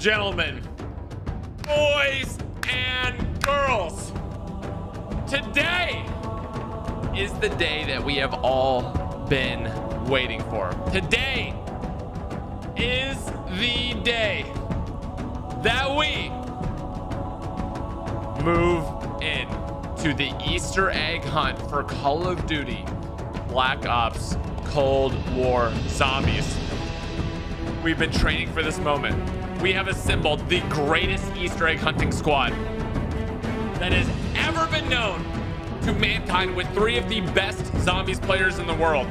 gentlemen, boys and girls, today is the day that we have all been waiting for. Today is the day that we move in to the Easter egg hunt for Call of Duty Black Ops Cold War Zombies. We've been training for this moment. We have assembled the greatest Easter egg hunting squad that has ever been known to mankind, with three of the best zombies players in the world,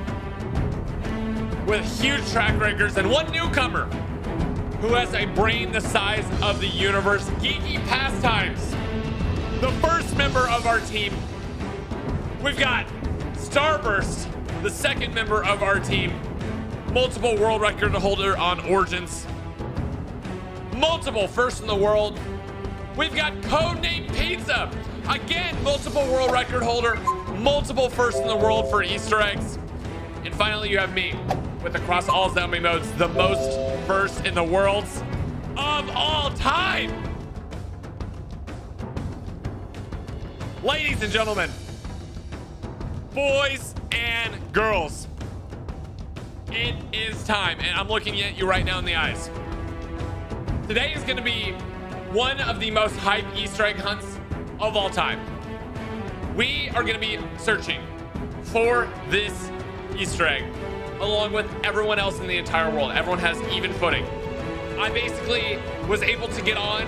with huge track records, and one newcomer who has a brain the size of the universe, Giki Pastimes, the first member of our team. We've got Starburst, the second member of our team, multiple world record holder on Origins, multiple first in the world. We've got Codename Pizza, again, multiple world record holder, multiple first in the world for Easter eggs. And finally, you have me, with across all zombie modes, the most first in the world of all time. Ladies and gentlemen, boys and girls, it is time, and I'm looking at you right now in the eyes. Today is going to be one of the most hyped Easter egg hunts of all time. We are going to be searching for this Easter egg, along with everyone else in the entire world. Everyone has even footing. I basically was able to get on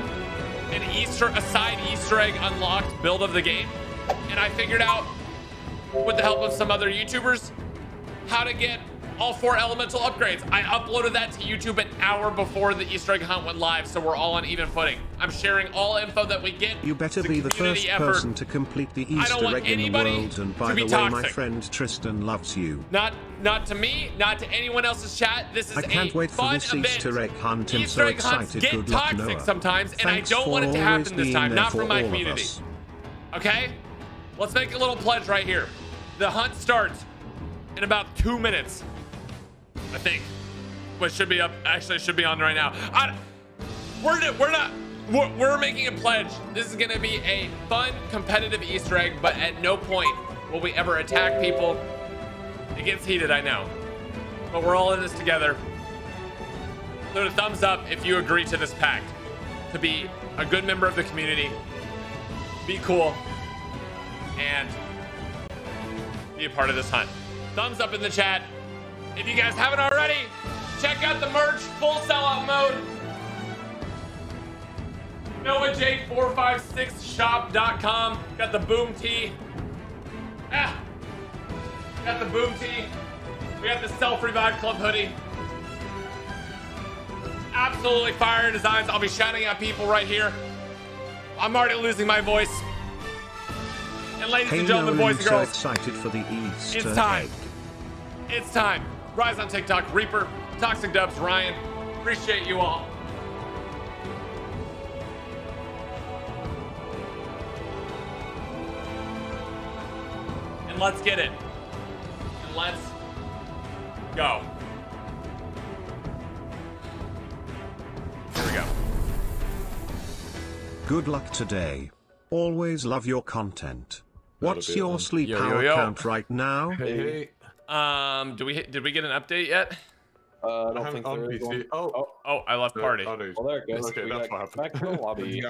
a side Easter egg unlocked build of the game, and I figured out, with the help of some other YouTubers, how to get all four elemental upgrades. I uploaded that to YouTube an hour before the Easter egg hunt went live, so we're all on even footing. I'm sharing all info that we get. You better be the first person to complete the Easter egg in the world, and by the way, my friend Tristan loves you. Not to me, not to anyone else's chat. This is a fun event. I can't wait for this Easter egg hunt. I'm so excited. Good luck, Noah. Sometimes, and I don't want it to happen this time. Not from my community. Okay? Let's make a little pledge right here. The hunt starts in about 2 minutes, I think. What should be up? Actually, it should be on right now. We're making a pledge. This is gonna be a fun, competitive Easter egg, but at no point will we ever attack people. It gets heated, I know, but we're all in this together. Throw a thumbs up if you agree to this pact, to be a good member of the community, be cool, and be a part of this hunt. Thumbs up in the chat. If you guys haven't already, check out the merch, full sellout mode. NOAHJ456shop.com. Got the boom tee. Got the boom tee. We got the Self Revive Club hoodie. Absolutely fire designs. I'll be shouting at people right here. I'm already losing my voice. And ladies and gentlemen, boys and girls, excited for the Easter egg. It's time. It's time. Rise on TikTok, Reaper, Toxic Dubs, Ryan. Appreciate you all. And let's get it. And let's go. Here we go. Good luck today. Always love your content. What's your sleep hour count right now? Hey. Did we get an update yet? I don't think there is one. Oh, I left party. Well, there it goes. Okay, that's what happened. Back to the lobby.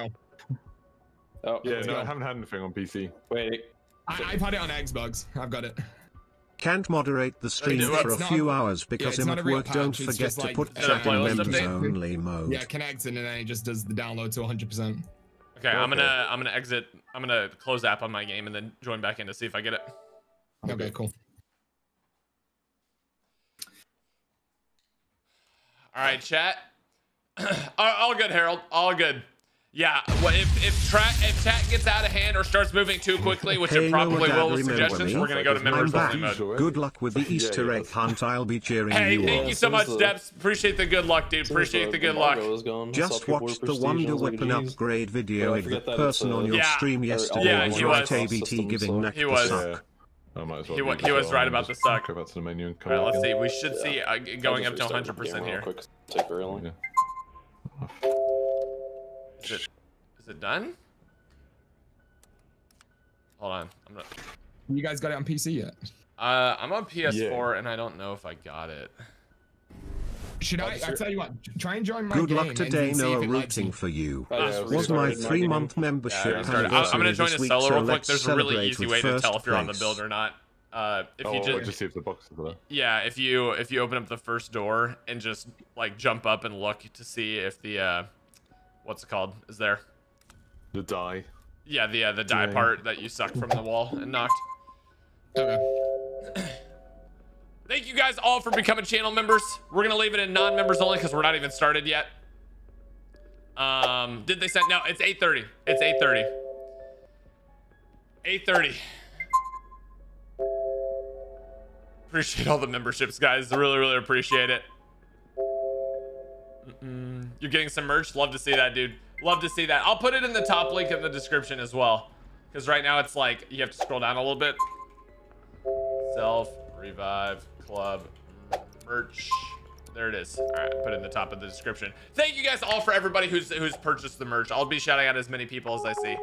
Oh, yeah, no, I haven't had anything on PC. Wait. I've had it on Xbox. I've got it. Can't moderate the stream for a few hours because I'm at work. Don't forget to put chat in members only mode. Yeah, connects in and then it just does the download to 100%. Okay, I'm gonna exit. I'm gonna close the app on my game and then join back in to see if I get it. Okay, cool. All right, chat. All good, Harold. All good. Yeah. Well, if chat gets out of hand or starts moving too quickly, which it probably will with suggestions, we're gonna go to members only mode. Good luck with the Easter egg hunt. I'll be cheering you. Hey, thank you so much, Debs. Appreciate the good luck, dude. Appreciate the good luck. Just watched the Wonder Weapon upgrade video of the person on your stream yesterday. Yeah, he was. He was. He was right about the suck. All right, let's see. We should see going up to 100% here. Quick, take a really. Is it done? Hold on, I'm not. You guys got it on PC yet? I'm on PS4 and I don't know if I got it. Should I tell you what, try and join my game. Good luck today, Noah, rooting for you. Was my 3-month membership anniversary. I'm going to join a solo real quick. There's a really easy way to tell if you're on the build or not. If you just see if the box is there. Yeah, if you open up the first door and just like jump up and look to see if the what's it called is there. The die. Yeah, the die part that you sucked from the wall and knocked. Okay. Thank you guys all for becoming channel members. We're gonna leave it in non-members only because we're not even started yet. Did they send? No, it's 8:30. It's 8:30. 8:30. Appreciate all the memberships, guys. Really appreciate it. You're getting some merch. Love to see that, dude. Love to see that. I'll put it in the top link in the description as well, because right now it's like you have to scroll down a little bit. Self Revive Club merch. There it is. All right, put it in the top of the description. Thank you guys all for everybody who's purchased the merch. I'll be shouting out as many people as I see.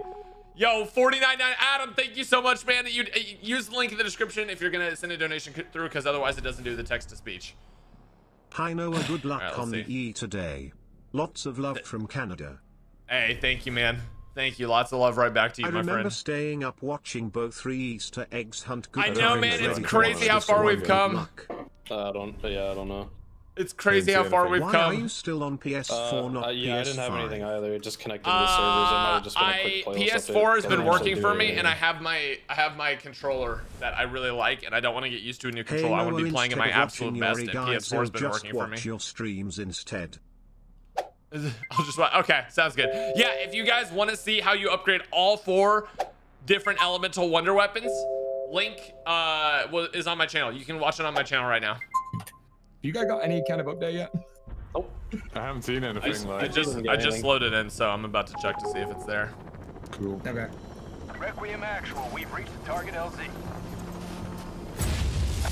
Yo, 49.9 Adam, thank you so much, man. You use the link in the description if you're gonna send a donation through, because otherwise it doesn't do the text to speech. Hi Noah, good luck on the E today. Lots of love from Canada. Hey, thank you, man. Thank you. Lots of love right back to you, my friend. I remember staying up watching both 3 Easter eggs hunt. Good I know, man. It's crazy how far we've come. Yeah, I don't know. It's crazy how far we've come. Why are you still on PS4, not PS5? Yeah, I didn't have anything either. It just connected to the servers. It might have just been a quick playlist update. PS4 has been working for me, and I have my controller that I really like, and I don't want to get used to a new controller. I want to be playing at my absolute best, and PS4 has been working for me. Watch your streams instead. I'll just watch. Okay, sounds good. Yeah, if you guys want to see how you upgrade all 4 different elemental wonder weapons, link is on my channel. You can watch it on my channel right now. You guys got any kind of update yet? Nope. I haven't seen anything. I just loaded in, so I'm about to check to see if it's there. Cool. Okay. Requiem Actual, we've reached the target LZ.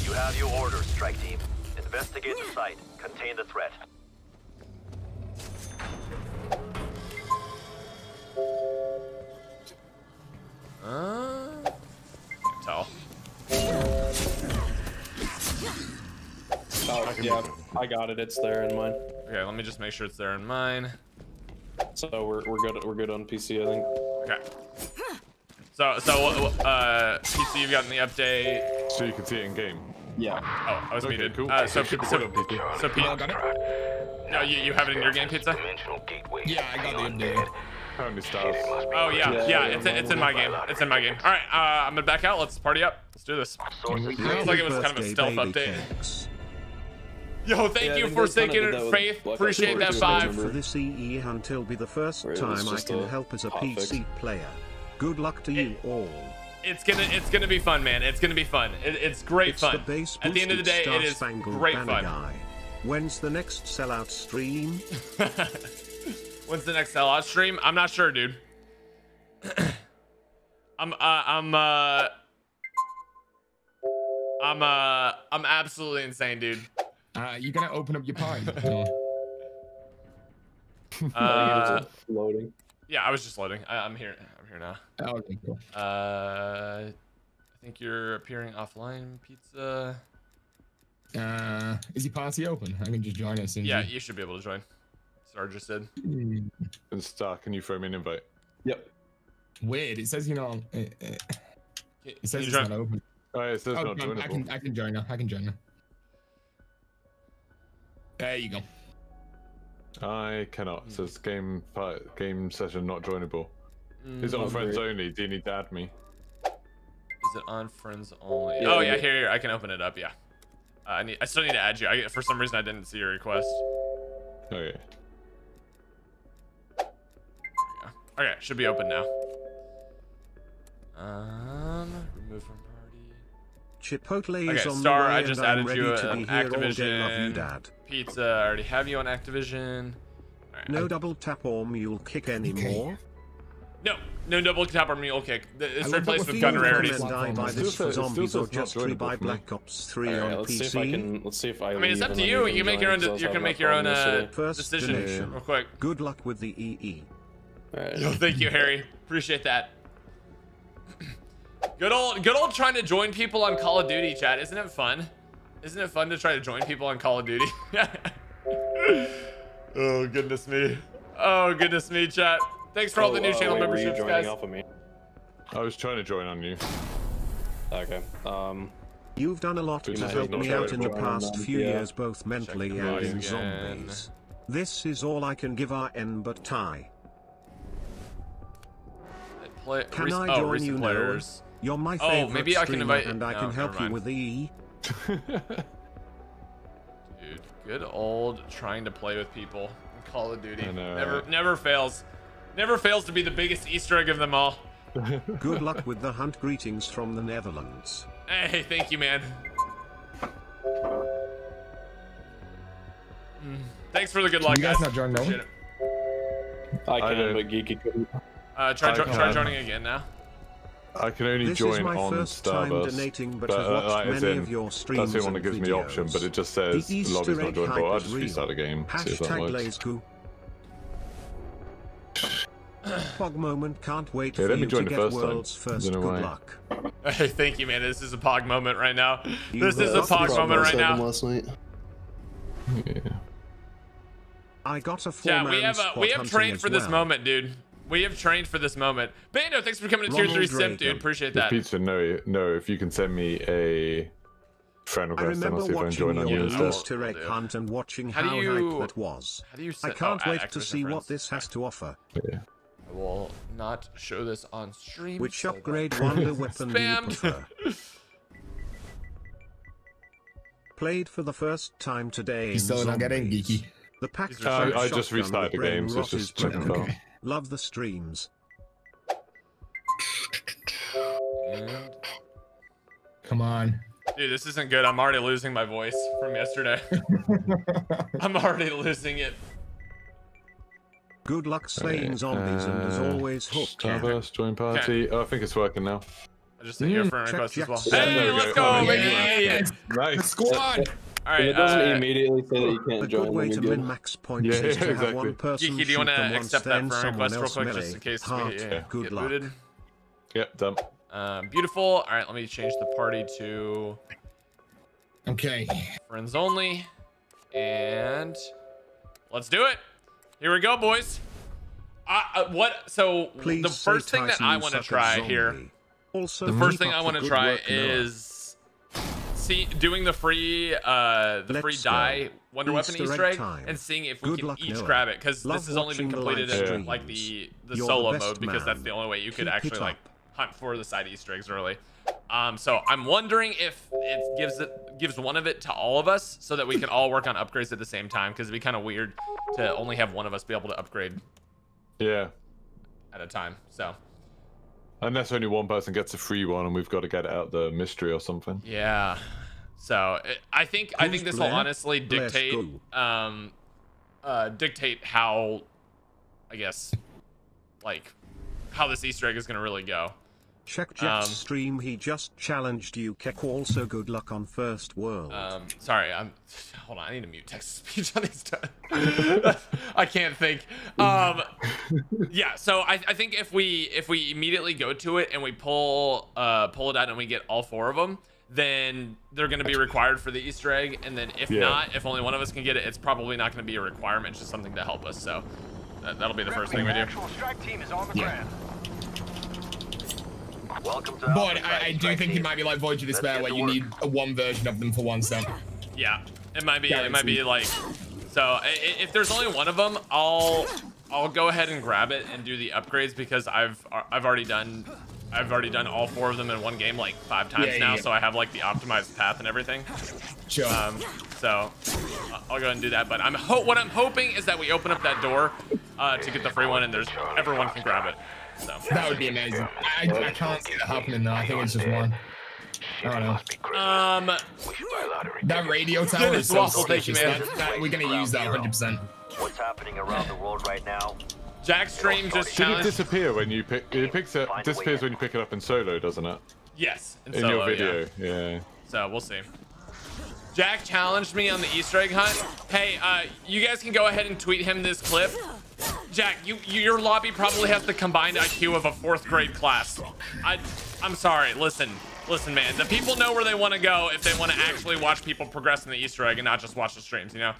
You have your orders, strike team. Investigate the site. Contain the threat. Can't tell. Oh, yeah, I got it. It's there in mine. Okay, let me just make sure it's there in mine. So we're good on PC, I think. Okay. So PC, you've gotten the update. So you can see it in game. Yeah. Oh, I was muted. Cool. So PC. No, you have it in your game, Pizza. Yeah, I got the update. Oh yeah, it's in my game. It's in my game. All right, I'm gonna back out. Let's party up. Let's do this. Sounds like it was kind of a stealth update. Yo, thank you for sticking it, Faith. Appreciate that 5. For this EE hunt will be the first time I can help as a PC player. Good luck to you all. It's gonna be fun, man. It's gonna be fun. It's great fun. At the end of the day, it is great fun. When's the next sellout stream? When's the next sellout stream? I'm not sure, dude. I'm absolutely insane, dude. You're gonna open up your pie. Loading. Yeah, I was just loading. I'm here now. Oh, okay, cool. I think you're appearing offline, Pizza. Is your party open? I can just join us. Yeah, you should be able to join. Sarge just said. And Star, can you throw me an invite? Yep. Weird. It says it says it's not open. Oh, it says not joinable. I can join now. I can join now. There you go. I cannot. It says game session not joinable. Is it on friends only? Do you need to add me? Is it on friends only? Yeah, oh yeah, here. I can open it up. Yeah. I still need to add you. For some reason I didn't see your request. Okay. There we go. Okay, should be open now. Remove from party. Chipotle is on the way. Star, I just added you on Activision. Pizza, I already have you on Activision. All right. No double tap or mule kick anymore. No double tap or mule kick. It's replaced with gun rarities. I mean, it's up to you. You make your own decision real quick. Good luck with the EE. All right. Yo, thank you, Harry. Appreciate that. Good old trying to join people on Call of Duty, chat. Isn't it fun? Isn't it fun to try to join people on Call of Duty? Oh, goodness me. Oh, goodness me, chat. Thanks for all the new channel memberships, guys. I was trying to join on you. Okay. You've done a lot to help me out in the past few years, both mentally and in zombies. This is all I can give RN but Ty. Can I join you, players? You're my favorite streamer, and I can help you with the E. Dude, good old trying to play with people in Call of Duty. Never fails. Never fails to be the biggest Easter egg of them all. Good luck with the hunt. Greetings from the Netherlands. Hey, thank you, man. Thanks for the good luck, guys. You guys not join no one? I can, but Geeky couldn't. Try joining again now. I can only join on Starburst, but as in, that's the one that gives me option, but it just says the lobby's not joined, but I'll just restart the game, see if that works. Fog moment, can't wait for you to get world's first. Good luck. Hey, thank you, man. This is a pog moment right now. This is a pog moment right now. Last night. Yeah. I got a full. Yeah, we have trained for this moment, dude. We have trained for this moment. Bando, thanks for coming to Tier 3 Sim, dude. Appreciate that. Pizza, no, if you can send me a friend request, then I'll see if I can join on you and watching how hype that was. I can't wait to see what this has to offer. Yeah. I will not show this on stream. Which upgrade wonder weapon do you prefer? Played for the first time today. He's still not getting geeky. The pack. I just restarted the game, so it's just checking out. Love the streams. And... Come on. Dude, this isn't good. I'm already losing my voice from yesterday. I'm already losing it. Good luck slaying zombies, and as always, hook. Starburst, join party. Oh, I think it's working now. I just need your friend request as well. Hey, let's go! Nice squad. All right. If it doesn't immediately say that you can't join. A good way to min-max points is to have one person shoot them once, then someone else melee. Good luck. Looted. Yep, done. Beautiful. All right, let me change the party to. Okay. Friends only, and let's do it. Here we go, boys. So the first thing that I want to try here, the first thing I want to try is doing the free die wonder weapon Easter egg and seeing if we can each grab it, because this has only been completed in like the solo mode, because that's the only way you could actually like hunt for the side Easter eggs early. So I'm wondering if it gives one of it to all of us so that we can all work on upgrades at the same time, because it'd be kind of weird to only have one of us be able to upgrade. Yeah. At a time. So. Unless only one person gets a free one and we've got to get it out the mystery or something. Yeah. So I think this will honestly dictate how, I guess, like how this Easter egg is gonna really go. Check Jack's stream. He just challenged you. Keck, also good luck on first world. Sorry, hold on. I need to mute text to speech on these. I can't think. Yeah. So I think if we immediately go to it and we pull it out and we get all four of them, then they're going to be required for the Easter egg. And then if not, if only one of us can get it, it's probably not going to be a requirement. It's just something to help us. So that'll be the first thing we do. Strike team is on the ground. But I do think it might be like Voyage of Despair, where you need a one version of them for one step. Yeah, it might be. It might be like. So if there's only one of them, I'll go ahead and grab it and do the upgrades, because I've already done all four of them in one game like 5 times now, so I have like the optimized path and everything. Sure. So I'll go ahead and do that. But what I'm hoping is that we open up that door to get the free one, and everyone can grab it. So. That would be amazing. I can't see that happening though. I think it's just one. I don't know. That radio tower is so suspicious. We're gonna use that 100%. What's happening around the world right now? Jack's stream just challenged. Should it disappear when you pick? It disappears when you pick it up in solo, doesn't it? Yes. In solo, your video, yeah. So we'll see. Jack challenged me on the Easter egg hunt. Hey, you guys can go ahead and tweet him this clip. Jack, your lobby probably has the combined IQ of a 4th grade class. I'm sorry. Listen, man. The people know where they want to go if they want to actually watch people progress in the Easter egg and not just watch the streams, you know?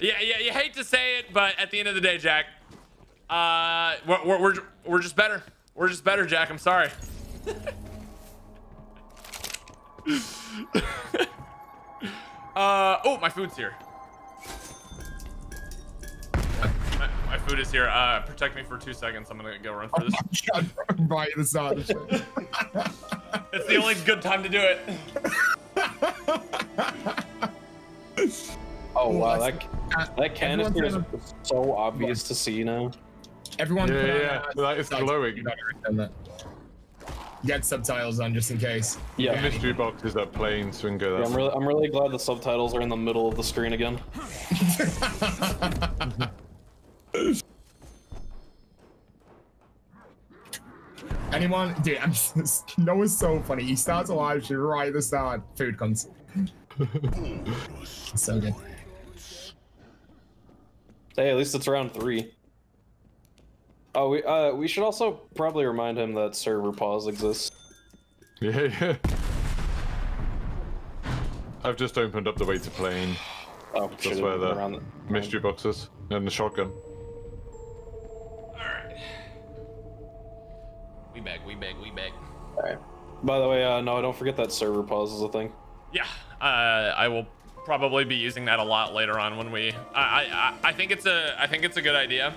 Yeah, you hate to say it, but at the end of the day, Jack, we're just better. We're just better, Jack. I'm sorry. Oh, my food's here. My food is here. Protect me for 2 seconds. I'm gonna go run for this. I'm right at the side of the show. It's the only good time to do it. Oh wow, that canister is so obvious to see now. Everyone, yeah. It's glowing. Get subtitles on just in case. Yeah. The mystery box is that playing Swingo. Yeah, I'm really glad the subtitles are in the middle of the screen again. Anyone, dude, Noah's so funny. He starts a live stream right at the start. Food comes. So good. Hey, at least it's round 3. Oh, we should also probably remind him that server pause exists. Yeah. I've just opened up the way to plane. Oh, that's where the mystery boxes and the shotgun. We back. All right. By the way, no, don't forget that server pause is a thing. Yeah, I will probably be using that a lot later on when we. I think it's a good idea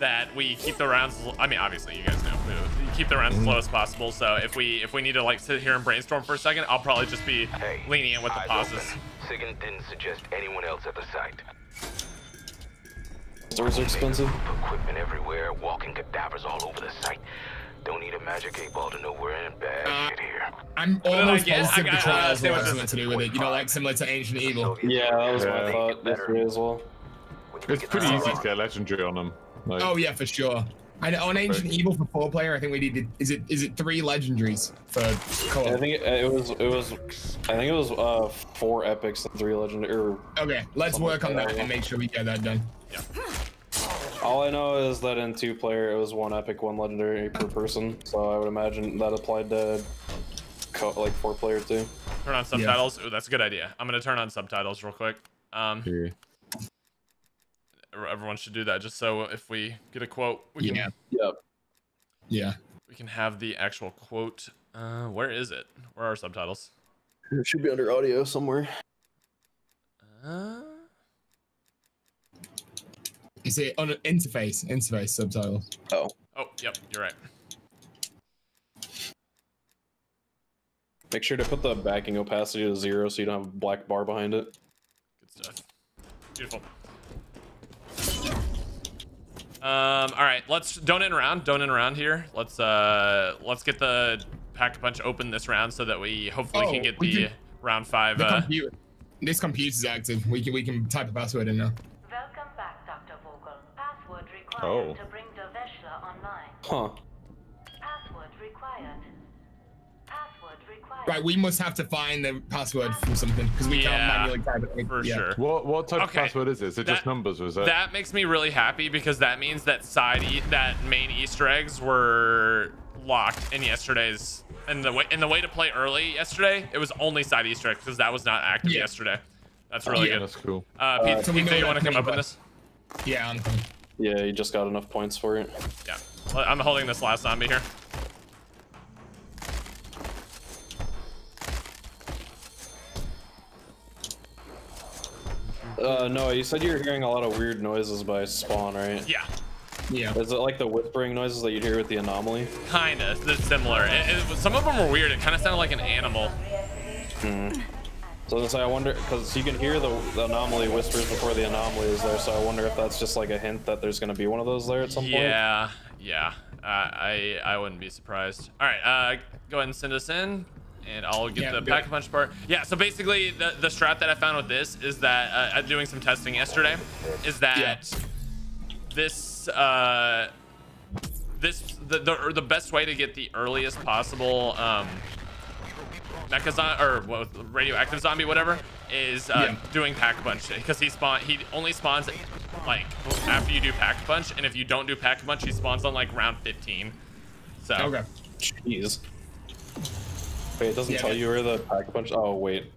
that we keep the rounds. I mean, obviously, you guys know, we keep the rounds as low as possible. So if we need to like sit here and brainstorm for a second, I'll probably just be lenient with the pauses. Sigyn didn't suggest anyone else at the site. Stores are expensive. Equipment everywhere, walking cadavers all over the site. Don't need a magic 8-ball to know we're in bad shit here. I'm almost positive the trials will have something to do with it. You know, like similar to Ancient Evil. Yeah, that was my thought. That's really as well. It's pretty easy to get legendary on them. Like, oh yeah, for sure. And on Ancient Evil for 4-player, I think we needed is it 3 legendaries for co-op? I think it was 4 epics and 3 legendary. Okay, let's work on that and make sure we get that done. Yeah. All I know is that in 2-player, it was 1 epic, 1 legendary per person. So I would imagine that applied to like 4-player too. Turn on subtitles. Yeah. Ooh, that's a good idea. I'm gonna turn on subtitles real quick. Everyone should do that just so if we get a quote, we can. Yeah. Yep. Yeah. We can have the actual quote. Where is it? Where are our subtitles? It should be under audio somewhere. You see, on an interface subtitle. Oh, yep, you're right. Make sure to put the backing opacity to 0 so you don't have a black bar behind it. Good stuff. Beautiful. All right, let's don't end around here. Let's get the Pack-a-Punch open this round so that we hopefully can get the round 5. This computer's active. We can type a password in now. Oh. To bring Der Wechsler online. Huh. Password required. Password required. Right, we must have to find the password from something because we can't manually type it. Like, for sure. What type of password is this? Is it just numbers? Was that? That makes me really happy because that means that main Easter eggs were locked in yesterday's in the way to play early yesterday. It was only side Easter eggs because that was not active yesterday. That's really good. That's cool. Pizza, you want to come up in this? Yeah, I'm coming. Yeah, you just got enough points for it. Yeah, I'm holding this last zombie here. Noah, you said you were hearing a lot of weird noises by spawn, right? Yeah. Yeah. Is it like the whispering noises that you'd hear with the anomaly? Kinda, it's similar. Some of them were weird. It kind of sounded like an animal. Hmm. So I wonder, because you can hear the anomaly whispers before the anomaly is there, so I wonder if that's just like a hint that there's going to be one of those there at some point. Yeah. I wouldn't be surprised. All right, go ahead and send us in, and I'll get the Pack-a-Punch part. Yeah, so basically the strat that I found with this is that, doing some testing yesterday, is that the best way to get the earliest possible Mecha or radioactive zombie, whatever, is doing Pack-a-Punch because he only spawns like after you do pack punch, and if you don't do pack punch, he spawns on like round 15. So okay. Jeez. Wait, it doesn't tell you where the pack punch. Oh wait.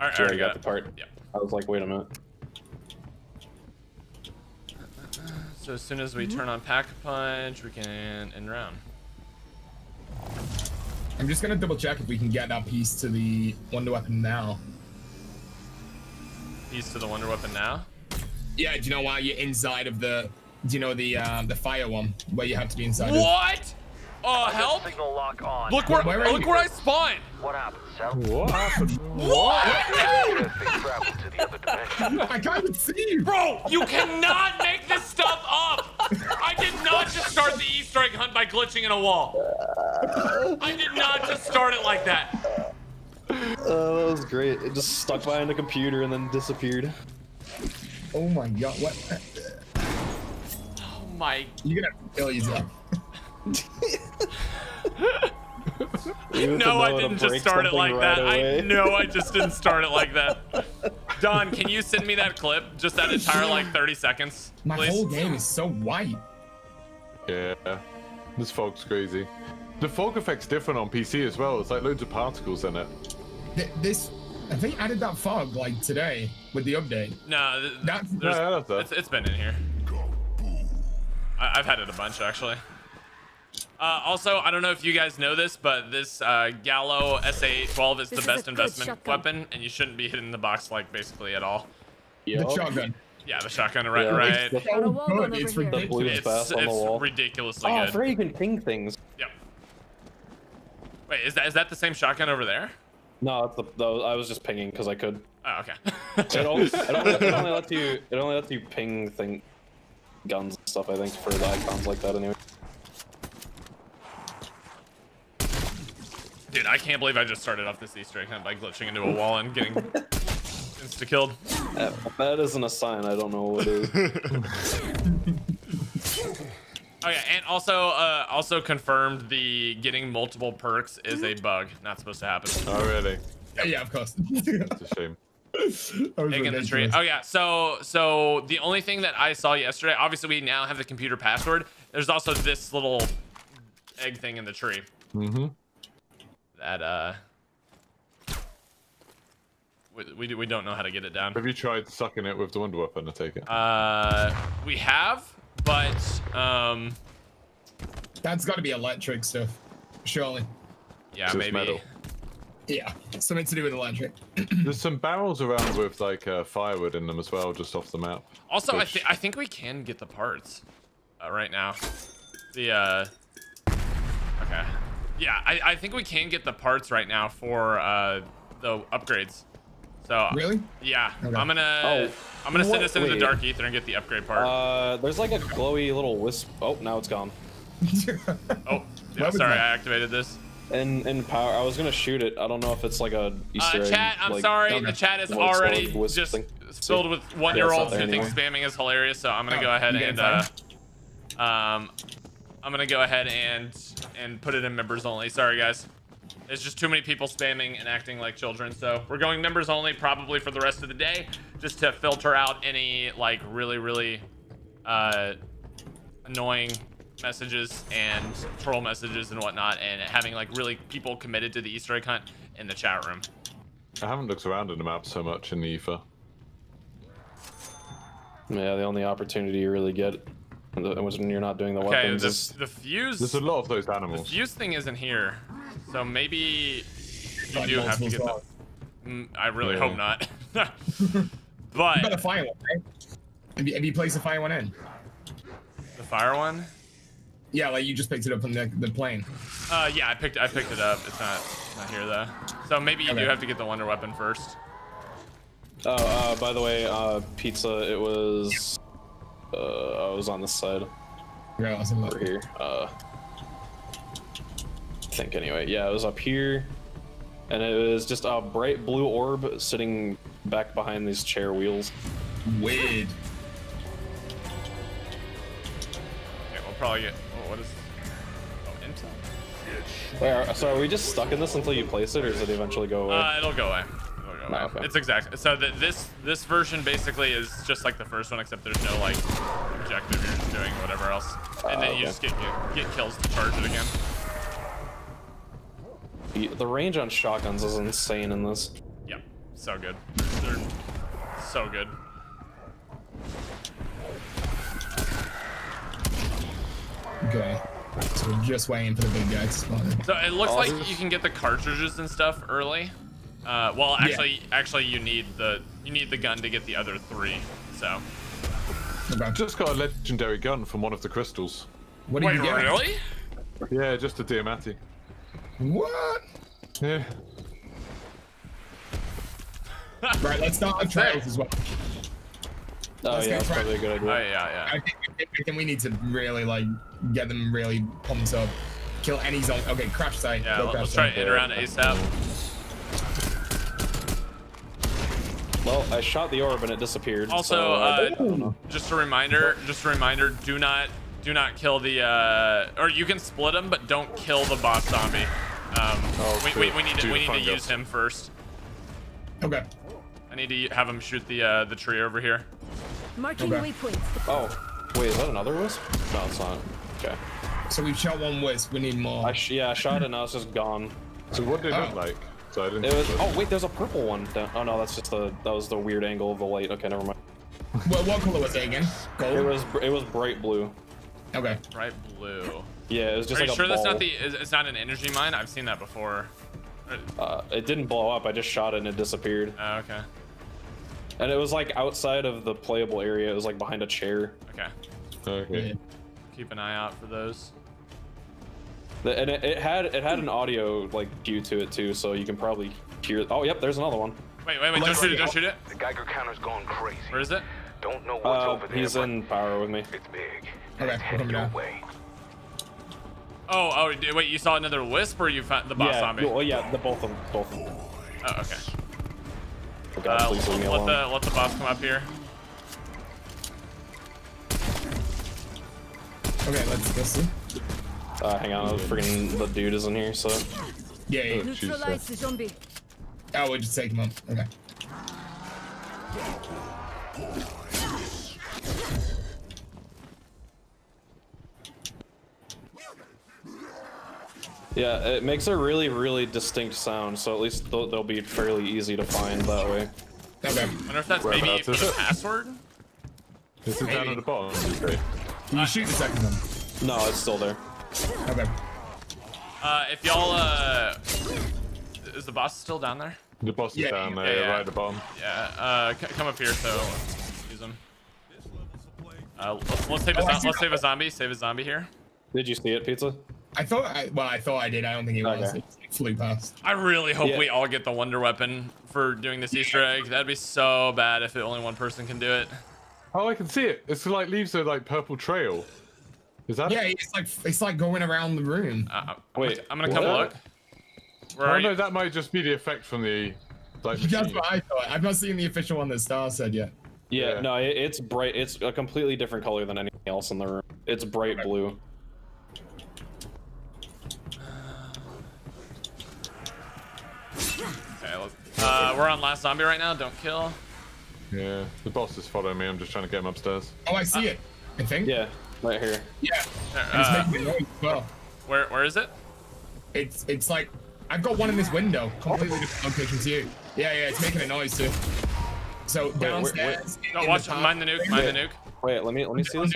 All right, I got the part. Yeah. I was like, wait a minute. So as soon as we turn on pack punch, we can end round. I'm just gonna double check if we can get that piece to the wonder weapon now. Piece to the wonder weapon now? Yeah, do you know why you're inside of the, do you know the fire one where you have to be inside? What? Of... Oh, help! Signal lock on. Look where look where I spawned. What happened, Sal? What? What? I can't see you. Bro, you cannot make this stuff up. I did not just start the Easter egg hunt by glitching in a wall. I did not just start it like that. That was great. It just stuck behind the computer and then disappeared. Oh my god! What? Oh my! You're gonna kill yourself. No, I didn't just start it like that. I know I just didn't start it like that. Don, can you send me that clip? Just that entire like 30 seconds, please? My whole game is so white. Yeah, this fog's crazy. The fog effect's different on PC as well. It's like loads of particles in it. This, I think, added that fog like today with the update. No, it's been in here. I've had it a bunch actually. Also, I don't know if you guys know this, but this Gallo SA-12 is the best investment weapon, and you shouldn't be hitting the box like basically at all. Yep. The shotgun. Yeah, the shotgun, right, right. It's so good. It's ridiculous. It's ridiculously good. Oh, for you can ping things. Yep. Wait, is that the same shotgun over there? No, it's I was just pinging because I could. Oh, okay. it only lets you ping guns and stuff, I think, for the icons like that anyway. Dude, I can't believe I just started off this Easter egg hunt by glitching into a wall and getting insta-killed. That isn't a sign. I don't know what it is. Oh yeah, and also confirmed the getting multiple perks is a bug. Not supposed to happen. Oh really? Yep. Yeah, of course. It's a shame. Taking the tree. Oh yeah. So the only thing that I saw yesterday, obviously we now have the computer password. There's also this little egg thing in the tree. Mm-hmm. That we don't know how to get it down. Have you tried sucking it with the wonder weapon? I take it. We have, but that's got to be electric stuff, surely. Yeah, maybe. Metal. Yeah, something to do with electric. There's some barrels around with like firewood in them as well, just off the map. Also, which... I think we can get the parts right now. The okay. Yeah, I think we can get the parts right now for the upgrades. So really? Yeah, okay. I'm gonna send us into the dark ether and get the upgrade part. There's like a glowy little wisp. Oh, now it's gone. Oh, yeah, sorry, I activated this. And power. I was gonna shoot it. I don't know if it's like a Easter egg, chat. I'm like, sorry, the chat is already just filled with one-year-olds who think spamming is hilarious. So I'm gonna go ahead and I'm gonna go ahead and put it in members only. Sorry guys, there's just too many people spamming and acting like children, so we're going members only probably for the rest of the day, just to filter out any like really annoying messages and troll messages and whatnot, and having like really people committed to the Easter egg hunt in the chat room. I haven't looked around in the map so much in the ether. Yeah, the only opportunity you really get when you're not doing the weapons. Okay, the fuse. There's a lot of those animals. The fuse thing isn't here, so maybe you do have to get that. I really hope not. But you got a fire one, right? Have you placed the fire one in? The fire one? Yeah, like you just picked it up from the plane. Yeah, I picked it up. It's not here though. So maybe you do have to get the wonder weapon first. Oh, by the way, pizza. It was. Yep. I was on this side. Yeah, I was over here. I think anyway. Yeah, it was up here, and it was just a bright blue orb sitting back behind these chair wheels. Weird. Okay, we'll probably get. Oh, what is? Oh, intel. Wait, so are we just stuck in this until you place it, or does it eventually go away? It'll go away. ago. No, okay. It's exactly so. This version basically is just like the first one, except there's no like objective. You're just doing whatever else, and then you just get kills to charge it again. The range on shotguns is insane in this. Yeah, so good. They're so good. Okay, so we're just waiting for the big guy to spawn. So it looks like you can get the cartridges and stuff early. Well, actually, you need the gun to get the other three. So I just got a legendary gun from one of the crystals. What are you getting? Really? Yeah, just a Diomati. What? Yeah. Right, let's not have trails as well. Oh yeah, that's probably a good idea. Oh yeah, yeah. I think we need to really like get them really pumped up. Kill any zone. Okay, crash site. Yeah, let's try to hit around ASAP. Well, I shot the orb and it disappeared. Also, so, just a reminder. Do not kill the or you can split him, but don't kill the boss zombie. We need to use him first. Okay. I need to have him shoot the tree over here. Marking waypoints. Oh, wait, is that another wisp? No, it's not. Okay. So we shot one wisp. We need more. I shot it. Now it's just gone. So what did it look like? So I didn't. It was, oh wait, there's a purple one. Oh no, that's just that was the weird angle of the light. Okay, never mind. Well, what color was it again? Gold. It was bright blue. Okay. Bright blue. Yeah, it was just like a ball. Are you sure that's not it's not an energy mine? I've seen that before. It didn't blow up. I just shot it and it disappeared. Oh, okay. And it was like outside of the playable area. It was like behind a chair. Okay. Okay. Yeah. Keep an eye out for those. And it had an audio like cue to it too, so you can probably hear. Oh, yep. There's another one. Wait! Don't shoot it! Don't shoot it! The Geiger counter's going crazy. Where is it? Don't know what's over there. He's in power with me. It's big. Okay. Oh, wait, you saw another wisp or you found the boss zombie? Oh, yeah, both of them. Oh, okay. Oh, God, please leave me alone. Let the boss come up here. Okay, let's see. Hang on, the dude is in here, so. Yeah. Neutralize the zombie. Oh, we just take him up. Okay. Yeah, it makes a really, really distinct sound, so at least they'll be fairly easy to find that way. Okay. I wonder if that's maybe a password? This is down at the bottom. Can you shoot the second one? No, it's still there. Okay. If y'all, is the boss still down there? The boss is down there, right at the bottom. Yeah, come up here, so use him. Let's save a zombie. Save a zombie here. Did you see it, Pizza? I thought I did. I don't think he was. It flew past. I really hope we all get the wonder weapon for doing this Easter egg. That'd be so bad if only one person can do it. Oh, I can see it. It's like leaves a like purple trail. Is that? Yeah, it's like going around the room. Wait, I'm gonna come look. I don't know, that might just be the effect from the. Like, that's what I thought. I've not seen the official one that Star said yet. Yeah, no, it's bright. It's a completely different color than anything else in the room. It's bright blue. We're on last zombie right now. Don't kill. Yeah, the boss is following me. I'm just trying to get him upstairs. Oh, I see it. I think. Yeah, right here. Yeah. It's making noise as well. Where is it? It's like I've got one in this window. Completely different location to you. Yeah, it's making a noise too. So downstairs. Wait. No, watch. Mind the nuke. Mind the nuke. Wait, let me see this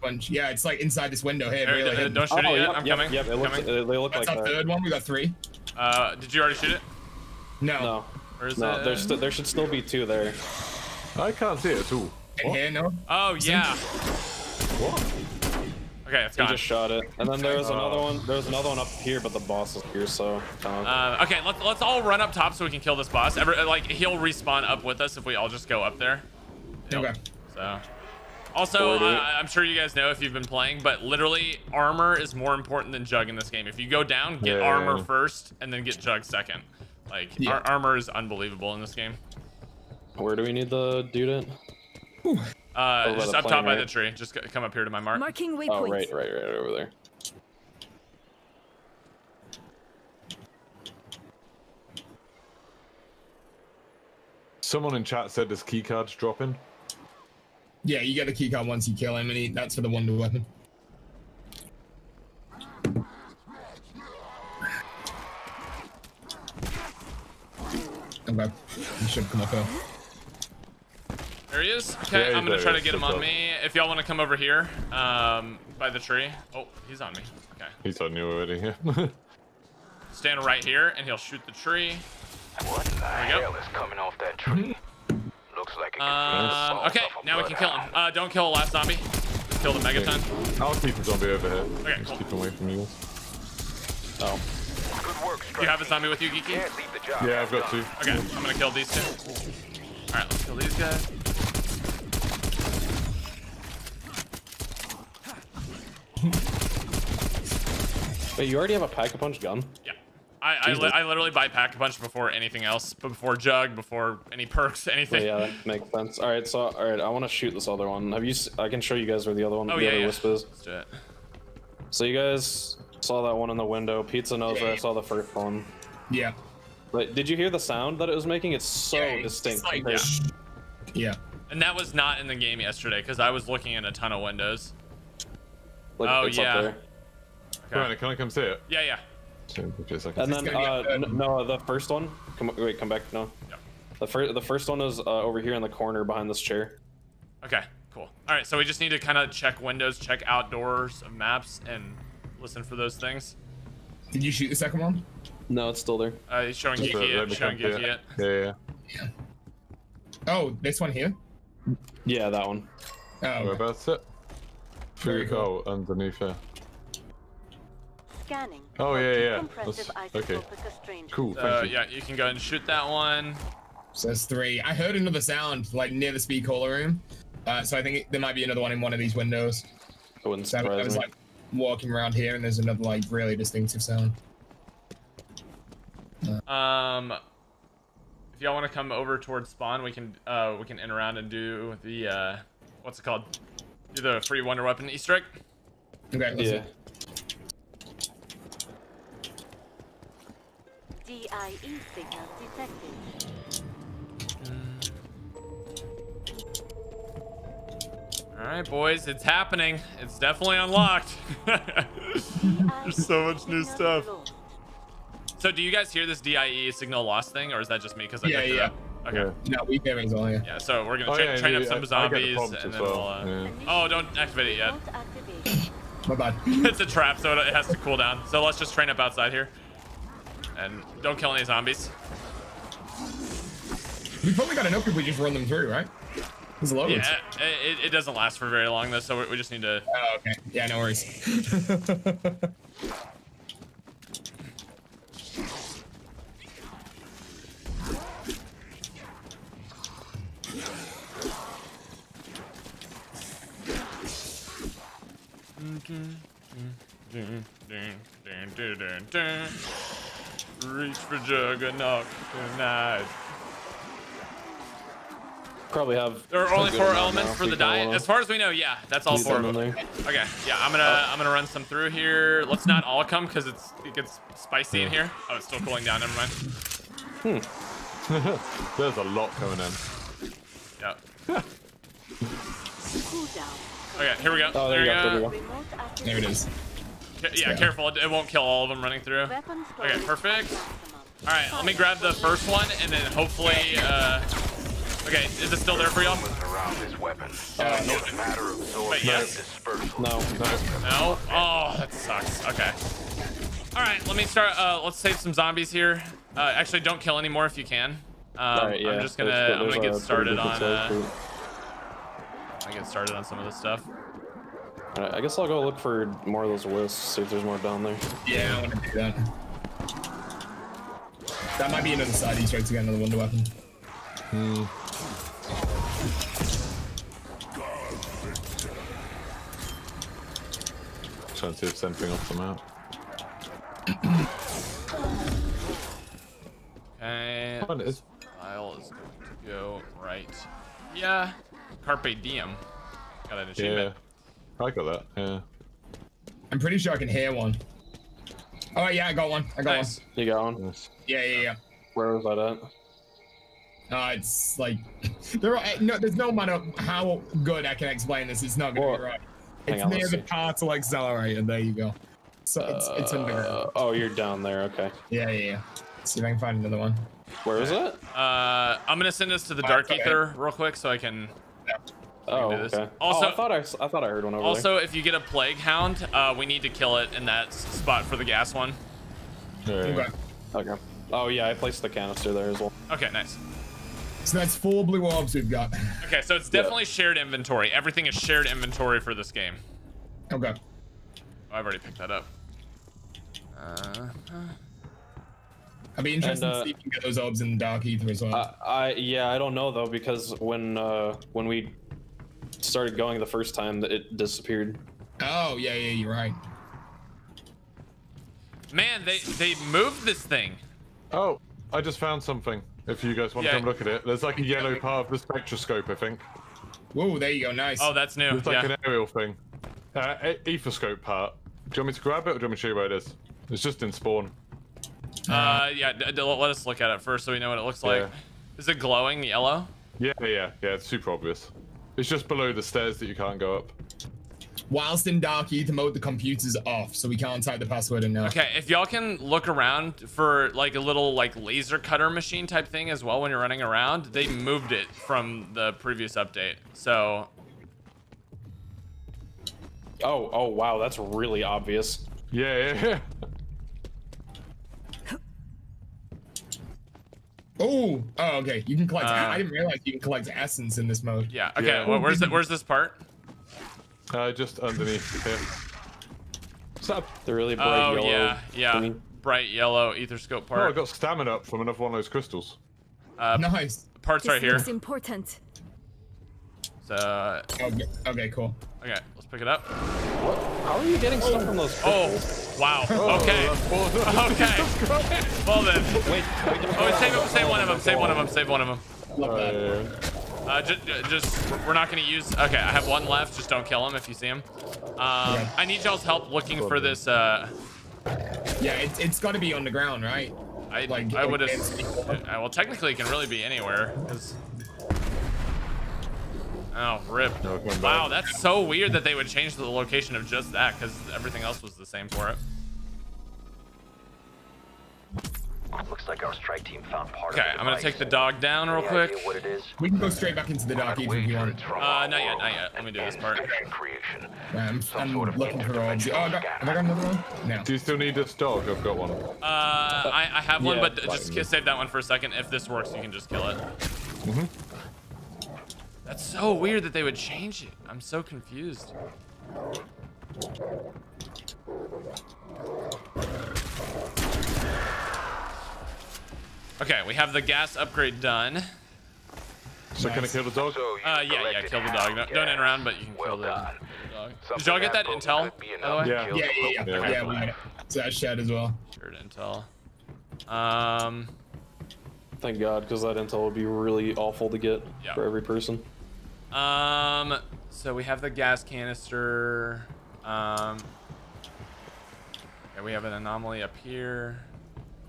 one. Yeah, it's like inside this window here. Really don't shoot it yet. I'm coming. Yep, they look like that. That's our third one. We got three. Did you already shoot it? No. No, there should still be two there. I can't see it too. No? Oh yeah. What? Okay, it's gone. He just shot it, and then there's another one. There's another one up here, but the boss is here, so. Okay, let's all run up top so we can kill this boss. He'll respawn up with us if we all just go up there. Yep. Okay. So. Also, I'm sure you guys know if you've been playing, but literally armor is more important than Jug in this game. If you go down, get armor first, and then get Jug second. Like, our armor is unbelievable in this game. Where do we need the dude at? Just up top by the tree. Just come up here to my mark. Marking waypoints. Oh, right over there. Someone in chat said there's keycards dropping. Yeah, you get a keycard once you kill him, and that's for the wonder weapon. Okay, he should come up here. There he is. Okay, I'm gonna try to get him on me. If y'all want to come over here, by the tree. Oh, he's on me. Okay. He's on you already. Yeah. Stand right here, and he'll shoot the tree. What the hell is coming off that tree? Looks like it okay, now we can kill him. Don't kill the last zombie. Just kill the megaton. I'll keep the zombie over here. Okay, cool. Just keep away from you. Oh. Good work, do you have a zombie with you, Giki? Yeah, I've got two. Okay, I'm gonna kill these two. All right, let's kill these guys. Wait, you already have a Pack-a-Punch gun? Yeah. I literally buy Pack-a-Punch before anything else, but before Jug, before any perks, anything. Yeah, that makes sense. All right, so I want to shoot this other one. Have you? I can show you guys where the other one, the other wisp is. Let's do it. So you guys saw that one in the window. Pizza knows where I saw the first one. Yeah. But did you hear the sound that it was making? It's so distinct. Like, yeah. And that was not in the game yesterday because I was looking at a ton of windows. Like, oh it's up there. Okay. Brian, can I come see it? Yeah, yeah. And then no, the first one. Come back. No. Yep. The first one is over here in the corner behind this chair. Okay, cool. All right, so we just need to kind of check windows, check outdoors of maps, and listen for those things. Did you shoot the second one? No, it's still there. He's showing Giki it. Showing Giki it. Yeah. Oh, this one here. Yeah, that one. Oh. Okay. That's it. Very cool. Underneath there. Scanning. Oh yeah, yeah. Okay. Cool. Thank you. Yeah, you can go and shoot that one. So that's three. I heard another sound like near the speed caller room, so I think there might be another one in one of these windows. I wouldn't surprise me. I was like walking around here, and there's another like really distinctive sound. If y'all want to come over towards spawn, we can end around and do the what's it called? Do the free wonder weapon Easter egg. Okay. Yeah. D.I.E. signal detected. All right, boys, it's happening. It's definitely unlocked. There's so much new stuff. So, do you guys hear this D.I.E. signal loss thing, or is that just me? Because I picked it up. Okay. No, we hear it all. Yeah. So we're gonna train up some zombies, and then we'll. Oh, don't activate it yet. My bad. It's a trap, so it has to cool down. So let's just train up outside here. And don't kill any zombies. We probably gotta know if we just run them through, right? There's loads. Yeah, it doesn't last for very long though, so we just need to. Oh, okay. Yeah, no worries. Reach for Juggernaut tonight. Probably have. There are only four elements for the diet, as far as we know. Yeah, that's all four of them. Okay, yeah, I'm gonna run some through here. Let's not all come because it gets spicy in here. Oh, it's still cooling down. Never mind. Hmm. There's a lot coming in. Yeah. Okay, here we go. Oh, there we go. There it is. Yeah, careful. It won't kill all of them running through. Okay, perfect. All right, let me grab the first one, and then hopefully. Okay, is it still there for y'all? Wait, yes. No. Oh, that sucks. Okay. All right, let me start. Let's save some zombies here. Actually, don't kill any more if you can. I'm just gonna. I'm gonna get started on. I get started on some of this stuff. Alright, I guess I'll go look for more of those wisps, see if there's more down there. Yeah, I want to do that. That might be another side Easter egg to get another wonder weapon. Hmm. Trying to see if something off the map. Okay. This file is going to go right. Yeah. Carpe diem. Got an achievement. Yeah. I got that, yeah. I'm pretty sure I can hear one. Oh yeah, I got one. I got one. You got one? Yeah, yeah, yeah. Where was that at? It's like there's no matter how good I can explain this, it's not gonna be right. It's near the particle accelerator. There you go. So it's underground. Oh, you're down there. Okay. Yeah. Let's see if I can find another one. Where is it? I'm gonna send this to the Dark Aether real quick so I can. Oh, okay. Also, oh, I thought I heard one over there. Also, if you get a plague hound, we need to kill it in that spot for the gas one. Okay. Oh yeah, I placed the canister there as well. Okay, nice. So that's 4 blue orbs we've got. Okay, so it's definitely shared inventory. Everything is shared inventory for this game. Okay. Oh, I've already picked that up. I'd be interested to see if you can get those orbs in the Dark Aether as well. I don't know though, because when we started going the first time, it disappeared. Oh yeah, you're right. Man, they moved this thing. Oh, I just found something. If you guys want to come look at it, there's like a yellow part of the spectroscope, I think. Whoa, there you go, nice. Oh, that's new. It's like an aerial thing. Aethoscope part. Do you want me to grab it or do you want me to show you where it is? It's just in spawn. Let us look at it first so we know what it looks like. Is it glowing yellow? Yeah, it's super obvious. It's just below the stairs that you can't go up. Whilst in Dark Aether mode, the computer's off, so we can't type the password in now. Okay, if y'all can look around for like a little like laser cutter machine type thing as well when you're running around. They moved it from the previous update, so. Oh wow, that's really obvious. Yeah. Oh, okay. You can collect. I didn't realize you can collect essence in this mode. Yeah. Okay. Yeah. Well, where's this part? Just underneath here. What's up? The really bright yellow. Yeah. Bright yellow Aetherscope part. Oh, I got stamina up from another one of those crystals. Nice. Parts this right here. It's important. So. Okay, cool. Okay, let's pick it up. What? How are you getting stuff from those crystals? Oh, wow. Okay. Okay. Well then. Wait. Save one of them. Save one of them. Love that. Just we're not gonna use. Okay, I have one left. Just don't kill him if you see him. I need y'all's help looking for this. Yeah, it's got to be on the ground, right? I would have. Well, technically, it can really be anywhere. Oh, rip! Wow, that's so weird that they would change the location of just that because everything else was the same for it. Looks like our strike team found part of the I'm gonna take the dog down real quick. What it is? We can go straight back into the dock even if you want. Not yet. Let me do this part. I'm looking for all. Have I got another one? No. Do you still need this dog? I've got one. I have one, but just save that one for a second. If this works, you can just kill it. That's so weird that they would change it. I'm so confused. Okay, we have the gas upgrade done. So can I kill the dog? Yeah, kill the dog. No, don't end around, but you can kill the dog. Did y'all get that intel? Yeah, we got it. It's that shed as well. Shared intel. Thank God, because that intel would be really awful to get for every person. So we have the gas canister. Okay, we have an anomaly up here.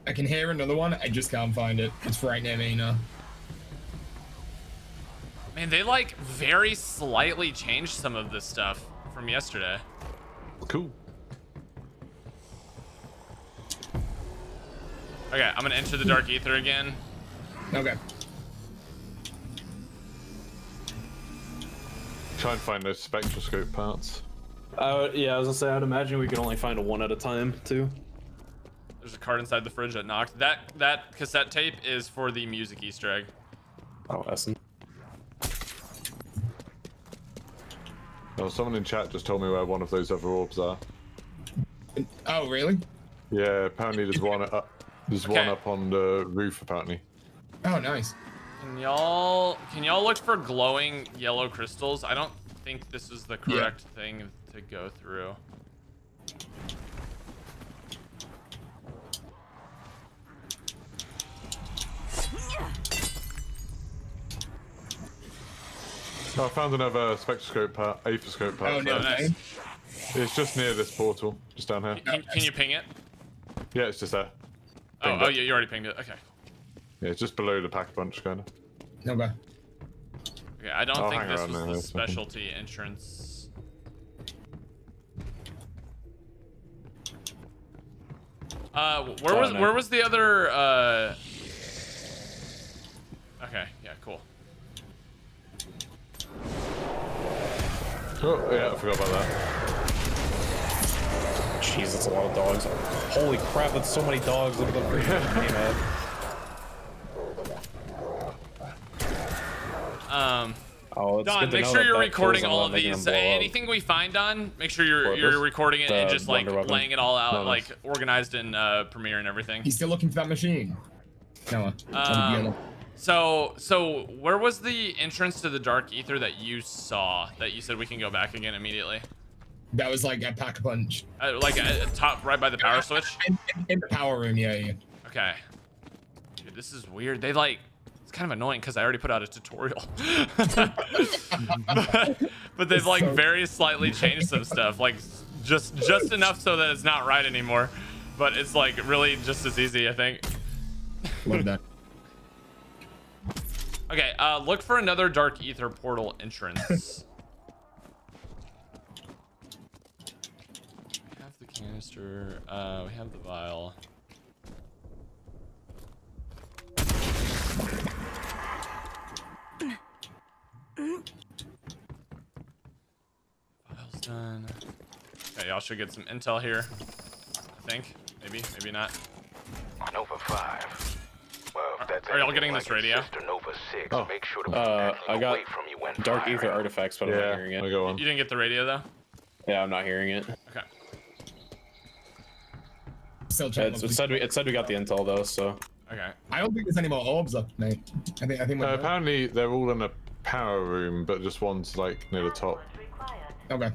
I can hear another one. I just can't find it. It's right near me now. Man, they like very slightly changed some of this stuff from yesterday. Cool. Okay, I'm gonna enter the Dark Aether again. Okay. Try and find those spectroscope parts. Yeah, I was gonna say, I'd imagine we could only find one at a time too. There's a card inside the fridge that knocked. That cassette tape is for the music Easter egg. Oh, Essen. Oh, someone in chat just told me where one of those other orbs are. Oh, really? Yeah, apparently there's one up. There's one up on the roof, apparently. Oh, nice. Can y'all look for glowing yellow crystals? I don't think this is the correct thing to go through. I found another spectroscope part, aethoscope part. Oh, no, nice. It's just near this portal, just down here. Can you ping it? Yeah, it's just there. Oh, yeah, you already pinged it. Okay. Yeah, it's just below the pack bunch, kind of. Okay. Okay, I don't think this was the specialty entrance. Where was the other Okay, yeah, cool. Oh yeah, I forgot about that. Jeez, that's a lot of dogs. Holy crap, that's so many dogs. Look at the Don, make sure you're recording all of these. Anything we find, Don, make sure you're recording it and just like laying it all out, like organized in Premiere and everything. He's still looking for that machine. Noah. So where was the entrance to the dark ether that you saw that you said we can go back again immediately? That was like a pack a punch. Like a top right by the power switch? In the power room, yeah. Okay. Dude, this is weird. They like, it's kind of annoying because I already put out a tutorial. but they've like very slightly changed some stuff. Like just enough so that it's not right anymore. But it's like really just as easy, I think. Love that. Okay, look for another dark ether portal entrance. Canister, we have the vial. Vial's done. Okay, y'all should get some intel here. I think. Maybe, maybe not. Nova 5. Well, that's are y'all getting like this radio? Nova 6. Oh. Make sure to I got from you when dark firing. Ether artifacts, but yeah, I'm not hearing it. You didn't get the radio though? Yeah, I'm not hearing it. Okay. It said we got the intel though, so. Okay. I don't think there's any more orbs up, mate. I think apparently they're all in a power room, but just one's like near the top. Okay.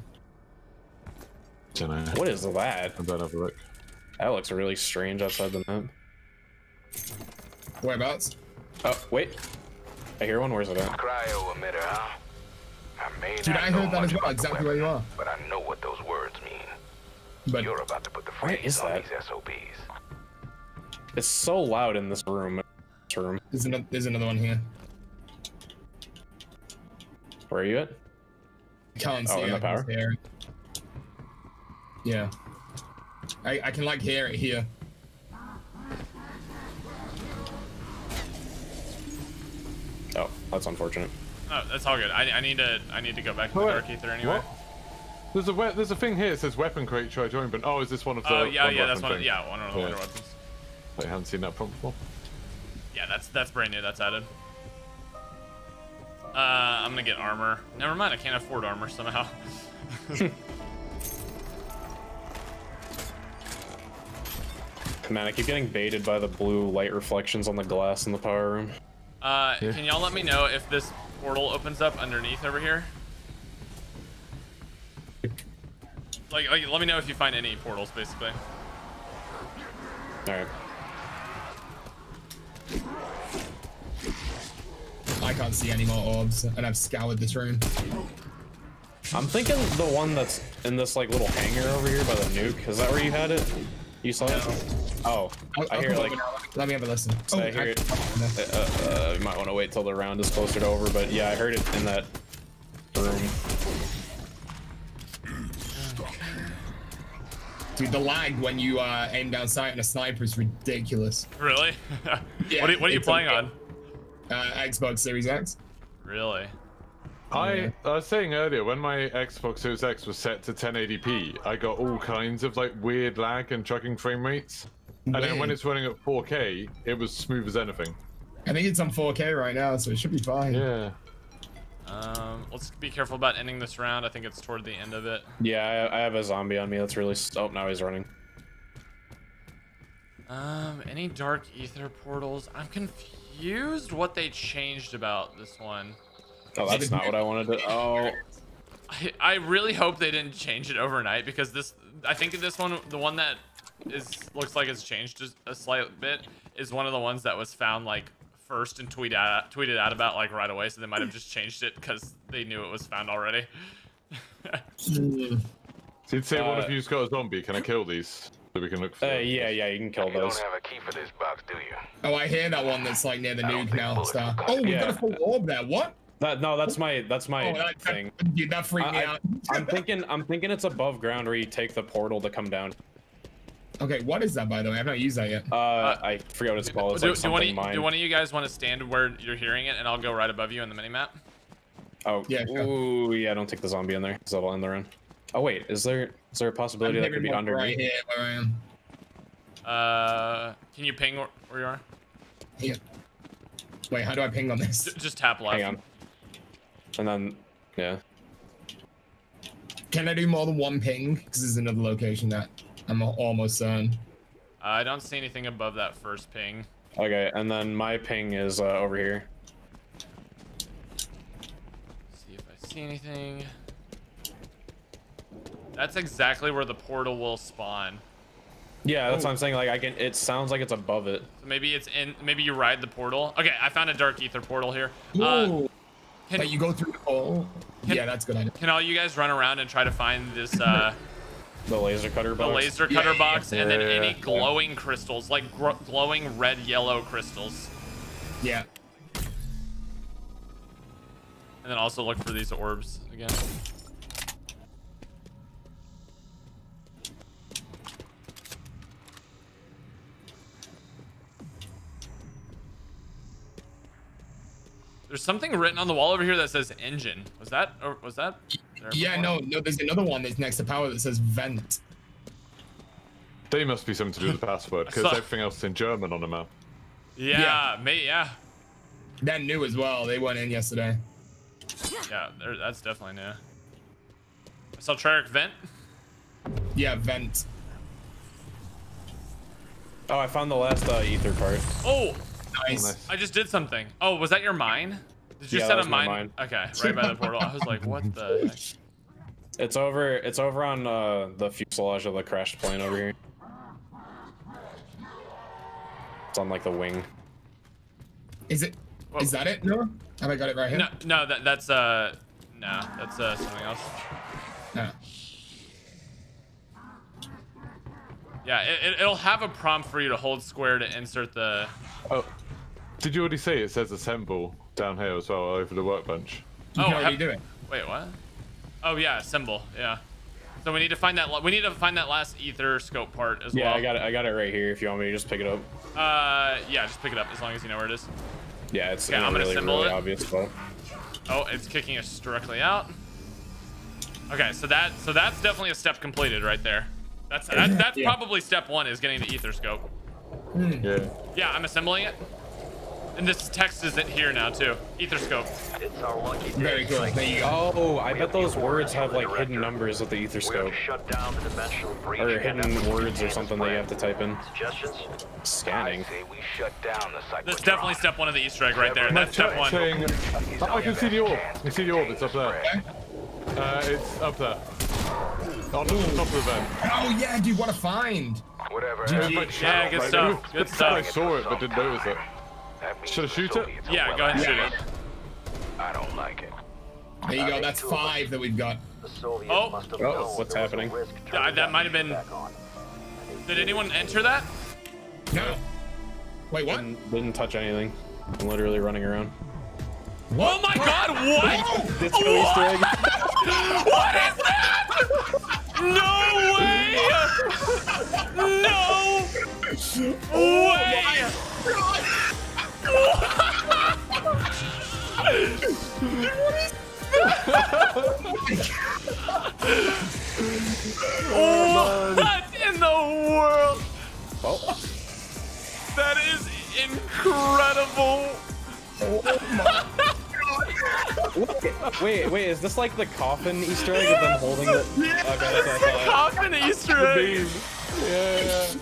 Don't know. What is that? I better have a look. That looks really strange outside the map. Whereabouts? Oh wait, I hear one. Where's it at? Cryo emitter, huh? Dude, I heard that as well. Exactly where you are. But I know what those words mean. But you're about to put the freeze on these SOBs. It's so loud in this room. There's another one here. Where are you at? Can't see. Oh, in the power? Yeah. I can like hear it here. Oh, that's unfortunate. Oh, that's all good. I need to go back to the dark ether anyway. What? There's a thing here that says weapon crate try to open. Oh, is this one of the? Oh yeah, yeah, that's one. Yeah, one of the weapons. I haven't seen that prompt before. Yeah, that's brand new. That's added. I'm gonna get armor. Never mind, I can't afford armor somehow. Man, I keep getting baited by the blue light reflections on the glass in the power room. Can y'all let me know if this portal opens up underneath over here? Like, let me know if you find any portals, basically. All right. I can't see any more orbs, and I've scoured this room. I'm thinking the one that's in this like little hangar over here by the nuke. Is that where you had it? You saw it? Oh, I hear like. Let me have a listen. Oh, I hear it. You might want to wait till the round is closer to over, but yeah, I heard it in that room. Dude, the lag when you aim down sight and a sniper is ridiculous. Really? Yeah, what are you playing on? Xbox Series X. Really? I was saying earlier, when my Xbox Series X was set to 1080p, I got all kinds of like weird lag and chugging frame rates. And then when it's running at 4K, it was smooth as anything. I think it's on 4K right now, so it should be fine. Yeah. Let's be careful about ending this round. I think it's toward the end of it. Yeah, I have a zombie on me. That's really. Oh, now he's running. Any dark ether portals? I'm confused what they changed about this one. Oh, that's not what I wanted to. Oh. I really hope they didn't change it overnight because this. I think this one, the one that is looks like it's changed just a slight bit, is one of the ones that was found like. First and tweeted out about like right away, so they might have just changed it because they knew it was found already. So you'd say one of you's got a zombie. Can I kill these? that we can look for? Yeah, you can kill those. You don't have a key for this box, do you? Oh, I hear that one that's like near the nuke now and stuff. Oh, we got a full orb there. What? That, no, that's my thing. That freaked me out. I'm thinking it's above ground where you take the portal to come down. Okay, what is that, by the way? I've not used that yet. I forgot what it's called. Do one of you guys want to stand where you're hearing it, and I'll go right above you in the minimap? Oh, yeah. Ooh, yeah, don't take the zombie in there, because that'll end the run. Oh, wait, is there a possibility that could be under me? Right here, where I am. Can you ping where you are? Yeah. Wait, how do I ping on this? Just tap left. Hang on. And then, yeah. Can I do more than one ping? Because there's another location that I'm almost done. I don't see anything above that first ping. Okay, and then my ping is over here. Let's see if I see anything. That's exactly where the portal will spawn. Yeah, that's what I'm saying. Like, it sounds like it's above it. So maybe it's in. Maybe you ride the portal. Okay, I found a dark ether portal here. Can you go through the hole? Yeah, that's a good idea. Can all you guys run around and try to find this? The laser cutter box. The laser cutter box, and then any glowing crystals, like glowing red, yellow crystals. Yeah. And then also look for these orbs again. There's something written on the wall over here that says engine. Was that? Yeah, no, there's another one that's next to power that says vent. They must be something to do with the password, because everything else is in German on the map. Yeah, mate, yeah. They're new as well. They went in yesterday. Yeah, that's definitely new. I saw Treyarch vent. Yeah, vent. Oh, I found the last ether part. Oh! Nice. I just did something. Oh, was that your mine? Did you set a mine? Okay, right by the portal. I was like, what the heck? It's over on the fuselage of the crashed plane over here. It's on like the wing. Is that it? No? Have I got it right here? No, that's something else. No. Yeah, it'll have a prompt for you to hold square to insert the... Oh, did you already see it says assemble down here as well over the workbench? Oh, what are you doing? Wait, what? Oh yeah, assemble. Yeah. So we need to find that. We need to find that last ether scope part as well. Yeah, I got it right here. If you want me to just pick it up. Yeah, just pick it up as long as you know where it is. Yeah, it's okay, I'm really, really obvious spot. Oh, it's kicking us directly out. Okay, so that's definitely a step completed right there. That's probably step one is getting the ether scope. Yeah, I'm assembling it. And this text is in here now too. Etherscope. It's our lucky day. Very good. Oh, I bet those words have like hidden numbers with the etherscope. Or hidden words or something that you have to type in. Scanning. That's definitely step one of the Easter egg right there. That's step one. Oh, I can see the orb. You see the orb? It's up there. It's up there. On the top of the vent. Oh yeah, do you want to find? Whatever. Yeah, good stuff. Good stuff. I saw it, but didn't notice it. Should I shoot it? Yeah, go ahead and shoot it. I don't like it. There you go. That's 5 that we've got. Oh, what's happening? That might have been. Did anyone enter that? No. Wait, what? Didn't touch anything. I'm literally running around. What? Oh my God! What? This Easter egg. What is that? No way! No way! What in the world? Oh. That is incredible! Oh my. Wait, is this like the coffin Easter egg of them holding it? Yes, okay, that's the coffin Easter egg. Yeah.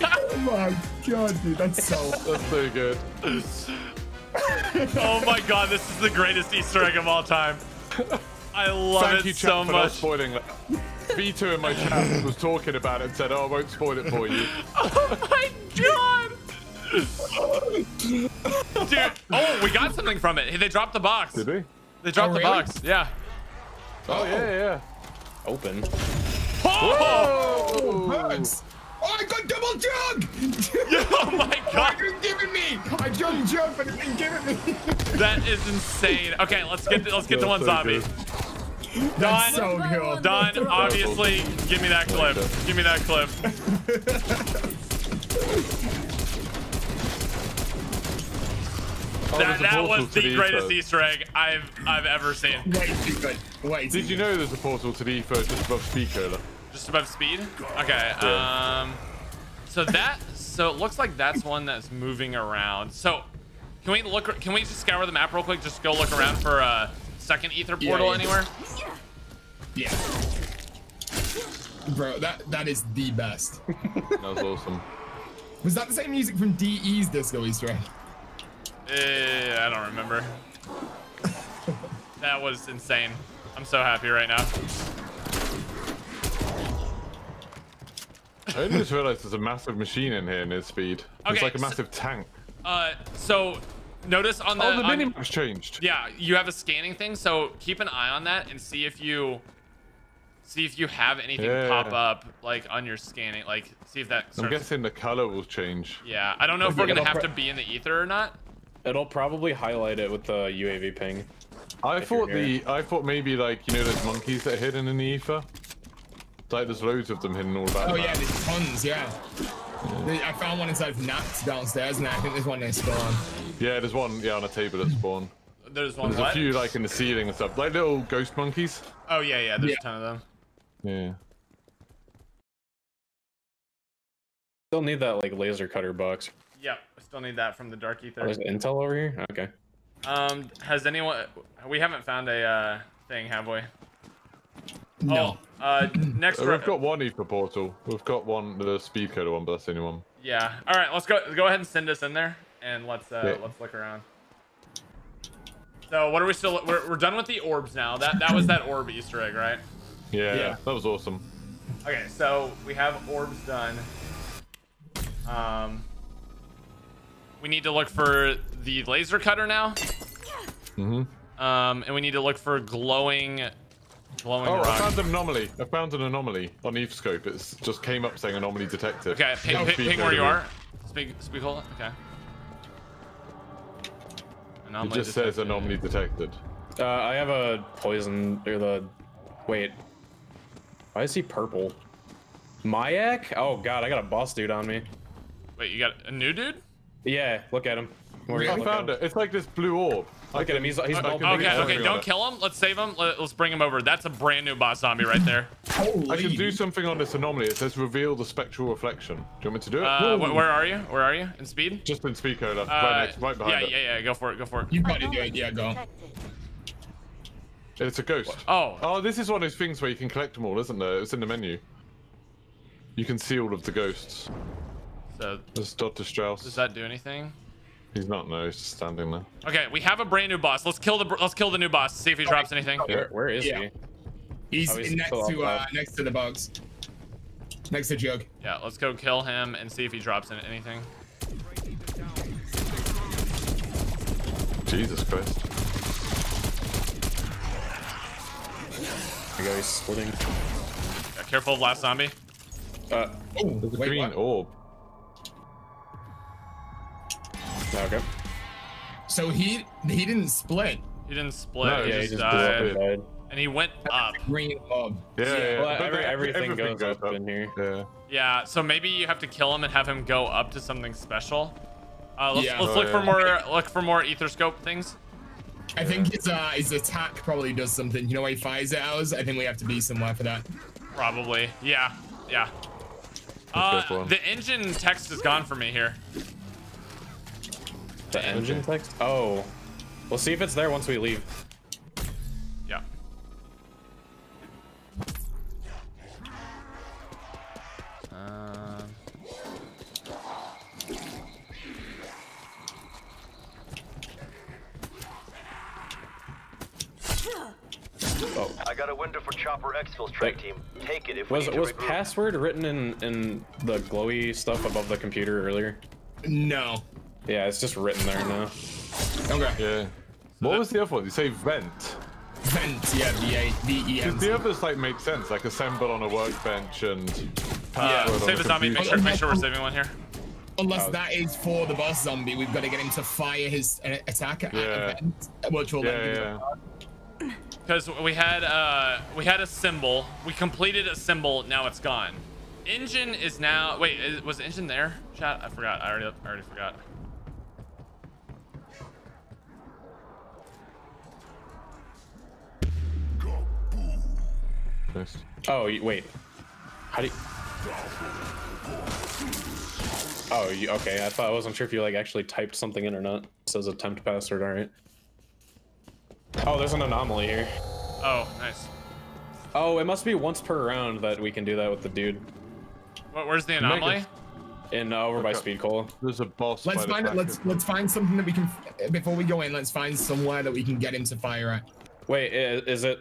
Oh my God, dude, that's so good. Oh my God, this is the greatest Easter egg of all time. I love Thank you so much. For not spoiling that. B2 in my chat was talking about it and said, "Oh, I won't spoil it for you." Oh my God. Dude, oh, we got something from it. Hey, they dropped the box. Did we? They dropped the box. Yeah. Oh yeah. Open. Oh! got double jump! Oh my god! You're giving me! I jumped, and it's been giving me. That is insane. Okay, let's get to one zombie. Don, so cool. Don, obviously, give me that clip. Give me that clip. That was the greatest Easter egg I've ever seen. Way too good. Way too good. Did you know there's a portal to the E4 just above speed, Cola? Just above speed? Okay. So it looks like that's one that's moving around. So can we look? Can we just scour the map real quick? Just go look around for a second ether portal anywhere? Yeah. Bro, that is the best. That was awesome. Was that the same music from D.E.'s Disco Easter egg? I don't remember. That was insane. I'm so happy right now. I just realized there's a massive machine in here near speed. Okay, it's like a massive tank. So notice on the... Oh, the minimap's changed. Yeah, you have a scanning thing, so keep an eye on that and see if you have anything pop up like on your scanning, like see if that starts. I'm guessing the color will change. Yeah, I don't know if we're gonna have to be in the ether or not. It'll probably highlight it with the UAV ping. I thought maybe, like, you know those monkeys that are hidden in the ether? Like there's loads of them hidden all about. Oh yeah, there's tons, I found one inside of Naps downstairs, and I think there's one near spawn. Yeah, there's one, on a table at spawn. There's a few like in the ceiling and stuff, like little ghost monkeys. Oh yeah, there's a ton of them. Yeah. Still need that like laser cutter box. Yep, I still need that from the Dark Ether. Oh, there's intel over here. Okay. Has anyone? We haven't found a thing, have we? No. Oh, next. We've got one ether portal. We've got one, the speed coder one, but that's the only one. Yeah. All right, let's go ahead and send us in there, and let's look around. So what are we still? We're done with the orbs now. That was that orb Easter egg, right? Yeah, that was awesome. Okay, so we have orbs done. We need to look for the laser cutter now. Mm-hmm. And we need to look for glowing. Oh, rock. I found an anomaly. I found an anomaly on Eavescope. It's just came up saying anomaly detected. Okay, ping where you are. Speak hold. Okay. Anomaly it just detected. Says anomaly detected. I have a poison or the. Wait. Why is he purple? Mayak? Oh god, I got a boss dude on me. Wait, you got a new dude? Yeah, look at him. I found it. It's like this blue orb. Look at him. He's okay. Don't kill him. Let's save him. Let's bring him over. That's a brand new boss zombie right there. I can do something on this anomaly. It says reveal the spectral reflection. Do you want me to do it? Where are you? Where are you? In speed? Just in speed, Cola. Right behind it. Yeah. Go for it. You got it. Yeah, go. It's a ghost. Oh, this is one of those things where you can collect them all, isn't there? It's in the menu. You can see all of the ghosts. So this is Dr. Strauss. Does that do anything? He's not. No, he's just standing there. Okay, we have a brand new boss. Let's kill the new boss. See if he drops anything. Where is he? He's next to the bugs. Next to Jug. Yeah, let's go kill him and see if he drops anything. Jesus Christ! The guy's splitting. Yeah, careful of last zombie. The green orb. Okay. So he didn't split. No, he just died. And he went up. Green orb. Yeah. Well, everything goes up in here. Yeah. So maybe you have to kill him and have him go up to something special. Let's look for more etherscope things. I think his attack probably does something. You know why he fires at ours? I think we have to be somewhere for that. Probably. Yeah. The engine text is gone for me here. The engine text? Oh. We'll see if it's there once we leave. Yeah. Oh. I got a window for chopper exfiltrate team. Take it if we need to. Was password written in the glowy stuff above the computer earlier? No. Yeah, it's just written there now. Okay. Yeah. What was the other one? You say vent. Vent, yeah, V-E-N-T. The others like make sense, like assemble on a workbench and Save the zombie. Make sure we're saving one here. Unless that is for the boss zombie, we've got to get him to fire his attack at event, which will then. Because we had a symbol, we completed a symbol, now it's gone. Engine is now. Wait, was engine there? Chat, I forgot. I already forgot. Next. Oh wait, how do you? Oh, okay. I thought, I wasn't sure if you like actually typed something in or not. It says attempt password. All right. Oh, there's an anomaly here. Oh, nice. Oh, it must be once per round that we can do that with the dude. What? Where's the anomaly? In over by Speed Coal. There's a boss. Let's find it. Let's find something that we can. Before we go in, let's find somewhere that we can get him to fire at. Wait, is it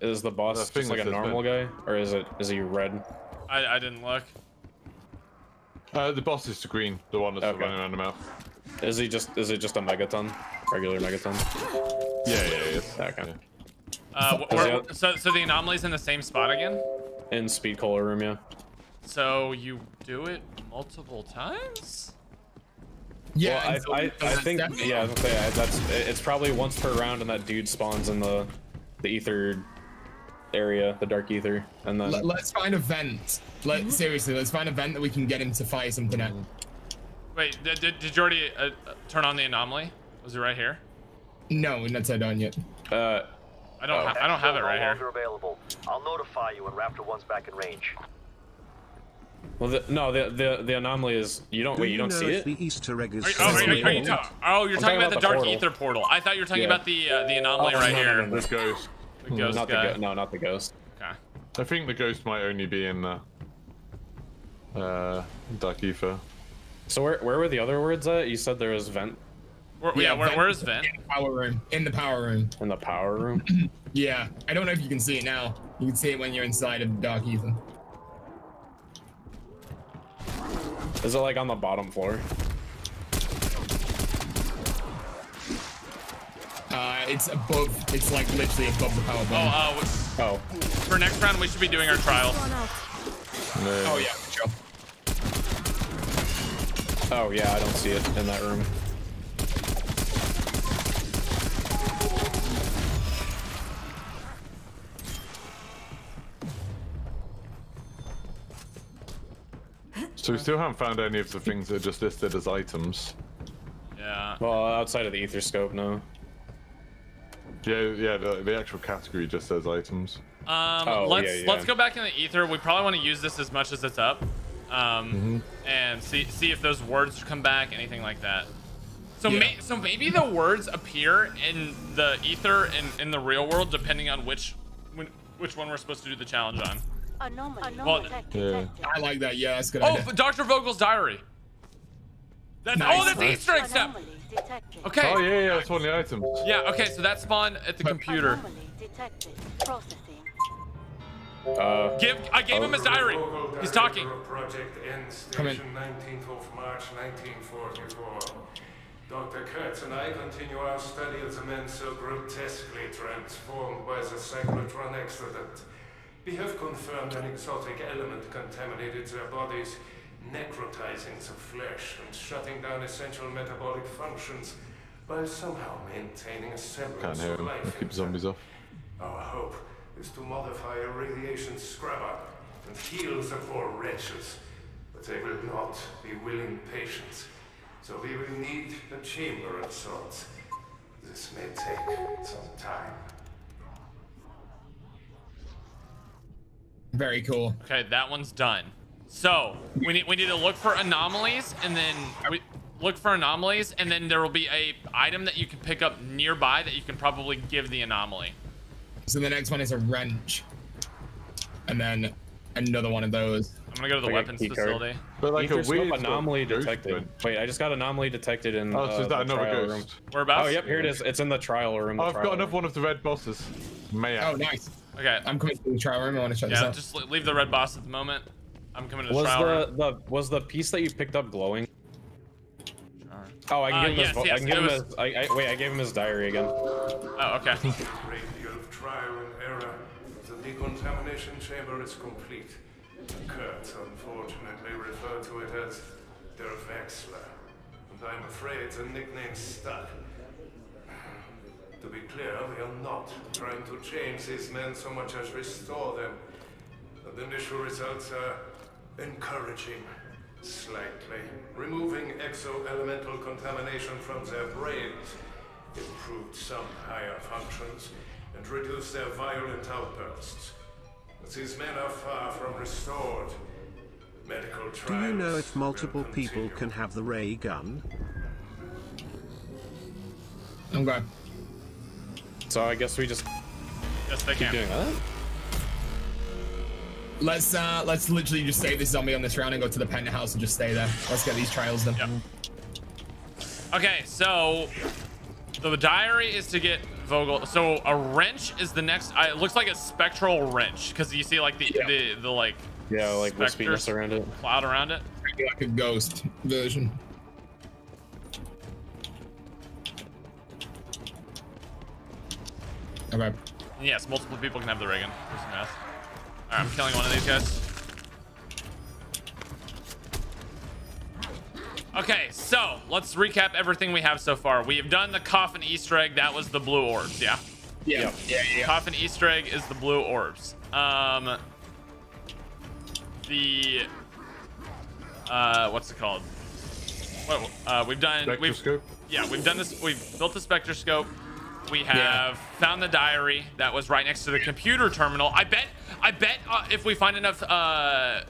is the boss just like a normal guy, or is he red? I didn't look. The boss is green, the one that's running around the mouth. Is it just a megaton, regular megaton? Yeah. Okay. So the anomaly's in the same spot again? In Speed Cola room, yeah. So you do it multiple times? Yeah, well, I think it's probably once per round, and that dude spawns in the ether area, the dark ether, and then let's find a vent. Seriously, let's find a vent that we can get him to fire something at. Wait, did you already turn on the anomaly? Was it right here? No, we're not turned on yet. I don't have it right here. Available. I'll notify you when Raptor 1's back in range. Well, the anomaly is you don't see it. The Easter egg is you're talking about the dark portal. Ether portal. I thought you were talking about the anomaly right here. This ghost. The ghost not the ghost. Okay. I think the ghost might only be in the dark ether. So where were the other words at? You said there was vent. Where is vent? In the power room. In the power room. Yeah. I don't know if you can see it now. You can see it when you're inside of the dark ether. Is it like on the bottom floor? It's above. It's like literally above the power button. For next round, we should be doing our trial. Oh yeah, good job. Oh yeah, I don't see it in that room. So we still haven't found any of the things that are just listed as items. Yeah. Well, outside of the ether scope, no. Yeah. The actual category just says items. Let's go back in the ether. We probably want to use this as much as it's up, and see if those words come back, anything like that. So so maybe the words appear in the ether in the real world, depending on which one we're supposed to do the challenge on. I like that. Yeah, that's good. Oh, Dr. Vogel's diary. That's that's Easter egg stuff. Okay. Oh yeah, that's one of the items. Yeah. Okay, so that spawned at the computer. I gave him his diary. He's talking. Come in. 19th of March, 1944. Dr. Kurtz and I continue our study of the men so grotesquely transformed by the cyclotron accident. We have confirmed an exotic element contaminated their bodies, necrotizing the flesh and shutting down essential metabolic functions, while somehow maintaining a semblance of life. Can't keep zombies off. Our hope is to modify a radiation scrubber and heal the poor wretches, but they will not be willing patients. So we will need a chamber of sorts. This may take some time. Very cool. Okay, that one's done. So we need to look for anomalies, and then there will be a item that you can pick up nearby that you can probably give the anomaly. So the next one is a wrench, and then another one of those. I'm gonna go to the weapons facility. But like a weird anomaly detected. Wait, I just got anomaly detected in so is that another ghost room. Whereabouts? Oh yep, here it is. It's in the trial room. I've got another one of the red bosses. Oh nice. Okay, I'm coming to the trial room. I want to check this out. Just leave the red boss at the moment. I'm coming to the trial room. Was the piece that you picked up glowing? Oh, I can give him his. I gave him his diary again. Oh, okay. Great deal of trial and error. The decontamination chamber is complete. Kurtz, as Der Wechsler, and I'm afraid it's a nickname stuck. To be clear, we are not trying to change these men so much as restore them. The initial results are encouraging. Slightly. Removing exo-elemental contamination from their brains improved some higher functions and reduced their violent outbursts. But these men are far from restored. Medical trials. Do you know if multiple people can have the ray gun? Okay. So I guess we just keep doing that. Let's literally just save this zombie on this round and go to the penthouse and just stay there. Let's get these trials done. Yep. Okay, so the diary is to get Vogel. So a wrench is the next. It looks like a spectral wrench because you see like the like wispiness around it, cloud around it, like a ghost version. Okay. Yes, multiple people can have the ray gun. Alright, I'm killing one of these guys. Okay, so let's recap everything we have so far. We have done the coffin Easter egg. That was the blue orbs, yeah? Yeah. Coffin Easter egg is the blue orbs. What's it called? We've done... Spectroscope? We've done this. We've built the spectroscope. We have found the diary that was right next to the computer terminal. I bet if we find enough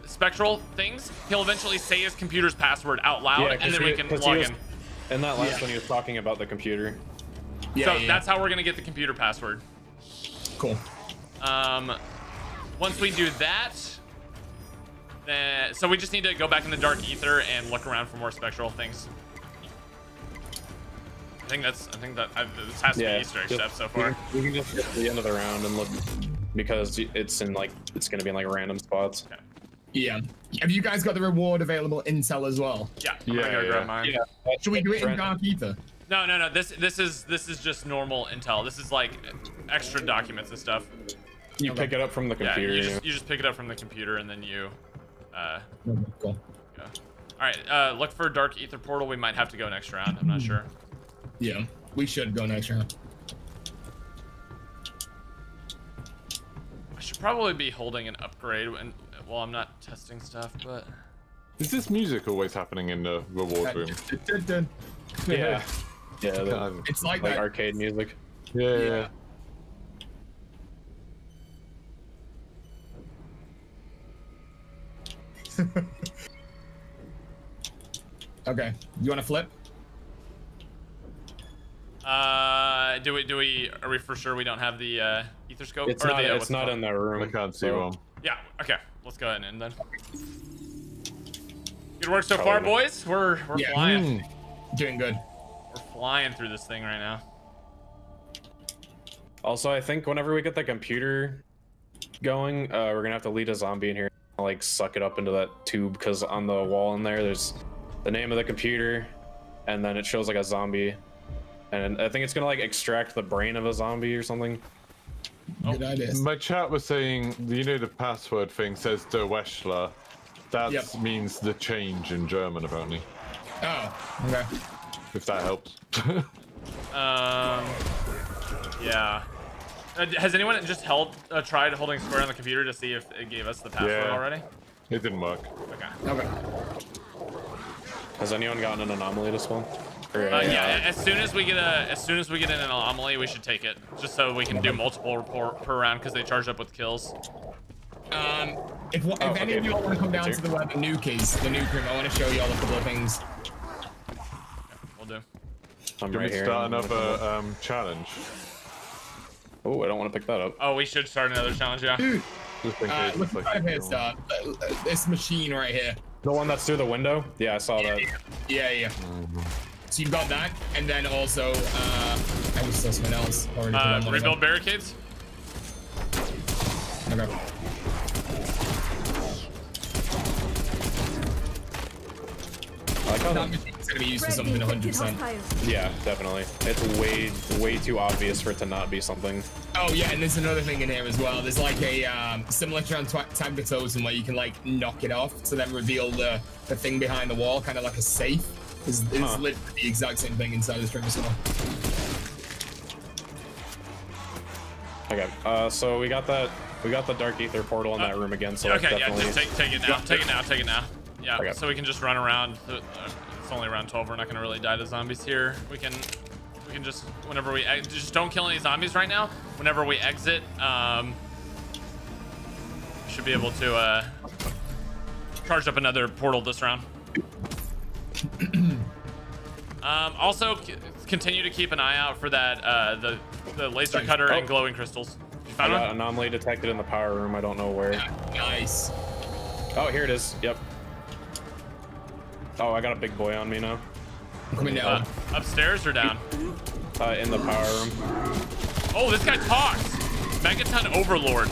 spectral things, he'll eventually say his computer's password out loud, and then we can log in. And that last one, he was talking about the computer. So that's how we're gonna get the computer password. Cool. Once we do that, so we just need to go back in the dark ether and look around for more spectral things. I think this has to be Easter egg stuff so far. We can just get to the end of the round and look, because it's gonna be in like random spots. Okay. Yeah. Have you guys got the reward available intel as well? Yeah. I'm gonna grab mine. Yeah. Should we do it in dark ether? No. This is just normal intel. This is like extra documents and stuff. You pick it up from the computer. Yeah, you just pick it up from the computer and then you. Cool. Yeah. All right. Look for dark ether portal. We might have to go next round. I'm not sure. Yeah, we should go next round. I should probably be holding an upgrade while I'm not testing stuff, but... Is this music always happening in the reward room? Yeah. Yeah, it's like that. Arcade music. Yeah. Okay, you want to flip? Are we for sure we don't have the ether scope? It's not in that room. I can't see one. Yeah. Okay. Let's go ahead and end then. Good work so far, boys. We're flying. Doing good. We're flying through this thing right now. Also, I think whenever we get the computer going, we're gonna have to lead a zombie in here and like suck it up into that tube, because on the wall in there's the name of the computer, and then it shows like a zombie. And I think it's gonna like extract the brain of a zombie or something. Good idea. My chat was saying, you know, the password thing says Der Wechsler. That means the change in German, apparently. Oh, okay. If that helps. Yeah. Has anyone just tried holding square on the computer to see if it gave us the password already? It didn't work. Okay. Has anyone gotten an anomaly to spawn? Yeah, as soon as we get an anomaly, we should take it, just so we can do multiple per round, because they charge up with kills. If any of you all want to come down to the web, the nuke room, I want to show you all a couple of things. Yeah, we'll do. I'm right here. Start another challenge. Oh, I don't want to pick that up. Oh, we should start another challenge, yeah. Let's start. This machine right here. The one that's through the window? Yeah, I saw that. Yeah. Mm-hmm. So you've got that, and then also I was still something else. Rebuild barricades. Okay. I like how it's gonna be used for something 100%. Yeah, definitely. It's way too obvious for it to not be something. Oh yeah, and there's another thing in here as well. There's like a simulator on Tagatosum where you can like knock it off to then reveal the thing behind the wall, kind of like a safe. It's literally the exact same thing inside this room as well. Okay, so we got the Dark Aether portal in that room again. So okay, definitely... yeah, take it now, take it now. Yeah, okay. So we can just run around. It's only round 12. We're not gonna really die to zombies here. We can just whenever we just don't kill any zombies right now. Whenever we exit, should be able to charge up another portal this round. Also, continue to keep an eye out for that the laser cutter and glowing crystals. You found one? Anomaly detected in the power room. I don't know where. Nice. Oh, here it is. Yep. Oh, I got a big boy on me now. I'm coming down. Upstairs or down? In the power room. Oh, this guy talks. Megaton Overlord.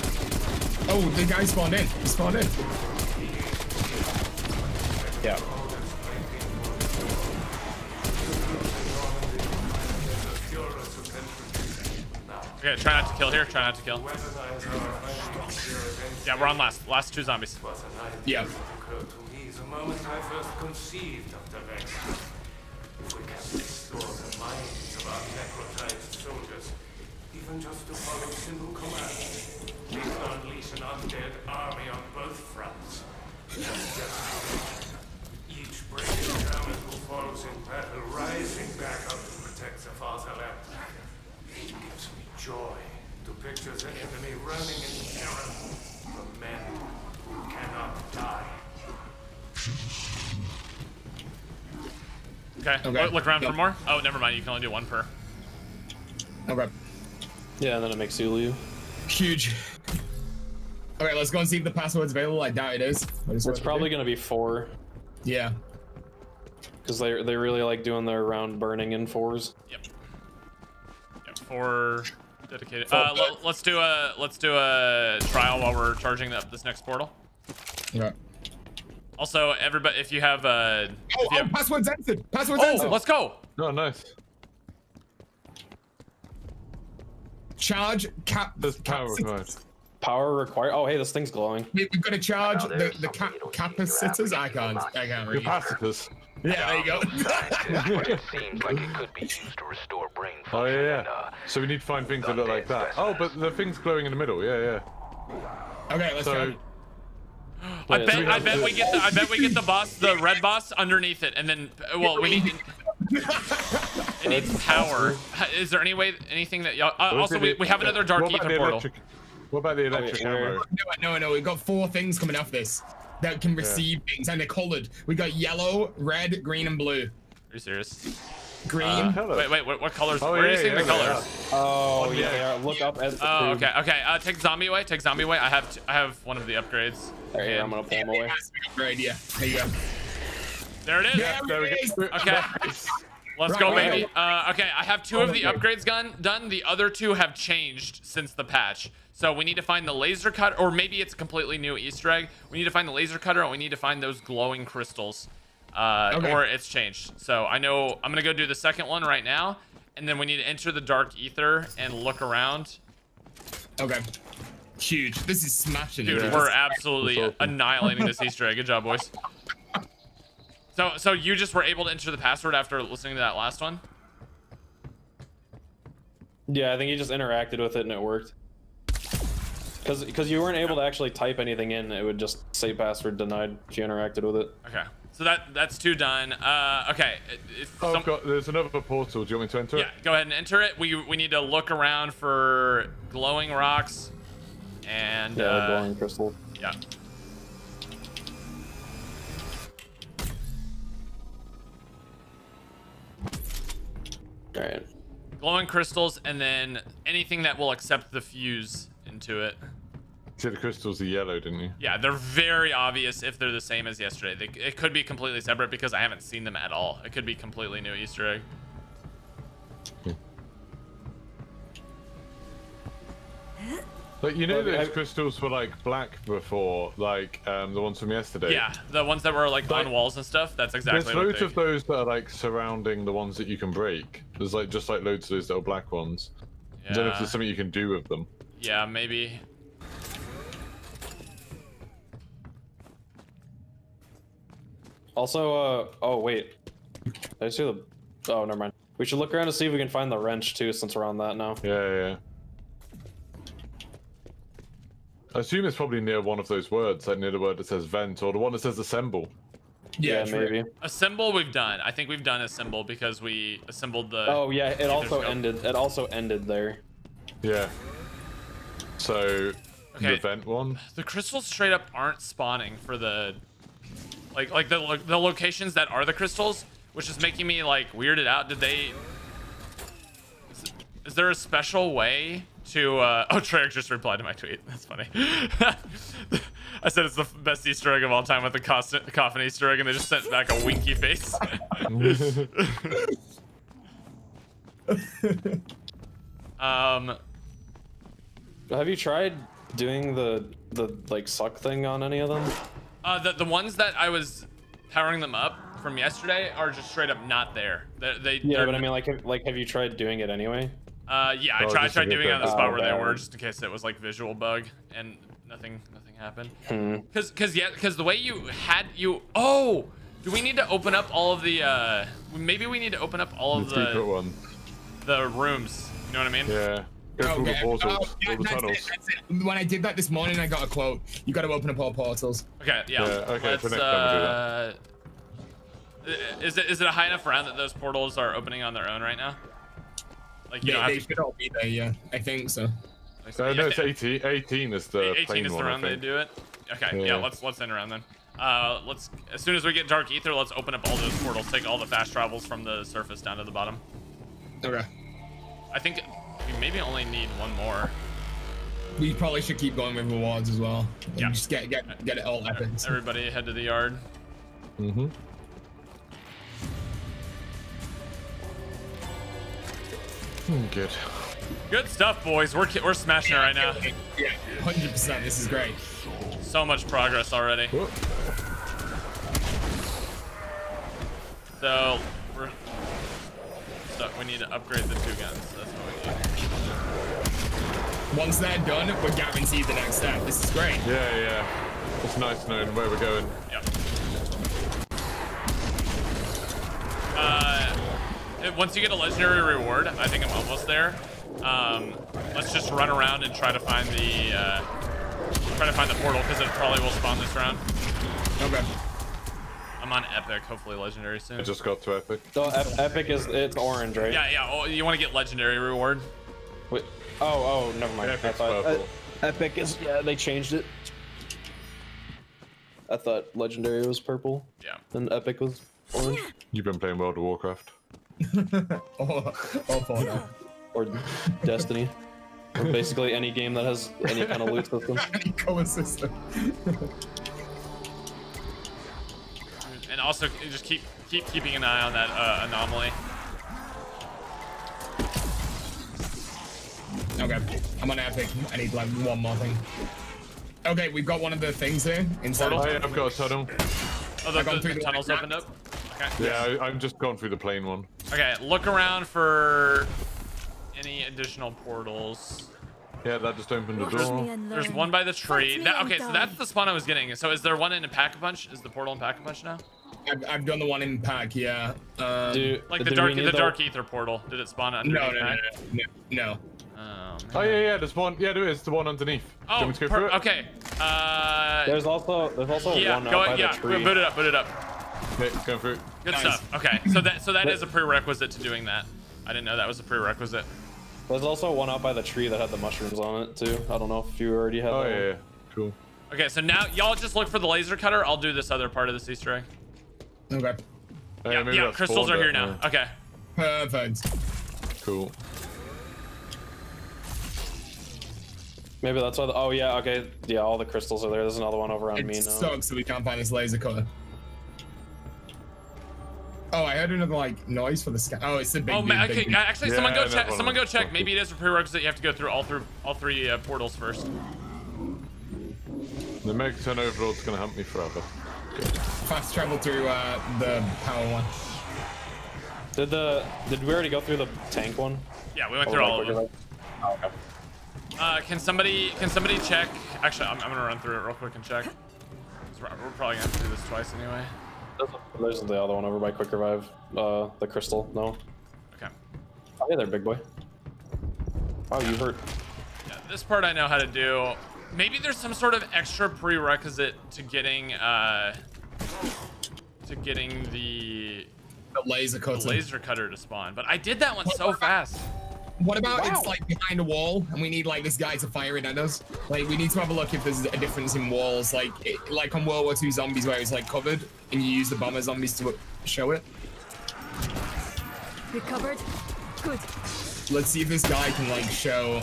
Oh, the guy spawned in. He spawned in. Yeah. Okay, try not to kill here. Try not to kill. Yeah, we're on last two zombies. Yeah. The moment I first conceived of the Wechsler, if we can restore the minds of our necrotized soldiers, even just to follow simple commands, we can unleash an undead army on both fronts. Each brave German who falls in battle, rising back up to protect the fatherland. It gives me joy to picture the enemy running in terror from men who cannot die. Okay. Look around for more. Oh, never mind. You can only do one per. Okay. Yeah, and then it makes Ulu. Huge. All right, let's go and see if the password's available. I doubt it is. It's probably gonna be 4. Yeah. Because they really like doing their round burning in 4s. Yep. Yep. 4 dedicated. Let's do a trial while we're charging up this next portal. Yeah. Also, everybody, if you have password's entered. Password's entered. Let's go. Oh, nice. Charge power required. Oh, hey, this thing's glowing. We've got to charge the capacitors. I can't read. Capacitors. Yeah, there you go. It seems like it could be used to restore brain function. Oh yeah. So we need to find things that look like that. Oh, but the thing's glowing in the middle. Yeah, yeah. Okay, let's go. I bet we get the boss, the red boss, underneath it, and then it needs power. Is there any way, anything that y'all? Also, we have another dark ether portal. What about the electric arrow? No. We've got 4 things coming off this that can receive things, and they're colored. We got yellow, red, green, and blue. Are you serious? Green. Wait. What colors? Where are you seeing the colors? Oh yeah. Look up as. Oh, okay. Take zombie away. I have one of the upgrades. Right here, I'm gonna pull him away. Upgrade, yeah. There you go. There it is. Yeah, there we go. Okay. Let's go, baby. Okay, I have 2 of the upgrades done. The other 2 have changed since the patch. So we need to find the laser cutter, or maybe it's a completely new Easter egg. We need to find the laser cutter, and we need to find those glowing crystals. Or it's changed. So I know I'm gonna go do the second one right now, and then we need to enter the dark ether and look around. Okay. Huge. This is smashing. Dude, we're absolutely annihilating this Easter egg. Good job, boys. So you just were able to enter the password after listening to that last one? Yeah, I think you just interacted with it and it worked. Because you weren't able to actually type anything in. It would just say password denied if you interacted with it. Okay. So that's 2 done. Okay. There's another portal. Do you want me to enter it? Yeah, go ahead and enter it. We need to look around for glowing rocks. And glowing crystal. Yeah. All right. Glowing crystals, and then anything that will accept the fuse into it. So the crystals are yellow, didn't you? Yeah, they're very obvious if they're the same as yesterday. It could be completely separate because I haven't seen them at all. It could be completely new Easter egg. Like, you know those crystals were like black before, like the ones from yesterday? Yeah, the ones that were like on walls and stuff, that's exactly what they... There's loads of those that are like surrounding the ones that you can break. There's like just like loads of those little black ones. Yeah. I don't know if there's something you can do with them. Yeah, maybe. Also, oh wait, did I see the... Oh, never mind. We should look around to see if we can find the wrench too, since we're on that now. Yeah. I assume it's probably near one of those words, like near the word that says vent, or the one that says assemble. Yeah, maybe. Assemble we've done. I think we've done assemble because we assembled the... Oh yeah, it also ended. It also ended there. Yeah. So, the vent one. The crystals straight up aren't spawning for the... Like the locations that are the crystals, which is making me like weirded out. Did they... Is there a special way to... Oh, Treyarch just replied to my tweet. That's funny. I said it's the best Easter egg of all time with the coffin Easter egg, and they just sent back a winky face. Have you tried doing the like suck thing on any of them? The ones that I was powering them up from yesterday are just straight up not there. Yeah, but I mean, like, have you tried doing it anyway? Yeah, oh, I tried doing it on the spot where they were, just in case it was like visual bug, and nothing happened. Cause the way you had you... Oh, do we need to open up all of the? Maybe we need to open up all of the rooms. You know what I mean? Yeah. Okay. That's it. When I did that this morning, I got a quote. You got to open up all portals. Okay. Yeah. Okay. Let's, is it a high enough round that those portals are opening on their own right now? Like they should all be there. Yeah, I think so. No, it's 18. 18 is the 18 is the round they do it. Okay. Yeah. Let's end around then. Let's, as soon as we get dark ether, let's open up all those portals. Take all the fast travels from the surface down to the bottom. Okay. I think we maybe only need one more. We probably should keep going with rewards as well. Yeah. Just get it all epic. Everybody head to the yard. Mm-hmm. Good. Good stuff, boys. We're smashing it right now. Yeah, 100%. This is great. So much progress already. Whoop. So we're... We need to upgrade the 2 guns. That's what we need. Once they're done, we're guaranteed the next step. This is great. Yeah. It's nice knowing where we're going. Yep. Once you get a legendary reward, I think I'm almost there. Let's just run around and try to find the portal, because it probably will spawn this round. Okay. I'm on epic, hopefully legendary soon. I just got to epic. So epic is, it's orange, right? Yeah. Oh, you want to get legendary reward? Wait. Oh, never mind. Epic's purple. Epic is, yeah, they changed it. I thought legendary was purple. Yeah. And epic was orange. You've been playing World of Warcraft. Or Destiny. Or basically any game that has any kind of loot system. Any colour system. And also, just keeping an eye on that anomaly. Okay, I'm on epic. I need like one more thing. Okay, we've got one of the things here. Inside. Oh, I've got a tunnel. Oh, the tunnel's opened up. Okay. Yeah, I'm just going through the plain one. Okay, look around for any additional portals. Yeah, that just opened the door. There's one by the tree. Okay, so that's the spawn I was getting. So is there one in a Pack-a-Punch? Is the portal in Pack-a-Punch now? I've done the one in pack, yeah. Like the dark ether portal. Did it spawn underneath? No. Oh yeah, there's one. Yeah, there is the one underneath. Oh, do you want me to go through it? Okay. There's also one by the tree. Yeah, boot it up. Okay, go through. Good stuff. Okay, so that is a prerequisite to doing that. I didn't know that was a prerequisite. There's also one out by the tree that had the mushrooms on it too. I don't know if you already have. Oh yeah, cool. Okay, so now y'all just look for the laser cutter. I'll do this other part of this Easter egg. Okay. Yeah, crystals are here now. Okay. Perfect. Cool. Maybe that's why. Oh yeah. Okay. Yeah, all the crystals are there. There's another one over on me now. It sucks that we can't find this laser cutter. Oh, I heard another like noise for the sky. Oh, it's the big. Oh, man, okay. Big, actually, yeah, someone go check. Someone go check. Maybe it is a prerequisite. You have to go through all three portals first. The Megaton overload's gonna hunt me forever. Good. Fast travel through the power one. Did we already go through the tank one? Yeah, we went through all of them. Oh, okay. Can somebody check? Actually, I'm gonna run through it real quick and check. We're probably gonna have to do this twice anyway. There's the other one over by Quick Revive. The crystal. No. Okay. Oh, hey there, big boy. Oh, you hurt. Yeah, this part I know how to do. Maybe there's some sort of extra prerequisite to getting the laser cutter to spawn. But I did that one so fast. What about it's like behind a wall and we need like this guy to fire it at us? Like we need to have a look if there's a difference in walls, like on World War II zombies where it's like covered and you use the bomber zombies to show it. You're covered. Good. Let's see if this guy can like show.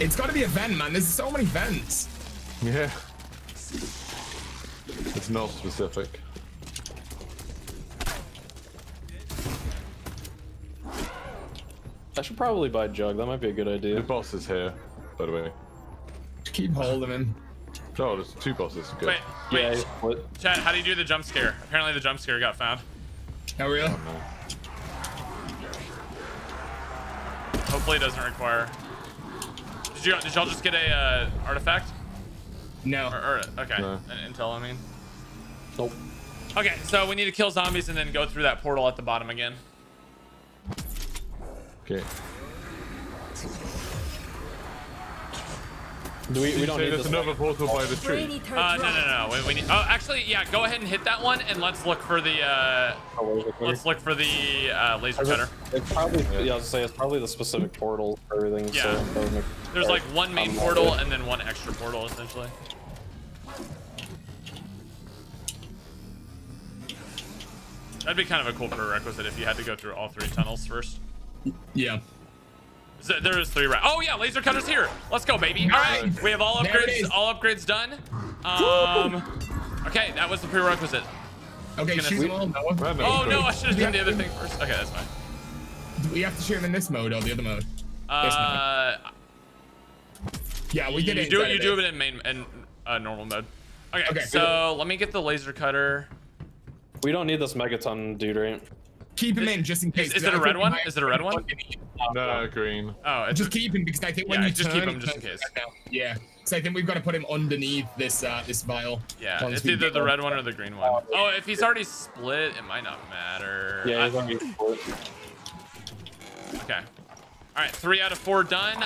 It's got to be a vent, man. There's so many vents. Yeah. It's not specific. I should probably buy Jug. That might be a good idea. The boss is here, by the way. Keep holding him. Oh, there's two bosses. Good. Wait. Yeah, Chad, how do you do the jump scare? Apparently the jump scare got found. Oh, really? Hopefully it doesn't require. Did y'all just get a artifact? No. Okay. No. An intel, I mean. Nope. Okay, so we need to kill zombies and then go through that portal at the bottom again. Okay. We don't need this. There's another portal by the tree. No. We need. Oh, actually, yeah. Go ahead and hit that one, and let's look for the. Let's look for the laser cutter. It's probably. Yeah, I was gonna say it's probably the specific portal for everything. Yeah. So there's like one main portal and then one extra portal essentially. That'd be kind of a cool prerequisite if you had to go through all three tunnels first. Yeah. So there is three rounds. Oh yeah, laser cutter's here. Let's go, baby. All right, we have all upgrades. All upgrades done. Okay, that was the prerequisite. Okay, shoot them all. Oh no, I should have done the other thing first. Okay, that's fine. Do we have to shoot him in this mode or the other mode? Yeah, we did it. You do it in main and normal mode. Okay. So let me get the laser cutter. We don't need this megaton dude, right? Keep him in just in case. Is it a red one? Is it a red one? No, green. Oh, just keep him because I think when you just keep him just in case. Yeah, so I think we've got to put him underneath this this vial. Yeah, it's either the red one or the green one. Oh, if he's already split, it might not matter. Yeah, he's already split. Okay. All right, 3 out of 4 done.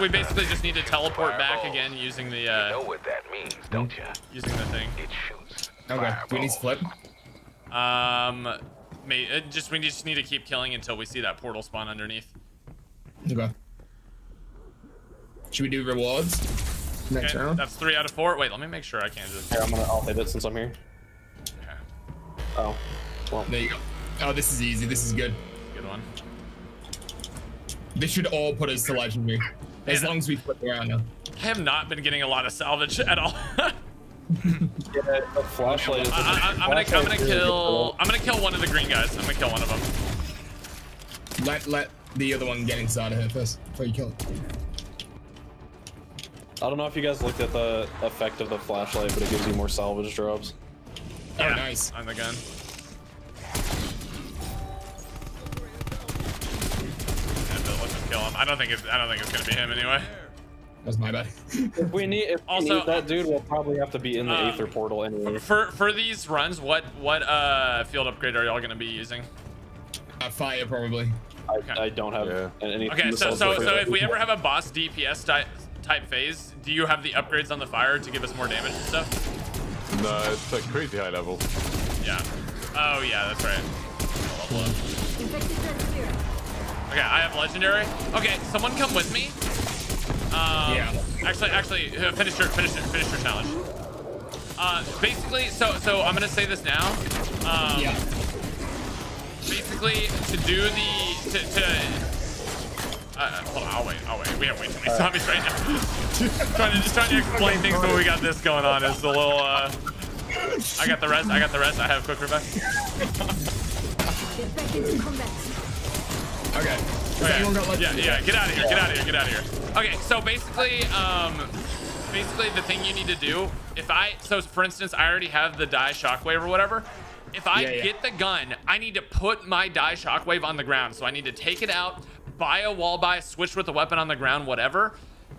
We basically just need to teleport back again using the. You know what that means, don't you? Using the thing. It shoots. Okay. Do we need split? We just need to keep killing until we see that portal spawn underneath. Okay. Should we do rewards? Next round? That's 3 out of 4. Wait, let me make sure I can't just. Here, I'll hit it since I'm here. Okay. Oh. Well. There you go. Oh, this is easy. This is good. Good one. This should all put us to legendary. As long as we flip around now. I have not been getting a lot of salvage at all. Yeah, the flashlight. I'm gonna kill one of the green guys. I'm gonna kill one of them. Let the other one get inside of her first before you kill it. I don't know if you guys looked at the effect of the flashlight, but it gives you more salvage drops. Yeah. Oh, nice. On the gun. Kill him. I don't think it's gonna be him anyway. That's my bad. If we need that dude, we'll probably have to be in the Aether portal anyway. For these runs, what field upgrade are y'all gonna be using? Fire probably. I don't have anything. Okay, so if we ever have a boss DPS type phase, do you have the upgrades on the fire to give us more damage and stuff? No, it's like crazy high level. Yeah. Oh yeah, that's right. Okay, I have legendary. Okay, someone come with me. Actually, finish your challenge. Basically, so I'm gonna say this now. Basically, to do the hold on, I'll wait. We have way too many zombies right now. just trying to explain things when we got this going on is a little. I got the rest. I have quick revive. Get back into combat. Okay. Yeah, get out of here, get out of here. Okay, so basically, the thing you need to do, if I, so for instance, I already have the die shockwave or whatever. If I get the gun, I need to put my die shockwave on the ground. So I need to take it out, buy a wall buy, switch with the weapon on the ground, whatever.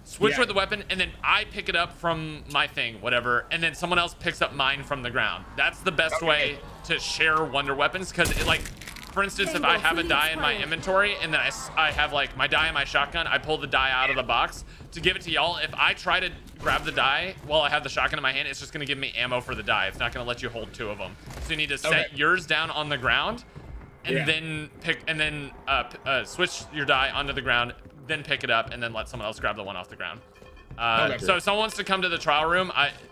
Switch with the weapon, and then I pick it up from my thing, whatever, and then someone else picks up mine from the ground. That's the best way to share wonder weapons, because it, like, for instance, if I have a die in my inventory and then I have like my die in my shotgun, I pull the die out of the box to give it to y'all. If I try to grab the die while I have the shotgun in my hand, it's just gonna give me ammo for the die. It's not gonna let you hold two of them. So you need to set yours down on the ground, and then pick, and then switch your die onto the ground, then pick it up, and then let someone else grab the one off the ground. So if someone wants to come to the trial room,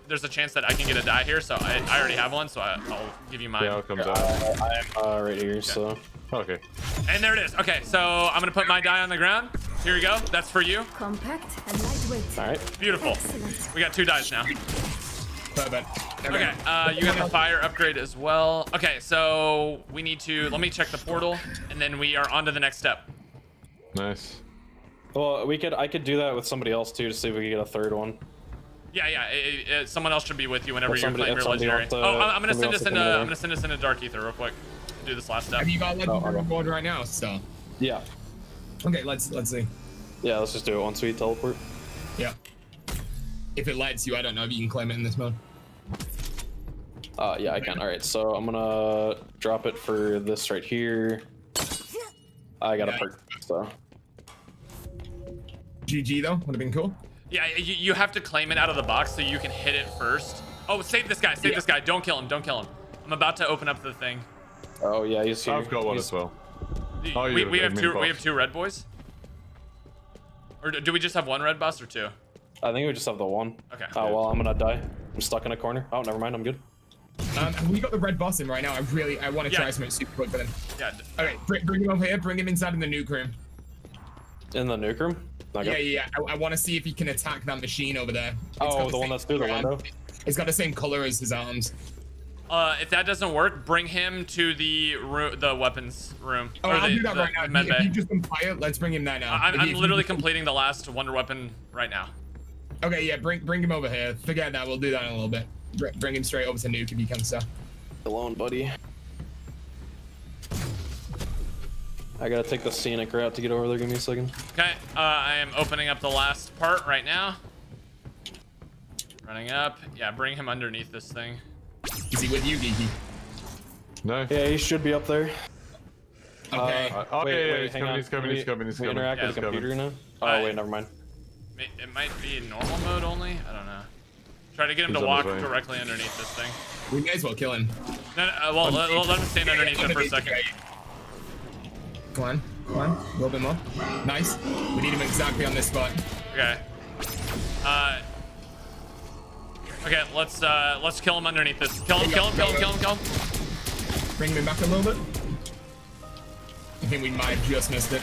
there's a chance that I can get a die here, so I already have one, so I'll give you mine. Yeah, I'll come down. I'm right here, so... Okay. And there it is. Okay, so I'm gonna put my die on the ground. Here we go. That's for you. Compact and lightweight. All right. Beautiful. Excellent. We got two dies now. Okay, you have the fire upgrade as well. Okay, so we need to... Let me check the portal, and then we are on to the next step. Nice. Well, we could, I could do that with somebody else too, to see if we could get a third one. Yeah, yeah. Someone else should be with you whenever you're playing your legendary. I'm gonna send us into Dark Aether real quick. Do this last step. Have you got legendary on board right now? So. Yeah. Okay, let's see. Yeah, let's just do it once we teleport. Yeah. If it lights you, I don't know if you can claim it in this mode. Yeah, I can. All right, so I'm gonna drop it for this right here. I got a perk, so. GG though, would have been cool. Yeah, you have to claim it out of the box so you can hit it first. Oh, save this guy, save this guy. Don't kill him, don't kill him. I'm about to open up the thing. Oh yeah, he's here. I've got one as well. Oh, we have two red boys? Or do we just have one red boss or two? I think we just have the one. Okay. Oh well, I'm gonna die. I'm stuck in a corner. Oh, never mind, I'm good. We got the red boss in right now. I want to try something super quick for them. Yeah. Okay, bring him over here, bring him inside in the nuke room. In the nuke room? Yeah, yeah. I want to see if he can attack that machine over there. Oh, the one that's through the window. It's got the same color as his arms. If that doesn't work, bring him to the weapons room. Oh, I'll do that right now. If you just fire, let's bring him there now. I'm literally completing the last wonder weapon right now. Okay, yeah. Bring him over here. Forget that. We'll do that in a little bit. Bring him straight over to nuke if you can, sir. Alone, buddy. I gotta take the scenic route to get over there. Give me a second. Okay, I am opening up the last part right now. Running up. Yeah, bring him underneath this thing. Is he with you, Giki? No. Yeah, he should be up there. Okay. Wait, he's coming. Interact with the computer now? Oh, wait, never mind. It might be normal mode only? I don't know. Try to get him to walk directly underneath this thing. We may as well kill him. No, well, let him stand underneath it for a second. Come on, a little bit more. Nice. We need him exactly on this spot. Okay. Okay, let's kill him underneath this. Kill him. Bring me back a little bit. I think we might have just missed it.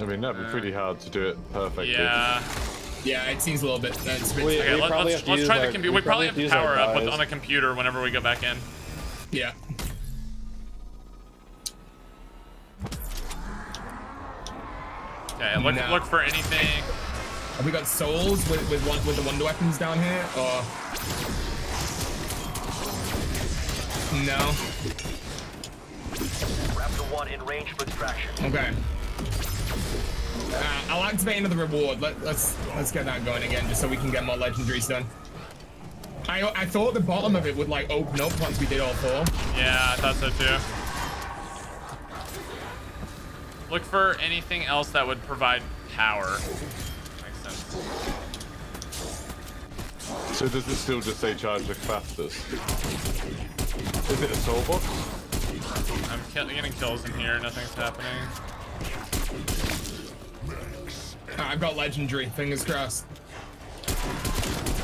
I mean, that'd be pretty hard to do it perfectly. Yeah. Yeah, it seems a little bit. Okay, let's try the computer. We probably have to power up on the computer whenever we go back in. Yeah. Okay, look for anything. Have we got souls with the wonder weapons down here? Or no. Raptor 1 in range for extraction. Okay. I'll activate another reward. Let's get that going again, just so we can get more legendaries done. I thought the bottom of it would like open up once we did all four. Yeah, I thought so too. Look for anything else that would provide power. Makes sense. So does it still just say charge the fastest? Is it a soul box? I'm getting kills in here. Nothing's happening. I've got legendary. Fingers crossed.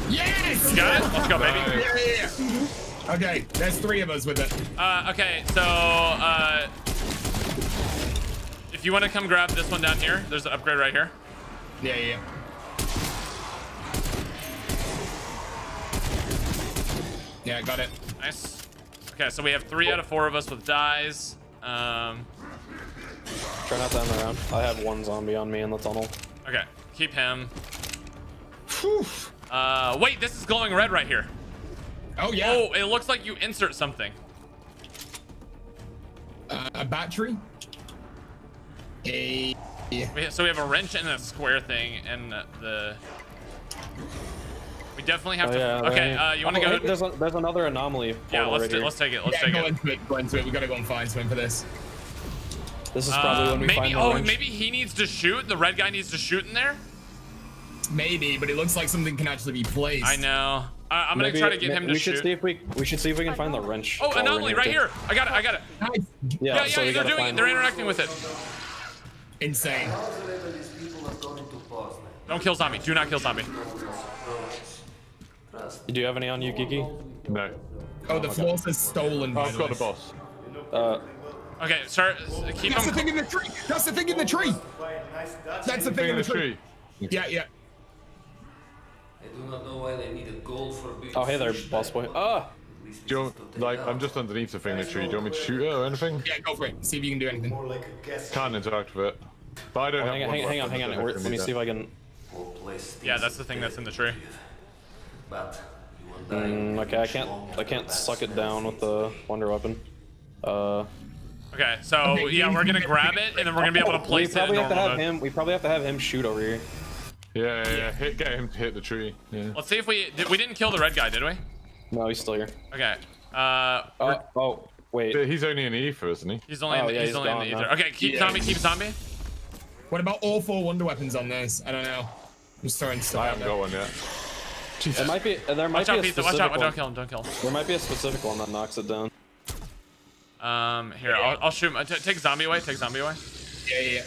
Yes! Got it? Let's go, baby. Nice. Yeah, yeah, yeah. Okay, there's three of us with it. Okay, so... if you want to come grab this one down here, there's an upgrade right here. Yeah, yeah, yeah. Yeah, I got it. Nice. Okay, so we have 3 out of 4 of us with dies. Try not to end around. I have 1 zombie on me in the tunnel. Okay, keep him. Whew. Wait, this is glowing red right here. Oh, yeah. Oh, it looks like you insert something. A battery. A... So we have a wrench and a square thing, and the... We definitely have to... Yeah, okay, you want to go... There's another anomaly. Yeah, let's take it. Let's take it. Go into it. We got to go and find something for this. This is probably when we find the wrench. Maybe he needs to shoot. The red guy needs to shoot in there. Maybe, but it looks like something can actually be placed. I know. I'm gonna try to get him to shoot. We should see if we can find the wrench. Oh, anomaly right here! I got it. Nice. Yeah, so they're doing it. They're interacting with it. Insane. Don't kill zombie. Do not kill zombie. Do you have any on you, Giki? No. Oh, the force is stolen. Oh, I've got a boss. Okay, start. Keep him. That's the thing in the tree. That's the thing in the tree. That's the thing in the tree. Yeah, yeah. I do not know why they need a goal for being. Oh, hey there, boss boy. Ah! Do you want, like, I'm just underneath the thing in the tree. Do you want me to shoot it or anything? Yeah, go for it. See if you can do anything. More like a guess. Can't interact with it. But I don't have hang on. Let me see if I can. Yeah, that's the thing that's in the tree. Okay, I can't suck it down with the wonder weapon. Okay, so yeah, we're gonna grab it and then we're gonna be able to place it in normal mode. We probably have to have him shoot over here. Yeah. Get him to hit the tree. Yeah. Let's see if we didn't kill the red guy, did we? No, he's still here. Okay. Oh, wait. He's only in the ether, isn't he? He's only in the ether. Okay, keep zombie. What about all 4 wonder weapons on this? I don't know. I'm starting to. I haven't got one yet. Jesus. It might be. There might be a specific one. Watch out! Don't kill him! Don't kill him! There might be a specific one that knocks it down. Here, I'll shoot him. Take zombie away. Take zombie away. Yeah.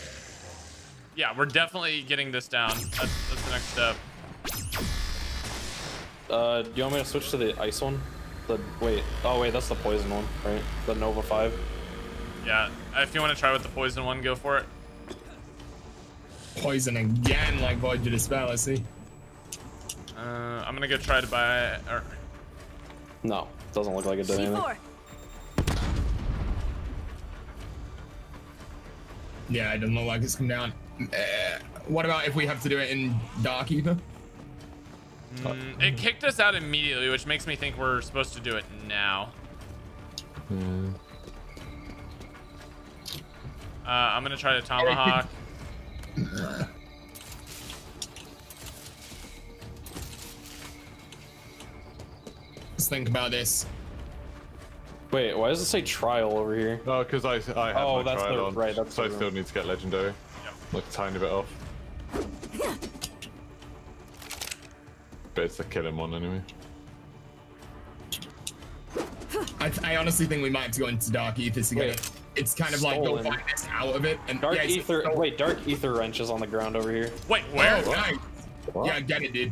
Yeah, we're definitely getting this down. That's the next step. Do you want me to switch to the ice one? Wait, that's the poison one, right? The Nova 5. Yeah, if you want to try with the poison one, go for it. Poison again, like Voyage of Despair, I see. I'm gonna go try to buy... Or... No, doesn't look like it did anything. Yeah, it doesn't look like it's come down. What about if we have to do it in Dark Ether? It kicked us out immediately, which makes me think we're supposed to do it now. I'm gonna try to tomahawk. Let's think about this. Wait, why does it say trial over here? No, because I have my trial on, right, so I still need to get legendary. Yep. Like a tiny bit off. But it's the killing one anyway. I honestly think we might have to go into Dark Ether to get it. It's kind of stolen. Like go find this out of it. And Dark Ether, wait, Dark Ether wrench is on the ground over here. Wait, where? Oh, nice. Yeah, I get it, dude.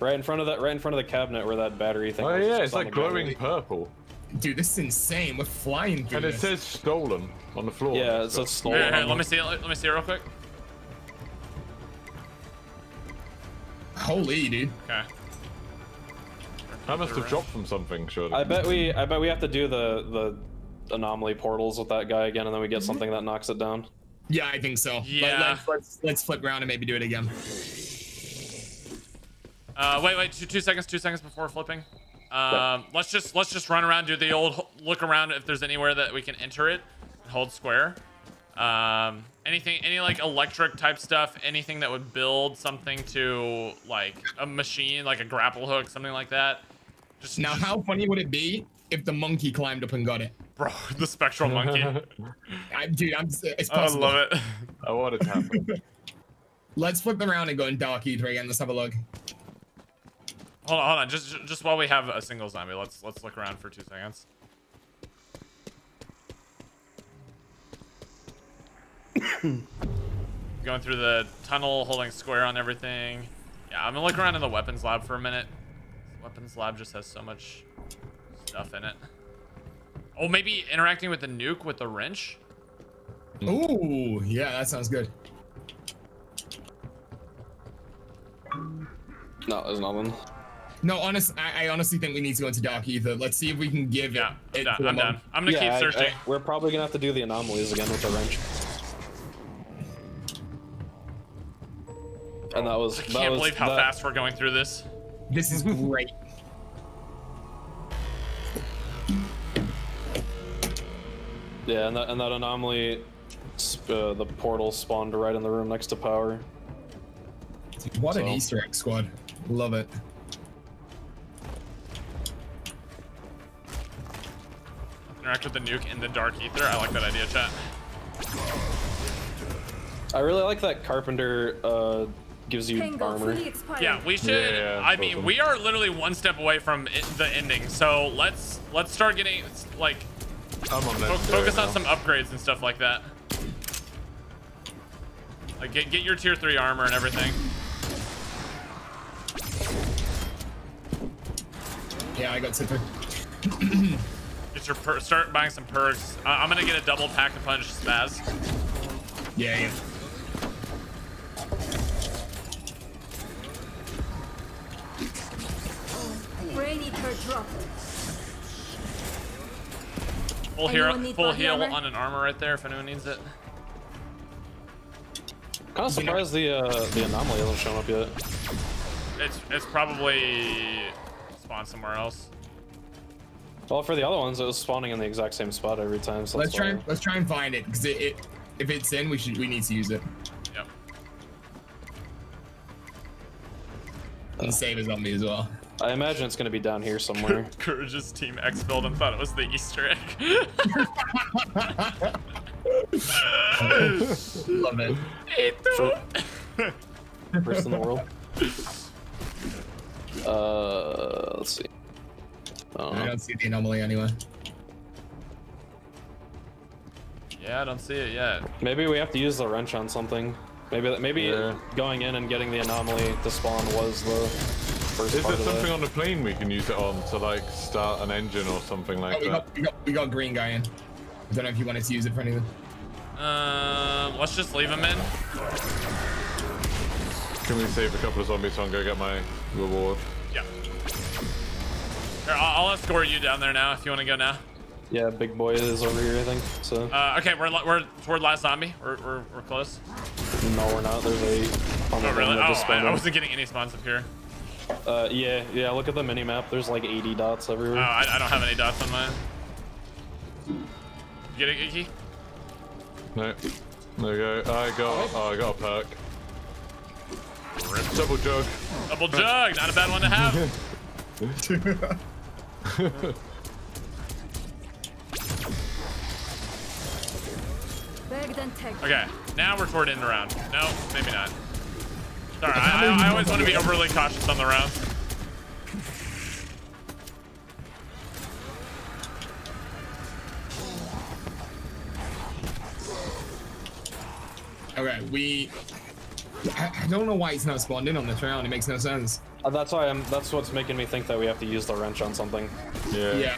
Right in front of the cabinet where that battery thing is. Oh yeah, it's like glowing purple. Dude, this is insane. We're flying through this. And it says stolen on the floor. Yeah, it says stolen. Hey, let me see it real quick. Holy, dude. Okay. I must have dropped from something, surely. I bet we have to do the anomaly portals with that guy again, and then we get something that knocks it down. Yeah, I think so. Yeah. Let's flip around and maybe do it again. Wait, 2 seconds before flipping. Let's just run around, do the old look around if there's anywhere that we can enter it and hold square. Any like electric type stuff, anything that would build something to like a machine, like a grapple hook, something like that. Just how funny would it be if the monkey climbed up and got it? Bro, the spectral monkey. It's possible. I love it. I want it to happen. Let's flip around and go in Dark Ether again. Let's have a look. Hold on. Just while we have a single zombie, let's look around for 2 seconds. Going through the tunnel, holding square on everything. Yeah, I'm gonna look around in the weapons lab for a minute. This weapons lab just has so much stuff in it. Oh, maybe interacting with the nuke with the wrench? Ooh, yeah, that sounds good. No, there's nothing. No, I honestly think we need to go into Dark Ether. Let's see if we can give it. I'm done. I'm gonna keep searching. We're probably gonna have to do the anomalies again with the wrench. And that was. I can't believe how fast we're going through this. This is great. Yeah, and that anomaly, the portal spawned right in the room next to power. What an Easter egg, squad. Love it. Interact with the nuke in the Dark Ether. I like that idea, chat. I really like that Carpenter gives you armor. Yeah, we should. Yeah, I mean, we are literally one step away from the ending, so let's start getting like focus on some upgrades and stuff like that. Like get your tier 3 armor and everything. Yeah, I got super. Get your start buying some perks. I'm gonna get a double pack of punch spaz. Yeah, yeah. Full heal on an armor right there if anyone needs it. I'm kind of surprised the anomaly hasn't shown up yet. It's probably spawned somewhere else. Well, for the other ones, it was spawning in the exact same spot every time. So let's try and find it, because if it's in, we need to use it. Yep. And save is on me as well. I imagine it's gonna be down here somewhere. Courage's team exfilled and thought it was the Easter egg. Love it. First in the world. Let's see. I don't see the anomaly anywhere. Yeah, I don't see it yet. Maybe we have to use the wrench on something. Maybe going in and getting the anomaly to spawn was the first. Is there something on the plane we can use it on to like start an engine or something like that? We got green guy in. I don't know if you wanted to use it for anything. Let's just leave him in. Can we save a couple of zombies so I can go get my reward? Yeah. Here, I'll escort you down there now if you want to go now. Yeah, big boy is over here, I think. So. Okay, we're toward last zombie. We're close. No, we're not. There's eight. Oh really? Oh, I wasn't getting any spawns up here. Yeah. Look at the mini map. There's like 80 dots everywhere. Oh, I don't have any dots on mine. Get it, Giki? No. There you go. I got a perk. Double jug. Double jug. Not a bad one to have. Okay. Now we're toward end round. No, maybe not. Sorry, I always want to be overly cautious on the round. Okay, I don't know why it's not spawned in on this round. It makes no sense. That's what's making me think that we have to use the wrench on something. Yeah.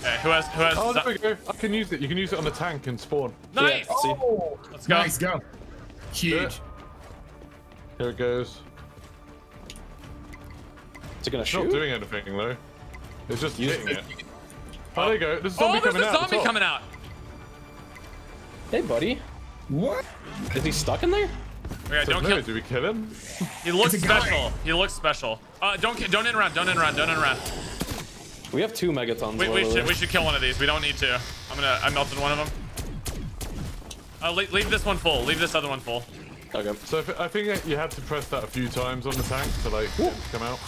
Okay, who has? Oh, there we go. I can use it. You can use it on the tank and spawn. Nice. Yeah, oh, let's go. Nice, go. Huge. Here it goes. Is it gonna shoot? Not doing anything though. It's just using it. Oh, there you go. There's a zombie coming out. Hey, buddy. What? Is he stuck in there? Okay, don't kill him. Did we kill him? He looks special. He looks special. Don't end around. Don't end around. We have 2 megatons. We should kill one of these. We don't need to. I melted one of them. Leave this one full. Leave this other one full. Okay. So I think you had to press that a few times on the tank to like come out.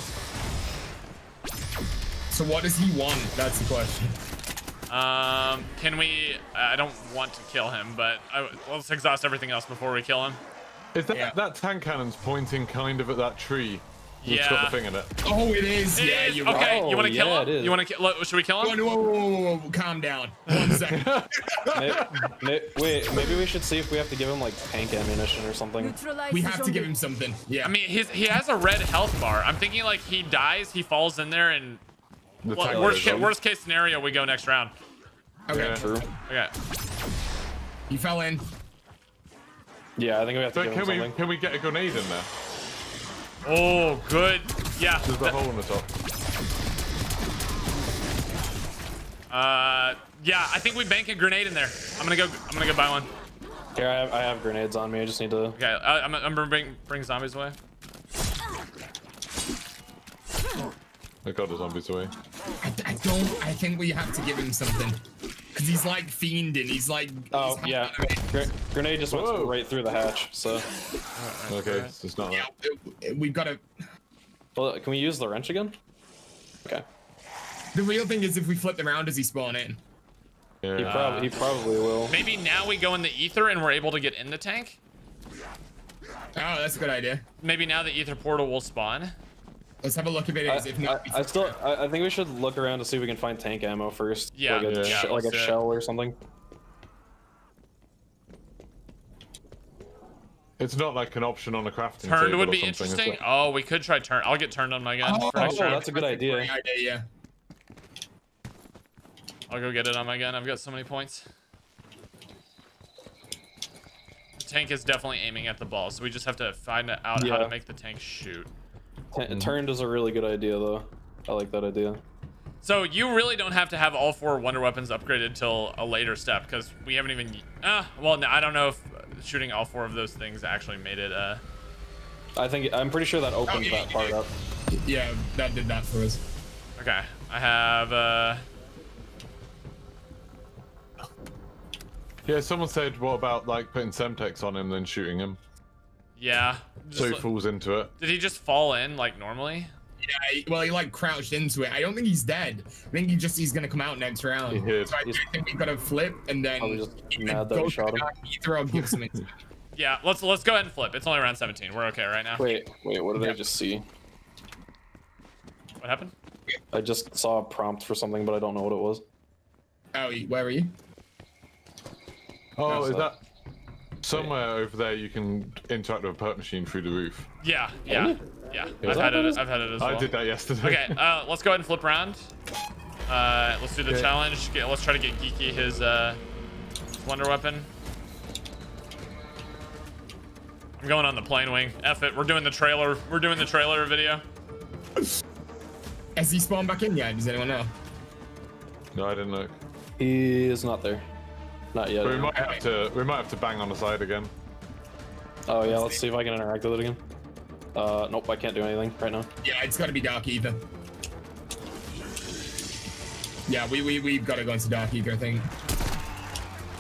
So what does he want? That's the question. Can we? I don't want to kill him, but let's exhaust everything else before we kill him. Is that that tank cannon's pointing kind of at that tree? Yeah. It's got the thing in it. Oh, it is. It is. You're right. Okay, you want to kill him? You want to kill? Should we kill him? Whoa, calm down. One second. Wait, maybe we should see if we have to give him like tank ammunition or something. We have to give him something. Yeah. I mean, he has a red health bar. I'm thinking like he dies, he falls in there, and worst case scenario, we go next round. Okay. True. Okay. You fell in. Yeah, I think we have to give him something. Can we get a grenade in there? Oh, good. Yeah. There's a hole in the top. Yeah, I think we bank a grenade in there. I'm gonna go buy one. Here, I have grenades on me. I just need to. Okay, I'm gonna bring zombies away. I got the zombies away. I think we have to give him something. Cause he's like fiending. He's like. Oh yeah. Grenade just went right through the hatch. So. Okay, so it's not. Yeah, we've got to. Well, can we use the wrench again? Okay. The real thing is if we flip them around, does he spawn in? Yeah. He probably will. Maybe now we go in the ether and we're able to get in the tank? Oh, that's a good idea. Maybe now the ether portal will spawn. Let's have a look at it. I think we should look around to see if we can find tank ammo first. Yeah. Like a, yeah, like a shell or something. It's not like an option on the crafting table. Turned would be interesting. Like... Oh, we could try turn. I'll get turned on my gun. Oh, that's a good idea. Yeah. I'll go get it on my gun. I've got so many points. The tank is definitely aiming at the ball, so we just have to find out how to make the tank shoot. Turned is a really good idea, though. I like that idea. So you really don't have to have all four wonder weapons upgraded till a later step, because we haven't even... well, no, I don't know if shooting all four of those things actually made it... I'm pretty sure that opened that part up. Yeah, that did that for us. Okay, I have... Yeah, someone said, what about like putting Semtex on him then shooting him? Yeah. So he falls into it. Did he just fall in like normally? Yeah, well, he like crouched into it. I don't think he's dead. I think he's gonna come out next round. So I think we've got to flip and then either give some. Yeah, let's go ahead and flip. It's only round 17. We're okay right now. Wait, what did I just see? What happened? I just saw a prompt for something, but I don't know what it was. Oh, where are you? Oh, is that somewhere over there? You can interact with a perk machine through the roof. Yeah. I've had it as well. I did that yesterday. Okay, let's go ahead and flip around. Let's do the challenge. Let's try to get Geeky his wonder weapon. I'm going on the plane wing. F it. We're doing the trailer. We're doing the trailer video. Has he spawned back in yet? Does anyone know? No, I didn't look. He is not there. Not yet. But we might have to bang on the side again. Oh yeah, let's see if I can interact with it again. Nope, I can't do anything right now. Yeah, it's gotta be Dark Ether. Yeah, we've gotta go into Dark Ether, I think.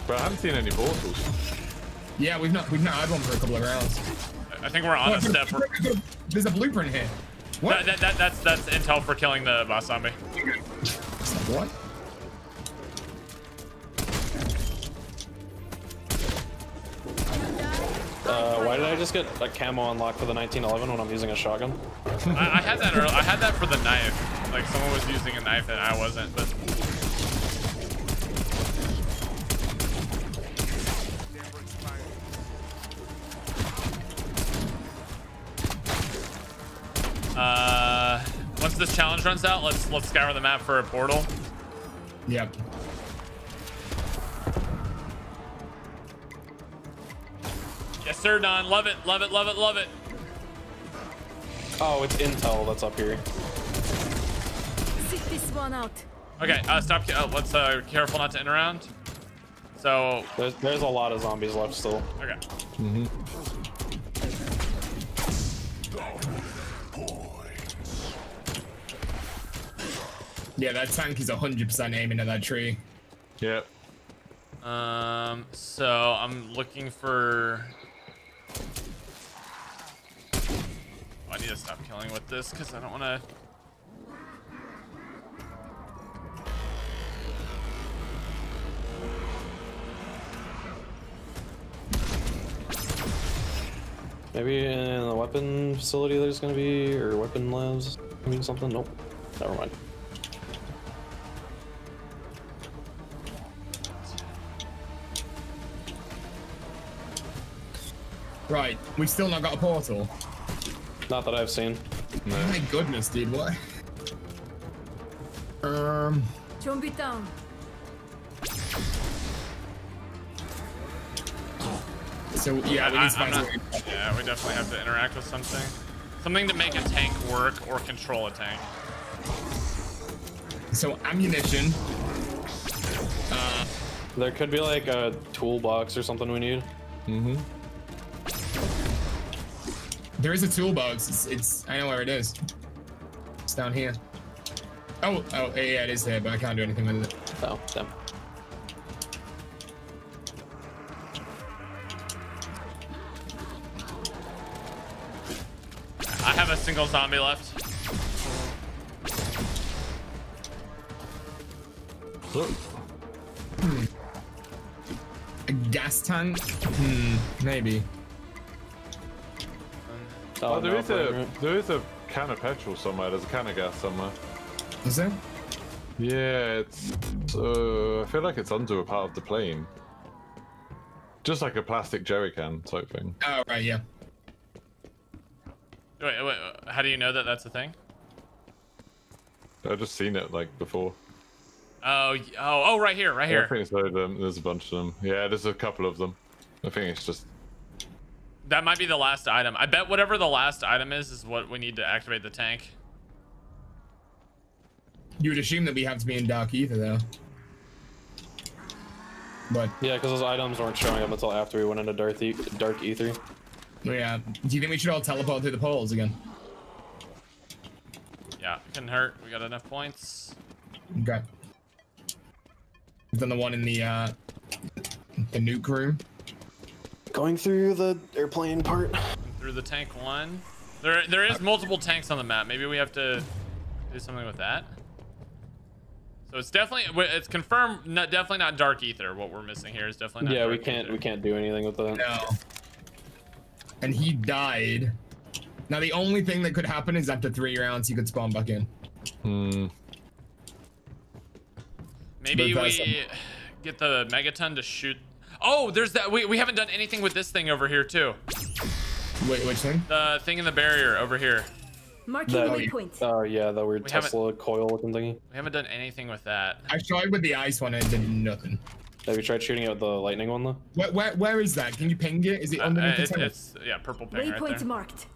Bro, I haven't seen any portals. Yeah, we've not had one for a couple of rounds. I think we're on a step. There's a blueprint here. What? That's intel for killing the boss zombie. What? Why did I just get a camo unlocked for the 1911 when I'm using a shotgun? I had that earlier. I had that for the knife. Like someone was using a knife and I wasn't, but. Once this challenge runs out, let's scour the map for a portal. Yep. Yes, sir, Don. Love it, love it, love it, love it. Oh, it's intel that's up here. Seek this one out. Okay, stop. Let's careful not to end around. So there's a lot of zombies left still. Okay. Mm-hmm. Yeah, that tank is 100% aiming at that tree. Yep. So I'm looking for. I need to stop killing with this because I don't want to. Maybe in the weapon facility there's going to be, or weapon labs, maybe something. Nope. Never mind. Right, we've still not got a portal. Not that I've seen. No. Oh my goodness, dude, what? Jump it down. so yeah, we need to find something. Yeah, we definitely have to interact with something. Something to make a tank work or control a tank. So ammunition. There could be like a toolbox or something we need. Mm-hmm. There is a toolbox. It's I know where it is. It's down here. Oh, oh yeah, it is there, but I can't do anything with it. Oh, damn. I have a single zombie left. A gas tank? Hmm, maybe. Oh, there is a can of petrol somewhere. There's a can of gas somewhere. Is there? Yeah, it's. I feel like it's under a part of the plane. Just like a plastic jerry can type thing. Oh right, yeah. Wait, wait, how do you know that that's a thing? I've just seen it like before. Oh, oh, oh, right here, right here. I think so, there's a bunch of them. Yeah, there's a couple of them. I think it's just... That might be the last item. I bet whatever the last item is what we need to activate the tank. You would assume that we have to be in Dark Aether, though. But... Yeah, because those items weren't showing up until after we went into Dark Aether. Yeah. Do you think we should all teleport through the poles again? Yeah, it couldn't hurt. We got enough points. Okay. Than the one in the nuke room. Going through the airplane part. Through the tank one. There is multiple tanks on the map. Maybe we have to do something with that. So it's definitely, it's confirmed. Not, definitely not Dark Aether. What we're missing here is definitely not. Yeah, Dark Aether. We can't do anything with that. No. And he died. Now the only thing that could happen is after 3 rounds he could spawn back in. Hmm. Maybe we get the megaton to shoot. Oh, there's that. We haven't done anything with this thing over here too. Wait, which thing? The thing in the barrier over here. Marking waypoint. Oh yeah, that weird Tesla coil looking thingy. We haven't done anything with that. I tried with the ice one and it did nothing. Have you tried shooting out the lightning one though? Where is that? Can you ping it? Is it underneath the tank? It's yeah, purple ping right there. Waypoint marked.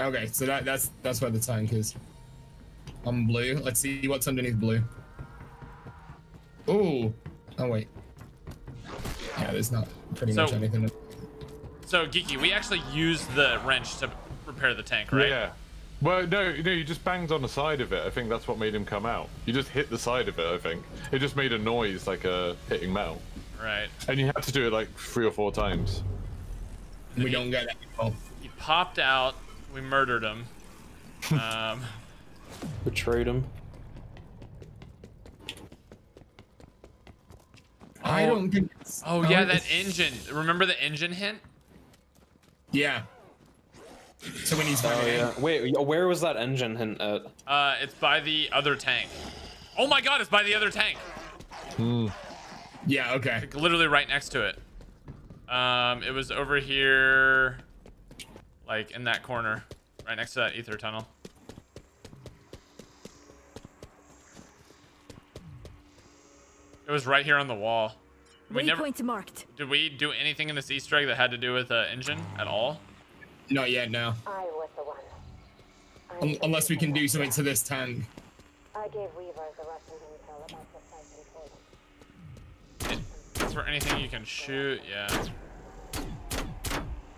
Okay, so that's where the tank is. On blue. Let's see what's underneath blue. Ooh. Oh wait. Yeah, there's not pretty much anything. So Geeky, we actually used the wrench to repair the tank, right? Yeah. Well, no, you just banged on the side of it. I think that's what made him come out. You just hit the side of it, I think. It just made a noise like a hitting metal. Right. And you had to do it like 3 or 4 times. We don't get that involved. He popped out. We murdered him. Betrayed him. I don't think it's... Oh, yeah, that engine. Remember the engine hint? Yeah. So we need to find it. Yeah. Wait, where was that engine hint at? It's by the other tank. Oh, my God, it's by the other tank. Hmm. Yeah, okay. Like, literally right next to it. It was over here, like, in that corner, right next to that ether tunnel. It was right here on the wall. We never marked. Did we do anything in this Easter egg that had to do with the engine at all? Not yet, no. I was the one. Unless we can do something to this tank. I gave Weaver the Russian intel about the fight. It's for anything you can shoot, yeah.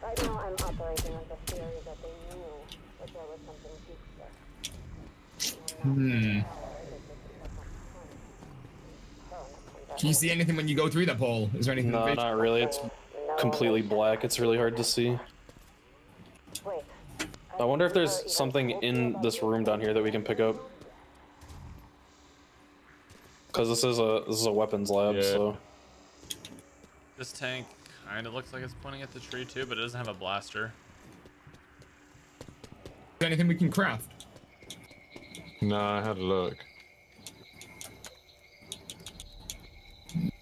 Right now I'm operating on the theory that they knew that there was something deep there. Hmm. Can you see anything when you go through that hole? Is there anything? No, not really. It's completely black. It's really hard to see. I wonder if there's something in this room down here that we can pick up. Because this is a weapons lab, yeah. So. This tank kind of looks like it's pointing at the tree too, but it doesn't have a blaster. Is there anything we can craft? No, I had a look.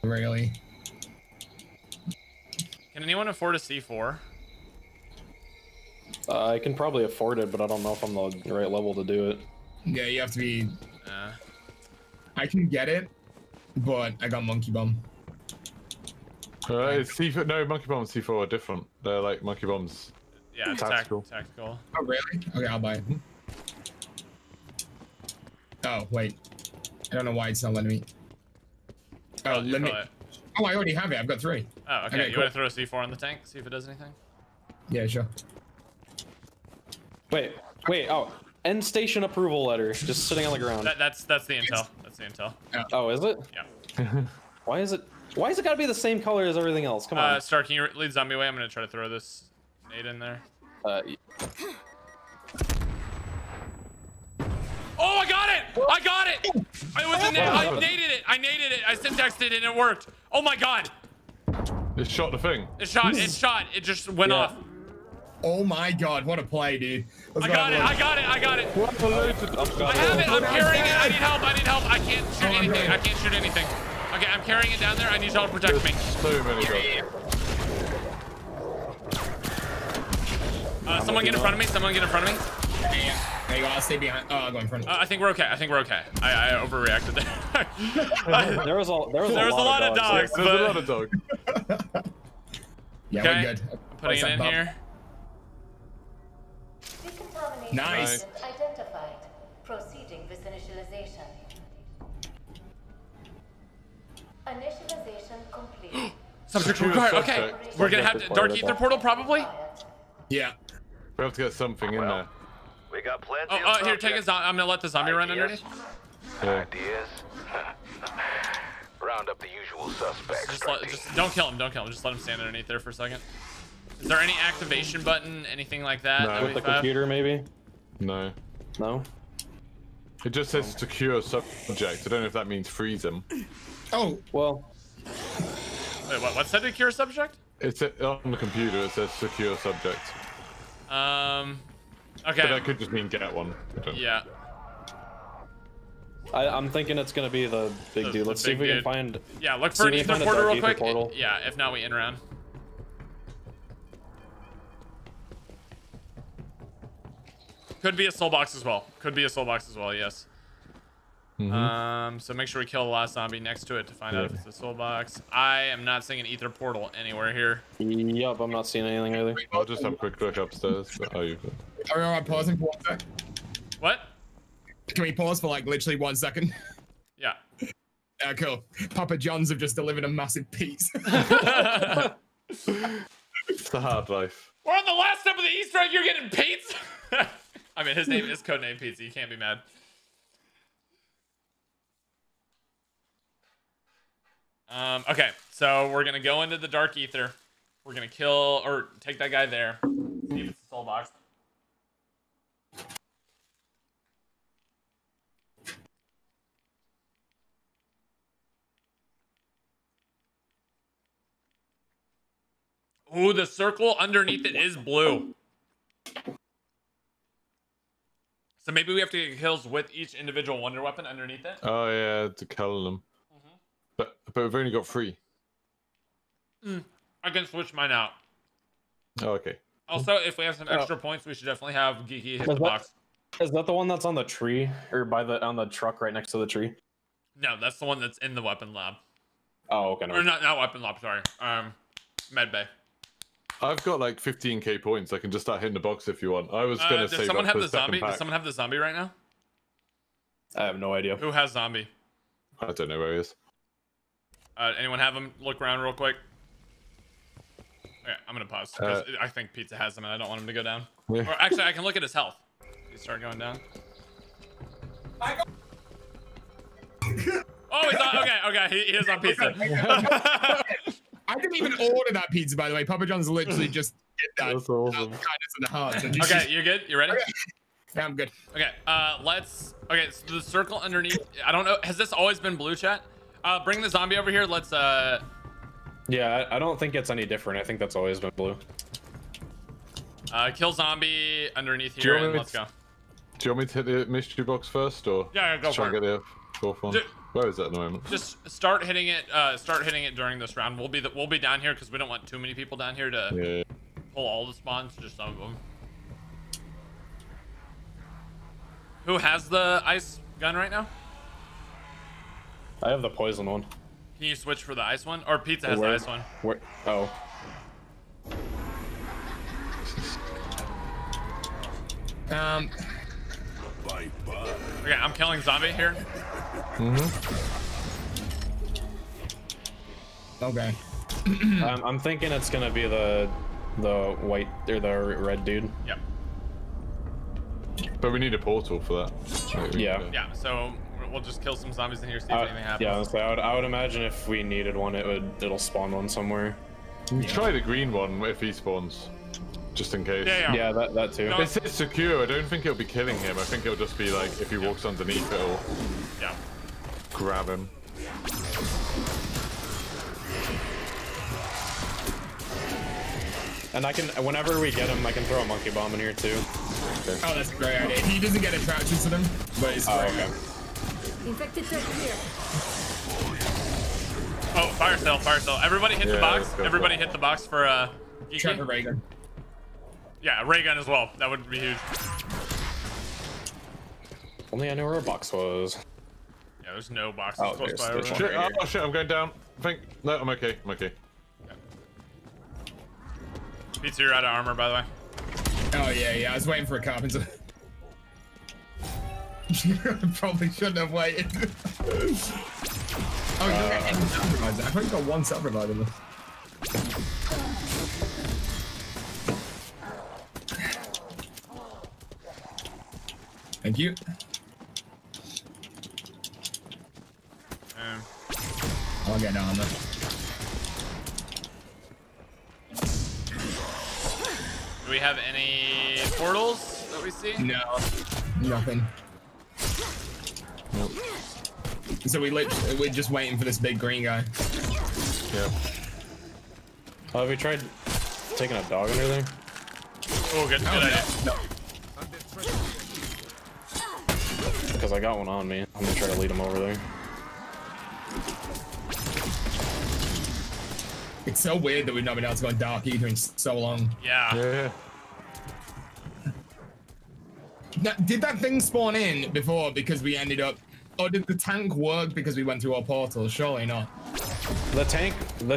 Really? Can anyone afford a C4? I can probably afford it, but I don't know if I'm the right level to do it. Yeah, you have to be. I can get it, but I got monkey bum. It's C4. No, monkey bombs and C4 are different. They're like monkey bombs. Yeah, it's tactical. Tactical. Oh, really? Okay, I'll buy it. Oh, wait. I don't know why it's not letting me. Oh, let me. Oh, I already have it. I've got 3. Oh, okay. You want to throw a C4 on the tank? See if it does anything? Yeah, sure. Wait. Oh, end station approval letter. Just sitting on the ground. That's the intel. That's the intel. Oh, is it? Yeah. Why is it gotta be the same color as everything else? Come on. Star, can you lead zombie away? I'm gonna try to throw this nade in there. Oh, I got it! I got it! I was in there. I naded it. I naded it. I syntaxed it and it worked. Oh my god! It shot the thing. It shot. It just went off. Oh my god, what a play, dude. I got it. I have it. I'm carrying it. I need help. I can't shoot anything. Okay, I'm carrying it down there. I need y'all to protect me. So many guys. Someone get in front of me. There you go. I'll stay behind. Oh, I'll go in front of you. I think we're okay. I overreacted there. There was a lot of dogs. There was a lot of dogs. Yeah, okay. We're good. I'm putting it in here. Nice. Identified. Proceeding with initialization. Initialization complete. Subject required. Okay, we're gonna have to dark ether portal probably. Yeah. We have to get something in there. We got plans. Oh, here, take a zombie. I'm gonna let the zombie run underneath. Ideas. Round up the usual suspects. Just don't kill him. Just let him stand underneath there for a second. Is there any activation button, anything like that? No. With the computer, maybe? No. No? It just says secure subject. I don't know if that means freeze him. Oh, well. Wait, what said secure subject? It's on the computer, it says secure subject. Okay. But that could just mean get one. Yeah. I'm thinking it's going to be the big dude. Let's see if we can find... Yeah, look for an ether portal real quick. Yeah, if not, we end round. Could be a soul box as well. Yes. Mm-hmm. So make sure we kill the last zombie next to it to find out if it's a soul box. I am not seeing an ether portal anywhere here. Yup, I'm not seeing anything either. I'll just have a quick look upstairs. But, are we alright pausing for 1 sec? What? Can we pause for like literally 1 second? Yeah. Cool. Papa John's have just delivered a massive piece. It's the hard life. We're on the last step of the Easter egg. You're getting pizza. I mean, his name is Codename Pizza. You can't be mad. Okay, so we're going to go into the dark ether. We're going to kill or take that guy there. See if it's a soul box. Ooh, the circle underneath it is blue. So maybe we have to get kills with each individual wonder weapon underneath it? Oh yeah, to kill them. Mm-hmm. But we've only got 3. I can switch mine out. Oh, okay. Also, if we have some extra points, we should definitely have Giki hit the box. Is that the one that's on the tree? Or on the truck right next to the tree? No, that's the one that's in the weapon lab. Oh, okay. No. Or not weapon lab, sorry. Med bay. I've got like 15k points. I can just start hitting the box if you want. I was gonna say. Does someone have the zombie right now? I have no idea. Who has zombie? I don't know where he is. Anyone have him? Look around real quick. Okay, I'm gonna pause. I think Pizza has him, and I don't want him to go down. Yeah. Or actually, I can look at his health. He started going down. Oh, he's on. Okay. He is on Pizza. I didn't even order that pizza, by the way. Papa John's literally just did that. That's awesome. Kindness in the heart. So okay, you good? You ready? Okay. Yeah, I'm good. Okay, so the circle underneath, I don't know, has this always been blue, chat? Bring the zombie over here, let's, Yeah, I don't think it's any different. I think that's always been blue. Kill zombie underneath here, and let's go. Do you want me to hit the mystery box first, or? Yeah, go for it. Try and get the fourth one. Where is that at the moment? Just start hitting it. Start hitting it during this round. We'll be down here because we don't want too many people down here to pull all the spawns. Just some of them. Who has the ice gun right now? I have the poison one. Can you switch for the ice one? Or Pizza has the ice one. Where, oh. Bye bye. Okay, I'm killing zombie here. Mm-hmm. Okay. I'm thinking it's gonna be the white or the red dude. Yep. But we need a portal for that. Right, yeah. Yeah. So we'll just kill some zombies in here, see if anything happens. Yeah. Honestly, I would imagine if we needed one, it'll spawn one somewhere. Yeah. Try the green one if he spawns, just in case. Yeah. Yeah. That too. No. It's secure. I don't think it'll be killing him. I think it'll just be like if he walks underneath, it'll grab him. And I can, whenever we get him, I can throw a monkey bomb in here too. Okay. Oh, that's a great idea. He doesn't get attractions to them, but he's okay. Infected threat here. Oh, fire cell, fire cell. Everybody hit the box. Everybody hit the box for Giki. Try for ray gun. Yeah, ray gun as well. That would be huge. If only I knew where a box was. Yeah, there's no box. Oh, oh shit, I'm going down. I think, no, I'm okay, I'm okay. Pizza, you're out of armor, by the way. Oh, yeah, I was waiting for a cop. Probably shouldn't have waited. Oh, you're gonna end self-revives. I've only got one self-revive in this. Thank you. I'll get armor. Do we have any portals that we see? No, nothing. Nope. So we're just waiting for this big green guy. Yeah. Oh, have we tried taking a dog under there? Oh, good idea. No. Because I got one on me. I'm gonna try to lead him over there. It's so weird that we've not been able to go dark either in so long. Yeah. Now, did that thing spawn in before because we ended up, or did the tank work because we went through our portals? Surely not. The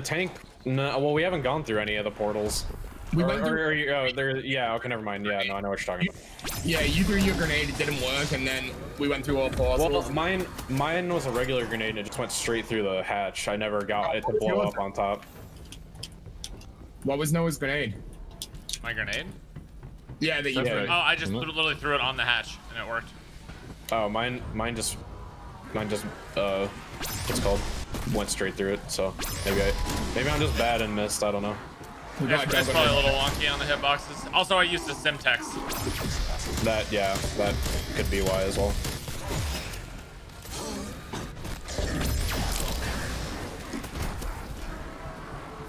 tank. No, well, we haven't gone through any of the portals. We went through. Yeah. Okay. Never mind. Yeah. No, I know what you're talking about. Yeah, you threw your grenade. It didn't work, and then we went through all portals. Well, mine was a regular grenade, and it just went straight through the hatch. I never got it to blow up on top. What was Noah's grenade? My grenade? Yeah, that you threw. Oh, I just literally threw it on the hatch and it worked. Oh, mine just what's it called? Went straight through it. So maybe I'm just bad and missed. I don't know. It's probably a little wonky on the hitboxes. Also, I used the Simtex. That could be why as well.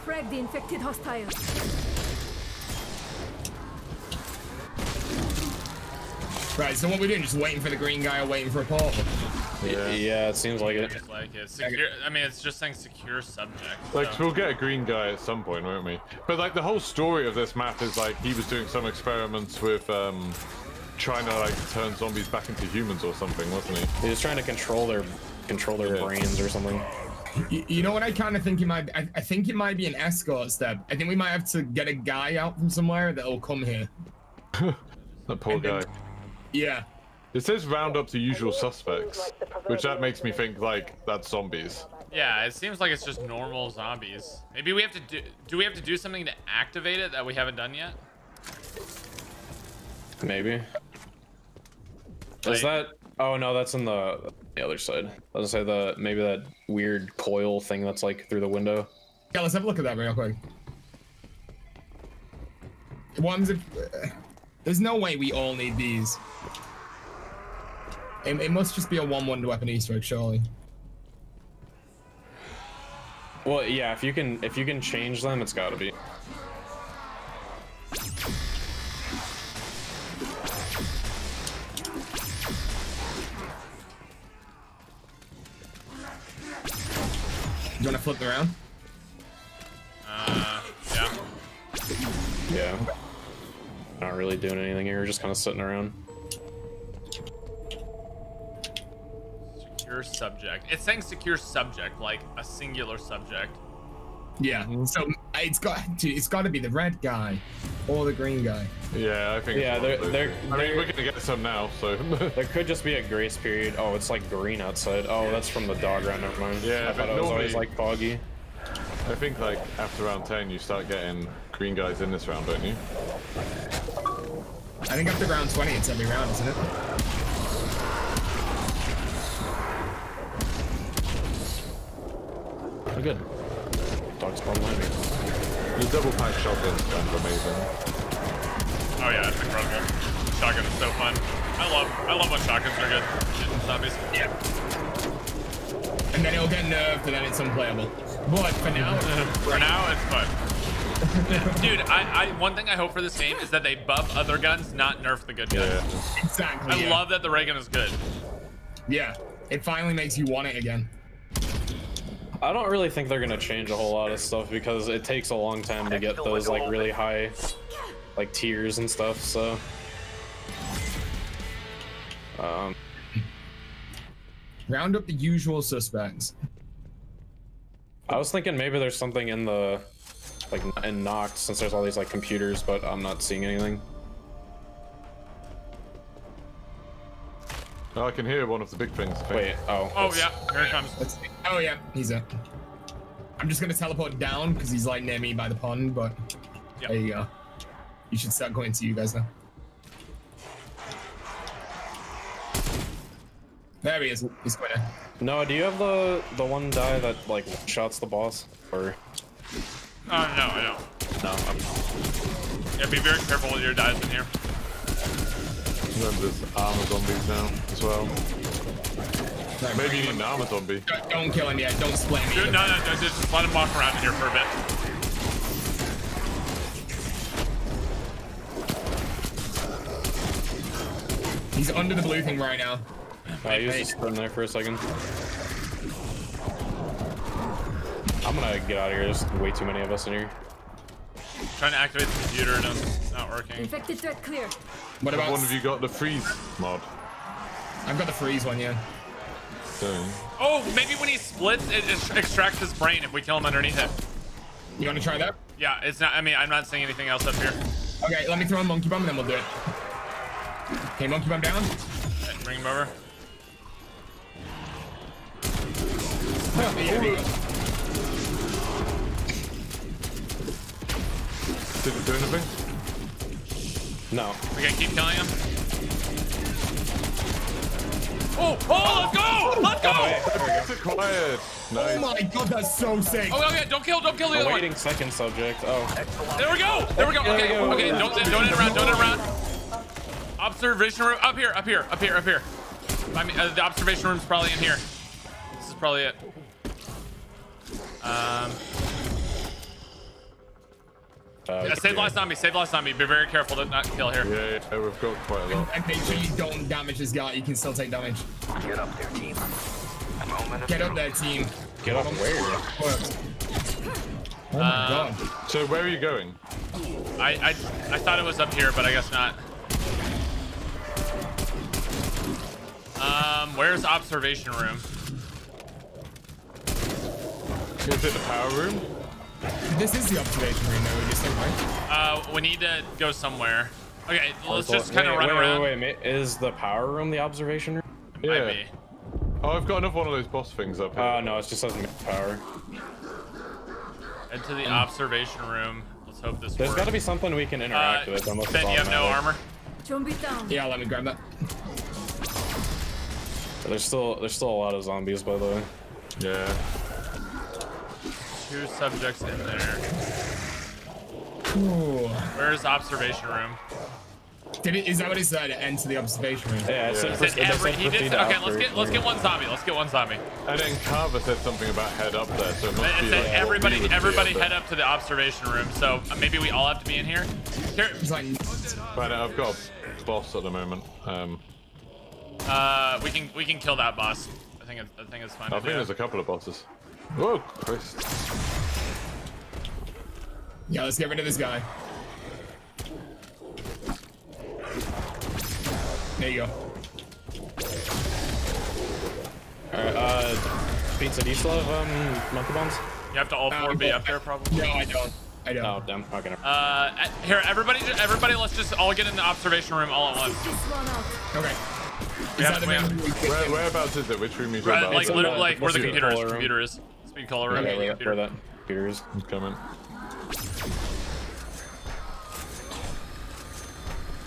Frag the infected hostile. Right, so what we're doing, just waiting for the green guy or waiting for a portal? Yeah, it seems like it. Secure, I mean, it's just saying secure subject. So. Like, we'll get a green guy at some point, won't we? But like, the whole story of this map is like, he was doing some experiments with trying to like turn zombies back into humans or something, wasn't he? He was trying to control their brains or something. You know what I kind of think it might be? I think it might be an escort step. I think we might have to get a guy out from somewhere that'll come here. That poor guy. Yeah. It says round up the usual suspects, which that makes me think like that's zombies. Yeah, it seems like it's just normal zombies. Maybe we have to do we have to do something to activate it that we haven't done yet? Maybe. Wait. Is that? Oh no, that's on the other side. I was gonna say maybe that weird coil thing that's like through the window. Yeah, let's have a look at that real quick. There's no way we all need these. It must just be a one-wonder weapon Easter egg, surely. Well, yeah. If you can change them, it's got to be. You want to flip them around? Yeah. Not really doing anything here. We're just kind of sitting around. secure subject. It's saying secure subject, like a singular subject. Yeah, so it's got to be the red guy or the green guy. Yeah, I think. Yeah, I mean, we're gonna get some now, so there could just be a grace period. Oh, it's like green outside. Oh, yeah. That's from the dog round. Never mind. Yeah, I thought it was always like foggy. I think like after round 10, you start getting green guys in this round, don't you? I think after round 20, it's every round, isn't it? Oh, good. Dog's spawn landing. The double pack shotgun's kind of amazing. Oh yeah, it's incredible. Shotgun is so fun. I love when shotguns are good. Shooting zombies. Yep. Yeah. And then it'll get nerfed and then it's unplayable. But for now, it's fun. Dude, one thing I hope for this game is that they buff other guns, not nerf the good guns. Yeah. Exactly. I love that the ray gun is good. Yeah, it finally makes you want it again. I don't really think they're gonna change a whole lot of stuff because it takes a long time to get those like really high like tiers and stuff, so round up the usual suspects. I was thinking maybe there's something in the like in Noct, since there's all these like computers, but I'm not seeing anything. I can hear one of the big things. Wait, oh yeah, here it comes. Oh yeah, he's up. I'm just gonna teleport down because he's like near me by the pond, but yep. There you go. You should start going to you guys now. There he is. He's going there. Noah, do you have the one die that like shots the boss? Or? No, I don't. No, I'm not. Yeah, be very careful with your dies in here. There's armor zombies now as well. Right, maybe you need an armor zombie. Don't kill him yet. Don't split him. Dude, no, just let him walk around in here for a bit. He's under the blue thing right now. I used the stun there for a second. I'm gonna get out of here. There's way too many of us in here. Trying to activate the computer and it's not working. Infected threat clear. What about one of you got the freeze mod? I've got the freeze one, yeah. So. Oh, maybe when he splits, it extracts his brain if we kill him underneath him. You want to try that? Yeah, it's not. I mean, I'm not seeing anything else up here. Okay, let me throw a monkey bomb and then we'll do it. Okay, monkey bomb down. Right, bring him over. Oh, did it do anything? No. We gotta keep killing him. Oh, let's go! Let's go! Oh, nice. Oh my god, that's so sick. Oh, yeah, don't kill the other one. Second subject. Oh. There we go. Okay, don't end around, Observation room, up here. I mean, the observation room's probably in here. This is probably it. Save last zombie. Be very careful to not kill here. Yeah, we've got quite a lot. And make sure you don't damage this guy. You can still take damage. Get up there, team. Get up where? Oh my god. So where are you going? I thought it was up here, but I guess not. Where's observation room? Is it the power room? This is the observation room that we just took, right? We need to go somewhere. Okay, let's just kind of run around. Wait, is the power room the observation room? It might be. Oh, I've got another one of those boss things up here. No, it just doesn't make power. Into the observation room. Let's hope this works. There's got to be something we can interact with. Ben, you have no armor. Yeah, let me grab that. There's still a lot of zombies, by the way. Yeah. 2 subjects in there. Ooh. Where's observation room? Is that what he said? End to the observation room. Yeah. Okay, let's get one zombie. And then Carver said something about head up there. So it said everybody head up to the observation room. So maybe we all have to be in here. Right, I've got a boss at the moment. We can kill that boss. I think it's fine. I think there's a couple of bosses. Whoa, Christ. Yeah, let's get rid of this guy. There you go. All right, pizza. Do you still have monkey bombs? You have to all four be up there probably. No, I don't. I don't. Oh damn. Okay. Here, everybody, let's just all get in the observation room all at once. Okay. Whereabouts is it? Which room is it? Like literally, like where the computer is. Speed caller room. Yeah, where that computer is coming.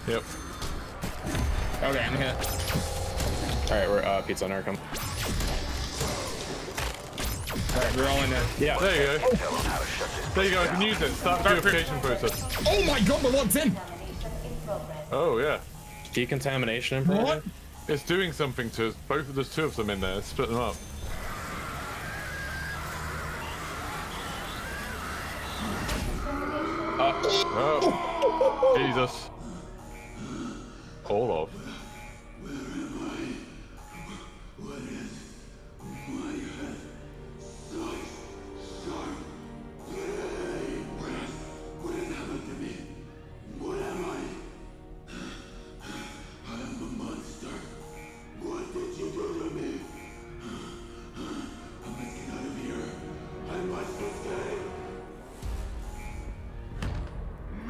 Yep. Okay, I'm hit. All right, we're pizza and Arkham. All right, we're all in there. Yeah. There you go. Oh. There you go. I can use it. Start purification process. Oh my God, but what's in? Oh yeah. Decontamination in progress. What? It's doing something to us. Both of there's two of them in there. Split them up. Oh. Jesus. All of.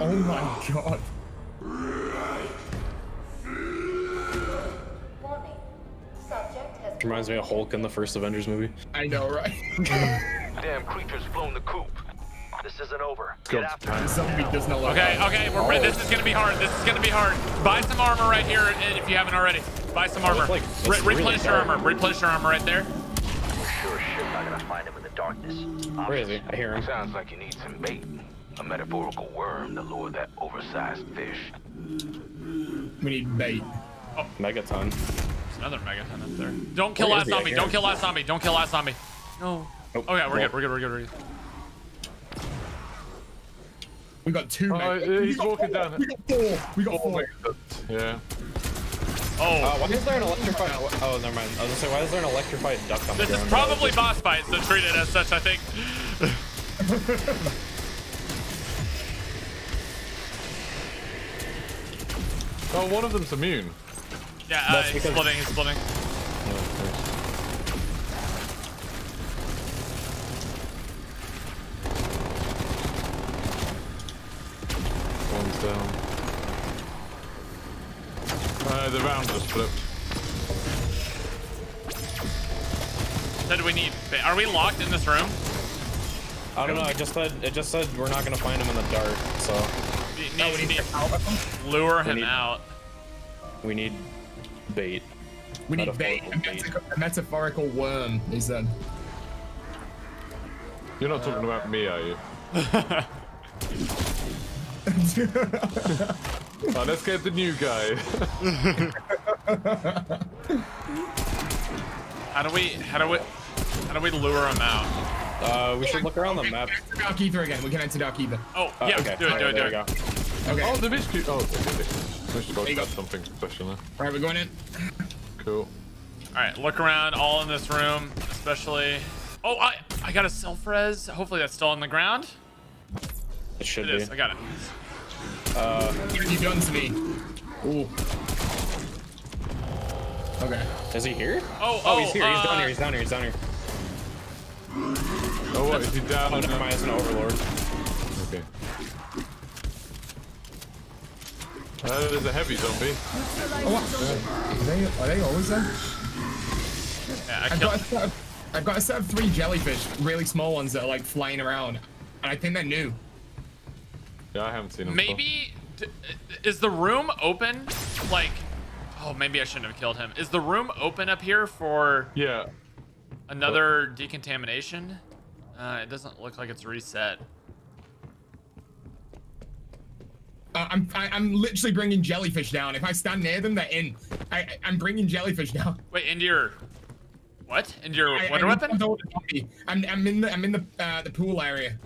Oh my God. It reminds me of Hulk in the first Avengers movie. I know, right? Damn creatures flown the coop. This isn't over. Get after it. Okay, we're this is gonna be hard. This is gonna be hard. Buy some armor right here if you haven't already. Buy some armor. Like, replenish your armor. Replenish your armor right there. We're sure as shit not gonna find him in the darkness. Where is he? I hear him. Sounds like you need some bait. A metaphorical worm to lure that oversized fish. We need bait. Oh, megaton. There's another megaton up there. Don't kill last zombie. Don't kill last zombie. Don't kill last zombie. No. Oh yeah, we're good. We're good. We're good. We're good. We got two. He's walking down. We got four. We got four. Yeah. Oh. Why is there an electrified? Oh, never mind. I was gonna say, why is there an electrified duck on the ground? This is probably boss fight, so treat it as such, I think. Oh, one of them's immune. Yeah, he's splitting, he's splitting. Oh, one's down. The round just flipped. Said we need... Are we locked in this room? I don't know, it just said we're not going to find him in the dark, so... Lure him out. We need bait. We need bait. A metaphorical worm, he said. You're not talking about me, are you? Oh, let's get the new guy. How do we lure him out? We should look around the map. Dark Aether again. We can enter Dark Aether. Oh, yeah, okay. do it. Okay. Oh, the bitch. Oh, okay. We should go get something special there. All right, we're going in. Cool. All right, look around all in this room, especially. Oh, I got a self-res. Hopefully that's still on the ground. It should be. It is. I got it. Give your guns to me. Ooh. Okay. Is he here? Oh, he's here. He's down here. He's down here. He's down here. Oh, what? Is he down? Oh, no, mine's an overlord. Okay. There's a heavy zombie. Oh, are they always there? Yeah, I've got a set of three jellyfish, really small ones that are like flying around, and I think they're new. Yeah, I haven't seen them. Maybe is the room open? Like, oh, maybe I shouldn't have killed him. Is the room open up here for? Yeah. Another decontamination? It doesn't look like it's reset. I'm literally bringing jellyfish down. If I stand near them, they're in. I'm bringing jellyfish down. Wait, into your what? Into your wonder weapon? I'm in the pool area.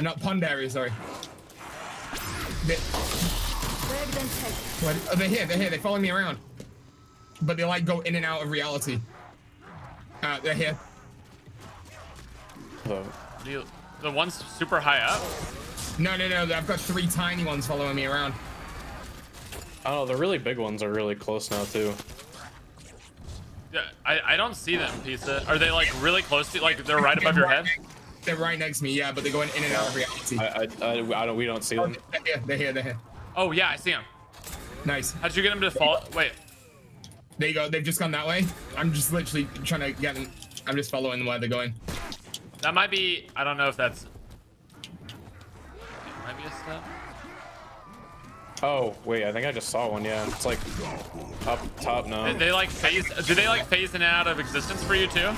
Not pond area, sorry. They're here. They follow me around. But they like go in and out of reality. They're here. Hello. The one's super high up? No. I've got three tiny ones following me around. Oh, the really big ones are really close now, too. Yeah, I don't see them, Pizza. Are they like really close to you? Like they're right above your head? They're right next to me, yeah, but they're going in and out of reality. We don't see them. They're here. Oh, yeah, I see them. Nice. How'd you get them to fall? Wait. There you go. They've just gone that way. I'm just literally trying to get them. I'm just following them while they're going. That might be... I don't know if that's... It might be a step. Oh, wait. I think I just saw one, yeah. It's like up top now. Do they like phasing out of existence for you, too?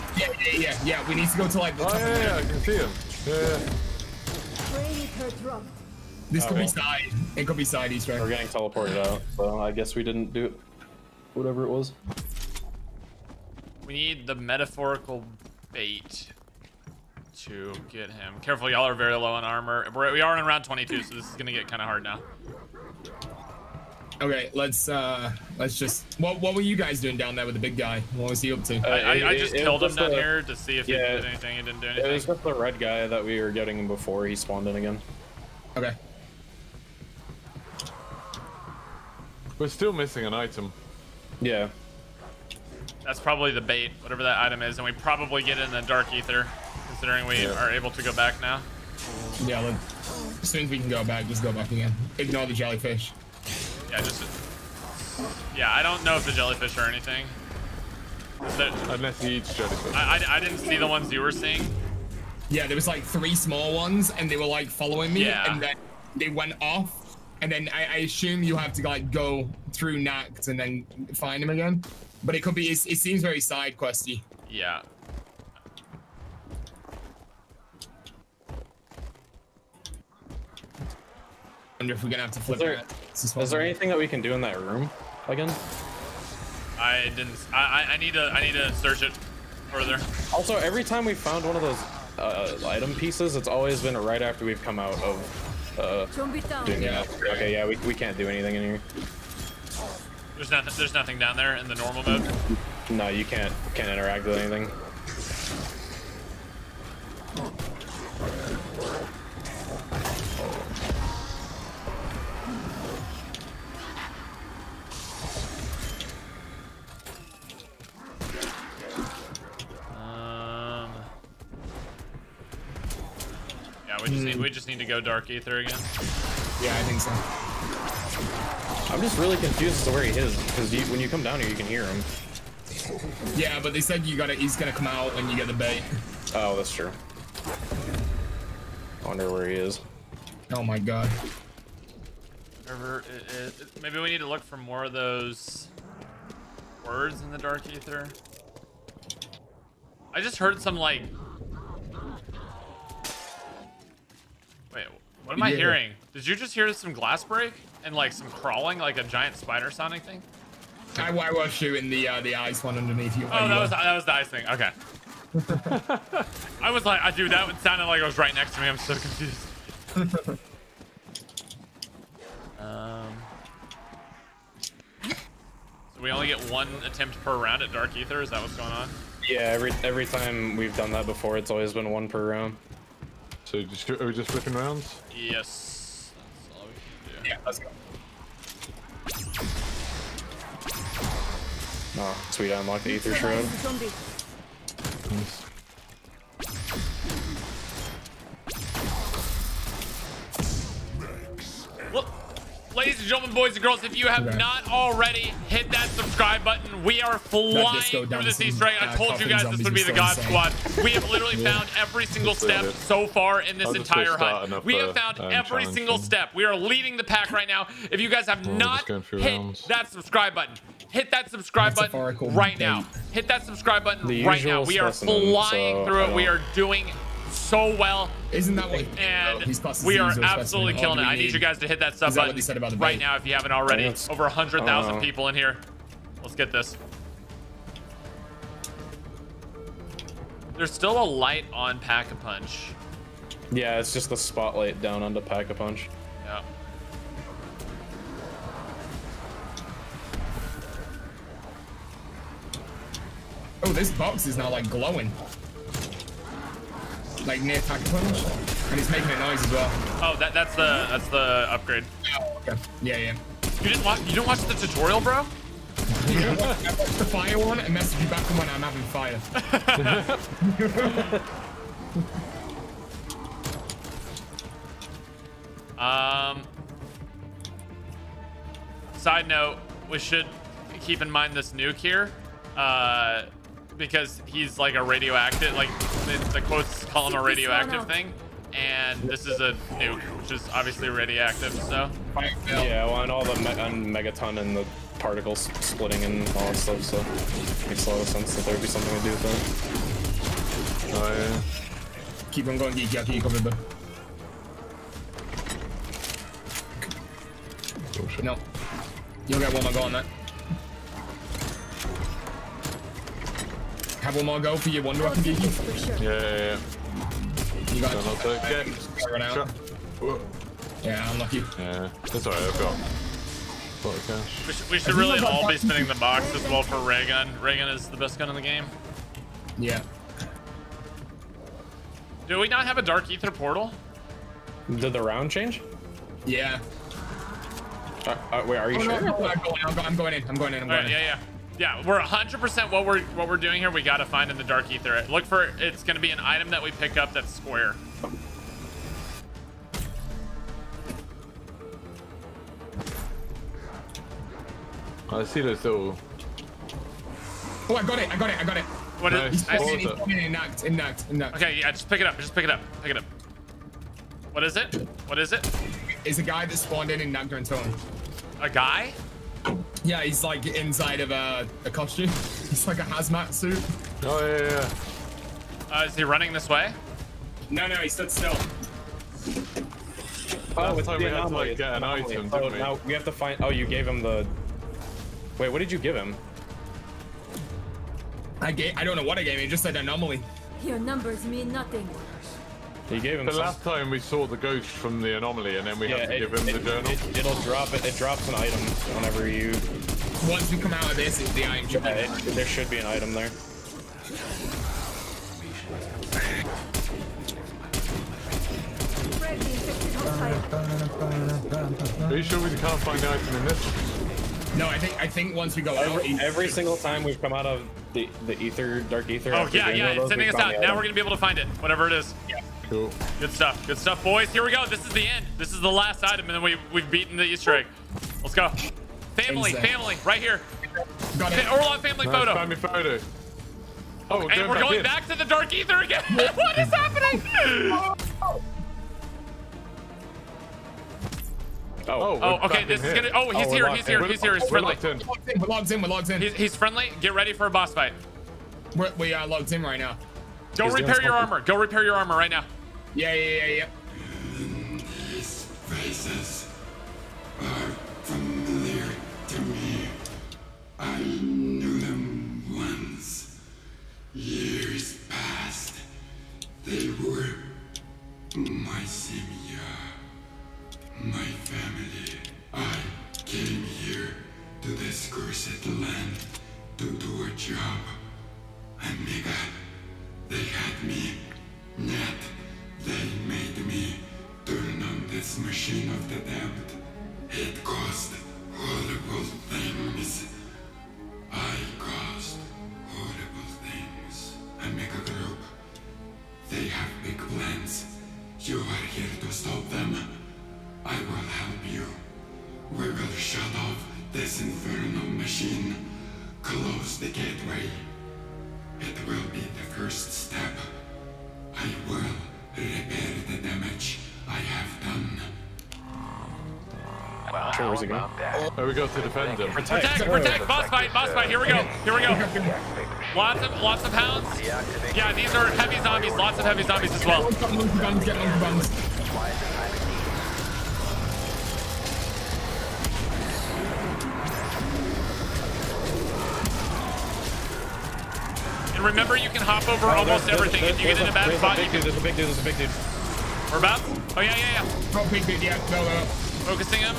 Yeah. We need to go to like... Oh, yeah, I can see him. Yeah. This could be side. It could be side, East, right? We're getting teleported out, so I guess we didn't do it. Whatever it was. We need the metaphorical bait to get him. Careful, y'all are very low on armor. We are in round 22, so this is gonna get kind of hard now. Okay, let's just... What were you guys doing down there with the big guy? What was he up to? I just killed him down here to see if he did anything. He didn't do anything. It was just the red guy that we were getting before he spawned in again. Okay. We're still missing an item. Yeah. That's probably the bait, whatever that item is, and we probably get in the dark ether, considering we are able to go back now. Yeah, look, as soon as we can go back, just go back again. Ignore the jellyfish. Yeah, just... Yeah, I don't know if the jellyfish are anything. Unless he eats jellyfish. I didn't see the ones you were seeing. Yeah, there was like 3 small ones, and they were like following me, and then they went off. And then I assume you have to like go through Nact and then find him again. But it could be, it seems very side questy. Yeah. I wonder if we're gonna have to flip that. Is there anything that we can do in that room again? I need to search it further. Also, every time we found one of those item pieces, it's always been right after we've come out of... Okay, yeah, we can't do anything in here. There's nothing down there in the normal mode. No, you can't interact with anything. We just need to go dark ether again. Yeah, I think so. I'm just really confused as to where he is, because when you come down here, you can hear him. Yeah, but they said he's gonna come out when you get the bait. Oh, that's true. I wonder where he is. Oh my god. Wherever it is, maybe we need to look for more of those words in the dark ether. I just heard some like... What am I hearing? Did you just hear some glass break and like some crawling, like a giant spider sonic thing? I was shooting the ice one underneath you. Oh, that was the ice thing. Okay. I was like, dude, that sounded like it was right next to me. I'm so confused. So we only get 1 attempt per round at dark ether. Is that what's going on? Yeah, every time we've done that before, it's always been 1 per round. So are we just flipping rounds? Yes. That's all we can do. Yeah, let's go. Oh, sweet, I unlocked the Aether Shroud. Nice. Well, ladies and gentlemen, boys and girls, if you have not already, hit that subscribe button. We are flying through this Easter egg. I told you guys this would be the God Squad. We have literally found every single step so far in this entire hunt. We have found every single step. We are leading the pack right now. If you guys have not hit that subscribe button, hit that subscribe button right now. Hit that subscribe button right now. We are flying through it. We are doing so well. Isn't that what? And we are absolutely killing it. I need you guys to hit that sub button right now if you haven't already. Over 100,000 people in here. Let's get this. There's still a light on Pack-a-Punch. Yeah, it's just the spotlight down onto Pack-a-Punch. Yeah. Oh, this box is now like glowing. Like near Pack-a-Punch, and he's making a noise as well. Oh, that's the upgrade. Oh, okay. Yeah. You didn't watch the tutorial, bro? Fire one and message you back on when I'm having fire. Side note, we should keep in mind this nuke here, because he's like a radioactive, like the quotes call him a radioactive thing, and this is a nuke, which is obviously radioactive. So yeah, well, and all the megaton and the particles splitting and all that stuff, so it makes a lot of sense that there would be something to do with that. Oh yeah. Keep on going, Geeky. I'll keep you covered, bud. Oh, shit. No. You'll get one more go on that. Have one more go for your one drop, Geeky. Yeah. You got it. Yeah, I'm lucky. Yeah, that's alright, I've got. We should really all be spinning the box as well for Raygun. Raygun is the best gun in the game. Yeah. Do we not have a Dark Aether portal? Did the round change? Yeah. Wait, are you sure? No, I'm going in. Yeah, we're 100% what we're doing here. We gotta find in the Dark Aether. Look for, it's gonna be an item that we pick up that's square. I see this little. Oh, I got it. What is it? Inactive. Okay, yeah, just pick it up. Pick it up. What is it? It's a guy that spawned in Nagdor and Tone. A guy? Yeah, he's like inside of a costume. It's like a hazmat suit. Oh, yeah. Is he running this way? No, he stood still. Oh, it's like we had to like get an item, didn't we? Now we have to find. Oh, you gave him the. Wait, what did you give him? I don't know what I gave him. He just said anomaly. Your numbers mean nothing. He gave him. The last time we saw the ghost from the anomaly, and then we had to give him the journal. It'll drop it. It drops an item whenever you. Once we come out of this, it's the item. There should be an item there. Are you sure we can't find the item in this? No, I think once we go every single time we've come out of the ether, dark ether. Oh yeah, it's sending us out. Now we're gonna be able to find it, whatever it is. Yeah. Cool. Good stuff, boys. Here we go. This is the end. This is the last item, and then we've beaten the Easter egg. Let's go. Family, right here. Got it. Orlon family photo. Family photo. Oh, and we're going back to the dark ether again. What is happening? Okay. This is gonna. Oh, he's here. He's friendly. We're logged in. He's friendly. Get ready for a boss fight. We are logged in right now. Go repair your armor right now. Yeah. These faces are familiar to me. I knew them once. Years past. They were my senior. My family, I came here to this cursed land to do a job. And nigga, they had me. Yet, they made me turn on this machine of the damned. It caused horrible things. I caused horrible things. A mega group. They have big plans. You are here to stop them. I will help you. We will shut off this infernal machine. Close the gateway. It will be the first step. I will repair the damage I have done. Well, how about that? Oh, we go to defend them. Protect. Boss fight. Here we go. Lots of hounds. Yeah, these are heavy zombies. Lots of heavy zombies as well. Guns. Remember, you can hop over almost everything. If you get in a bad spot, you can. There's a big dude. We're about? Oh, yeah. Oh, big dude, yeah. No. Focusing him.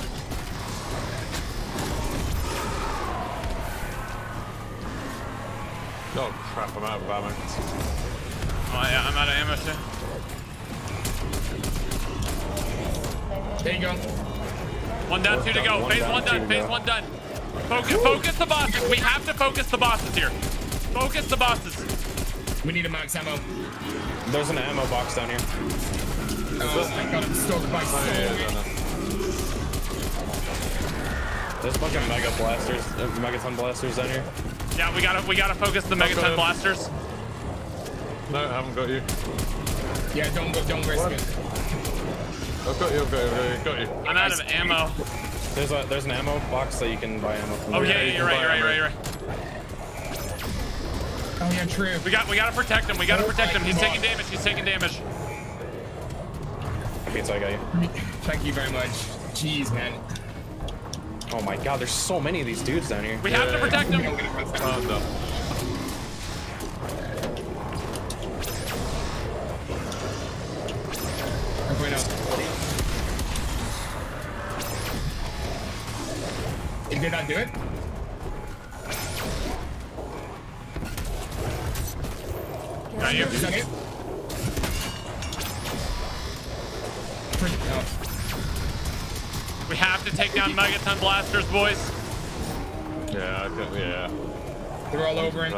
Oh, crap. I'm out of ammo. Oh, yeah. I'm out of ammo, too. There you go. One down, two to go. Phase one done. Focus the bosses. We have to focus the bosses here. Focus the bosses. We need a max ammo. There's an ammo box down here. Oh my god, I'm stoked by so. There's a bunch of mega blasters, megaton blasters down here. Yeah, we gotta focus the megaton blasters. No, I haven't got you. Yeah, don't risk it. I've got you. I'm out of ammo. There's an ammo box that you can buy ammo from. Oh yeah, you're right. Oh yeah, true. We gotta protect him. We gotta protect him. He's taking damage. Okay, so I got you. Thank you very much. Jeez, man. Oh my God, there's so many of these dudes down here. We have to protect him. No. Did I do it? Got you. Is that it? We have to take down megaton blasters, boys. Yeah, yeah. They're all over him.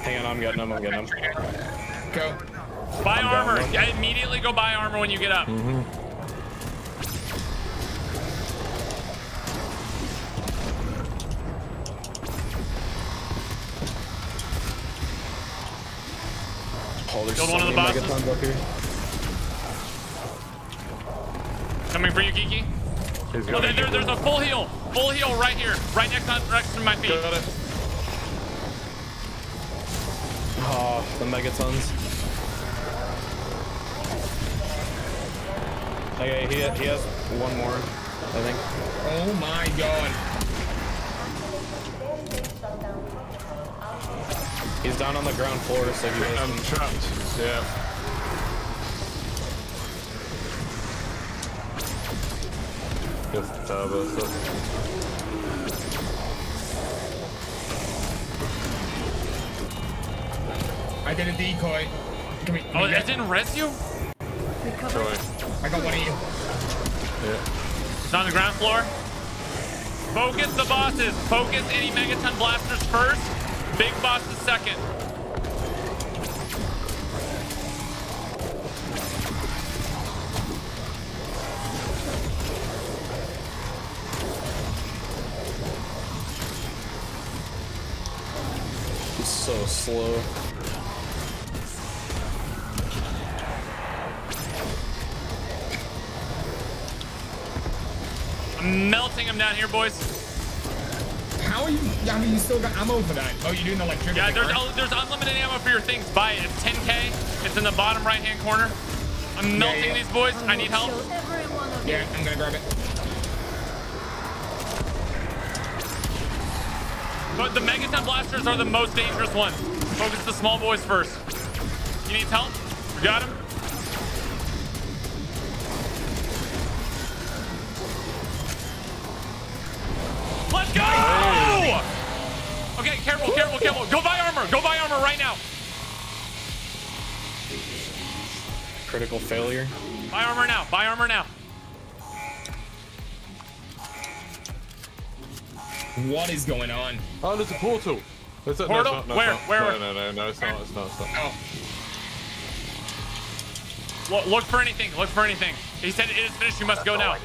Hang on, I'm getting them. Go. Buy armor. Yeah, immediately go buy armor when you get up. Mm-hmm. Killed one of the bosses. Up here. Coming for you, Giki. Oh, there's a full heal. Full heal right here. Right next to my feet. Got it. Oh, the megatons. Okay, he has one more, I think. Oh my god. He's down on the ground floor, so he has him trapped. Yeah. Just Starburst up. I did a decoy. Oh, that didn't res you? Sorry. I got one of you. Yeah. It's on the ground floor. Focus the bosses. Focus any megaton blasters first. Big bosses second. So slow. I'm melting him down here, boys. How are you? I mean, you still got ammo for that. Oh, you're doing the electricity. Yeah, there's unlimited ammo for your things. Buy it. It's 10K. It's in the bottom right-hand corner. I'm melting these boys. I need help. Yeah, I'm gonna grab it. But the megaton blasters are the most dangerous ones. Focus the small boys first. He needs help. We got him. Let's go! Okay, careful. Go buy armor. Right now. Critical failure. Buy armor now. What is going on? Oh, there's a portal. Portal? Where? No, it's not. Oh. Look for anything. He said it is finished. You must go now.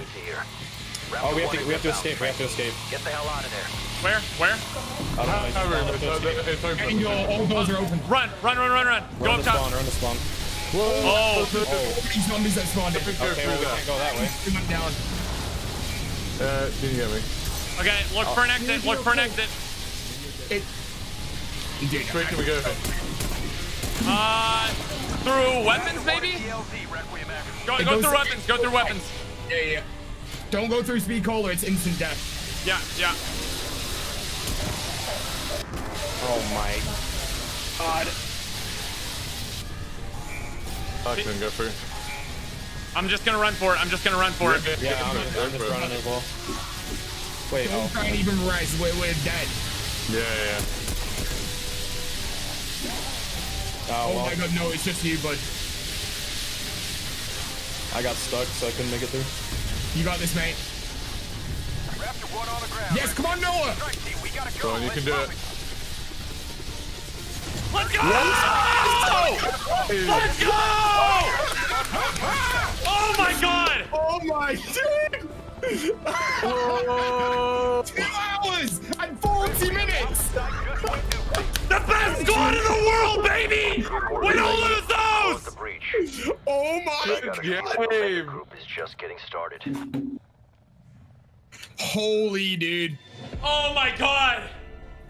Oh, we have to escape. Get the hell out of there. Where? I don't know. All doors are open. Run. Go up top. Run the spawn. Whoa. Oh. These zombies that spawned. Okay, well, we can't go that way. Didn't get me. Okay, look for an exit. Where can we go? Through weapons, maybe? Go through weapons. Yeah. Don't go through speed cola. It's instant death. Yeah. Oh my god. I couldn't go through. I'm just gonna run for it. Yeah, I'm just running as well. Wait, don't try and even rise. We're dead. Yeah. Oh my god, no, it's just you, bud. I got stuck, so I couldn't make it through. You got this, mate. one on the ground. Yes, come on, Noah. Go, you can do it. Let's go! Let's go! Oh my god! Oh my dude! Oh. 2 hours and 40 minutes! The best squad in the world, baby! We don't lose those! Oh my god! The group is just getting started. Holy dude. Oh my god!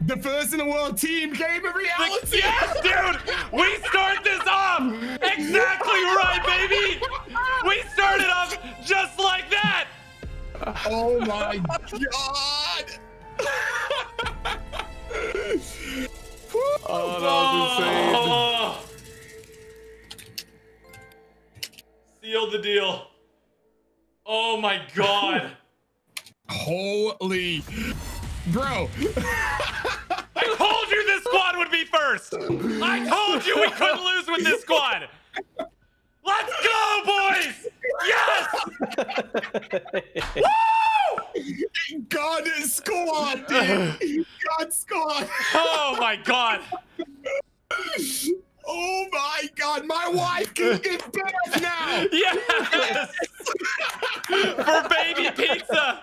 The first in the world team game of reality! Yes, dude! We start this off exactly right, baby! We started off just like that! Oh my god! Oh, that was insane. Seal the deal. Oh my god. Holy. Bro. I told you this squad would be first. I told you we couldn't lose with this squad. Let's go, boys. Yes. Woo! God squad, dude. God squad. Oh, my God. Oh, my God. My wife can get birth now. Yes. For baby pizza.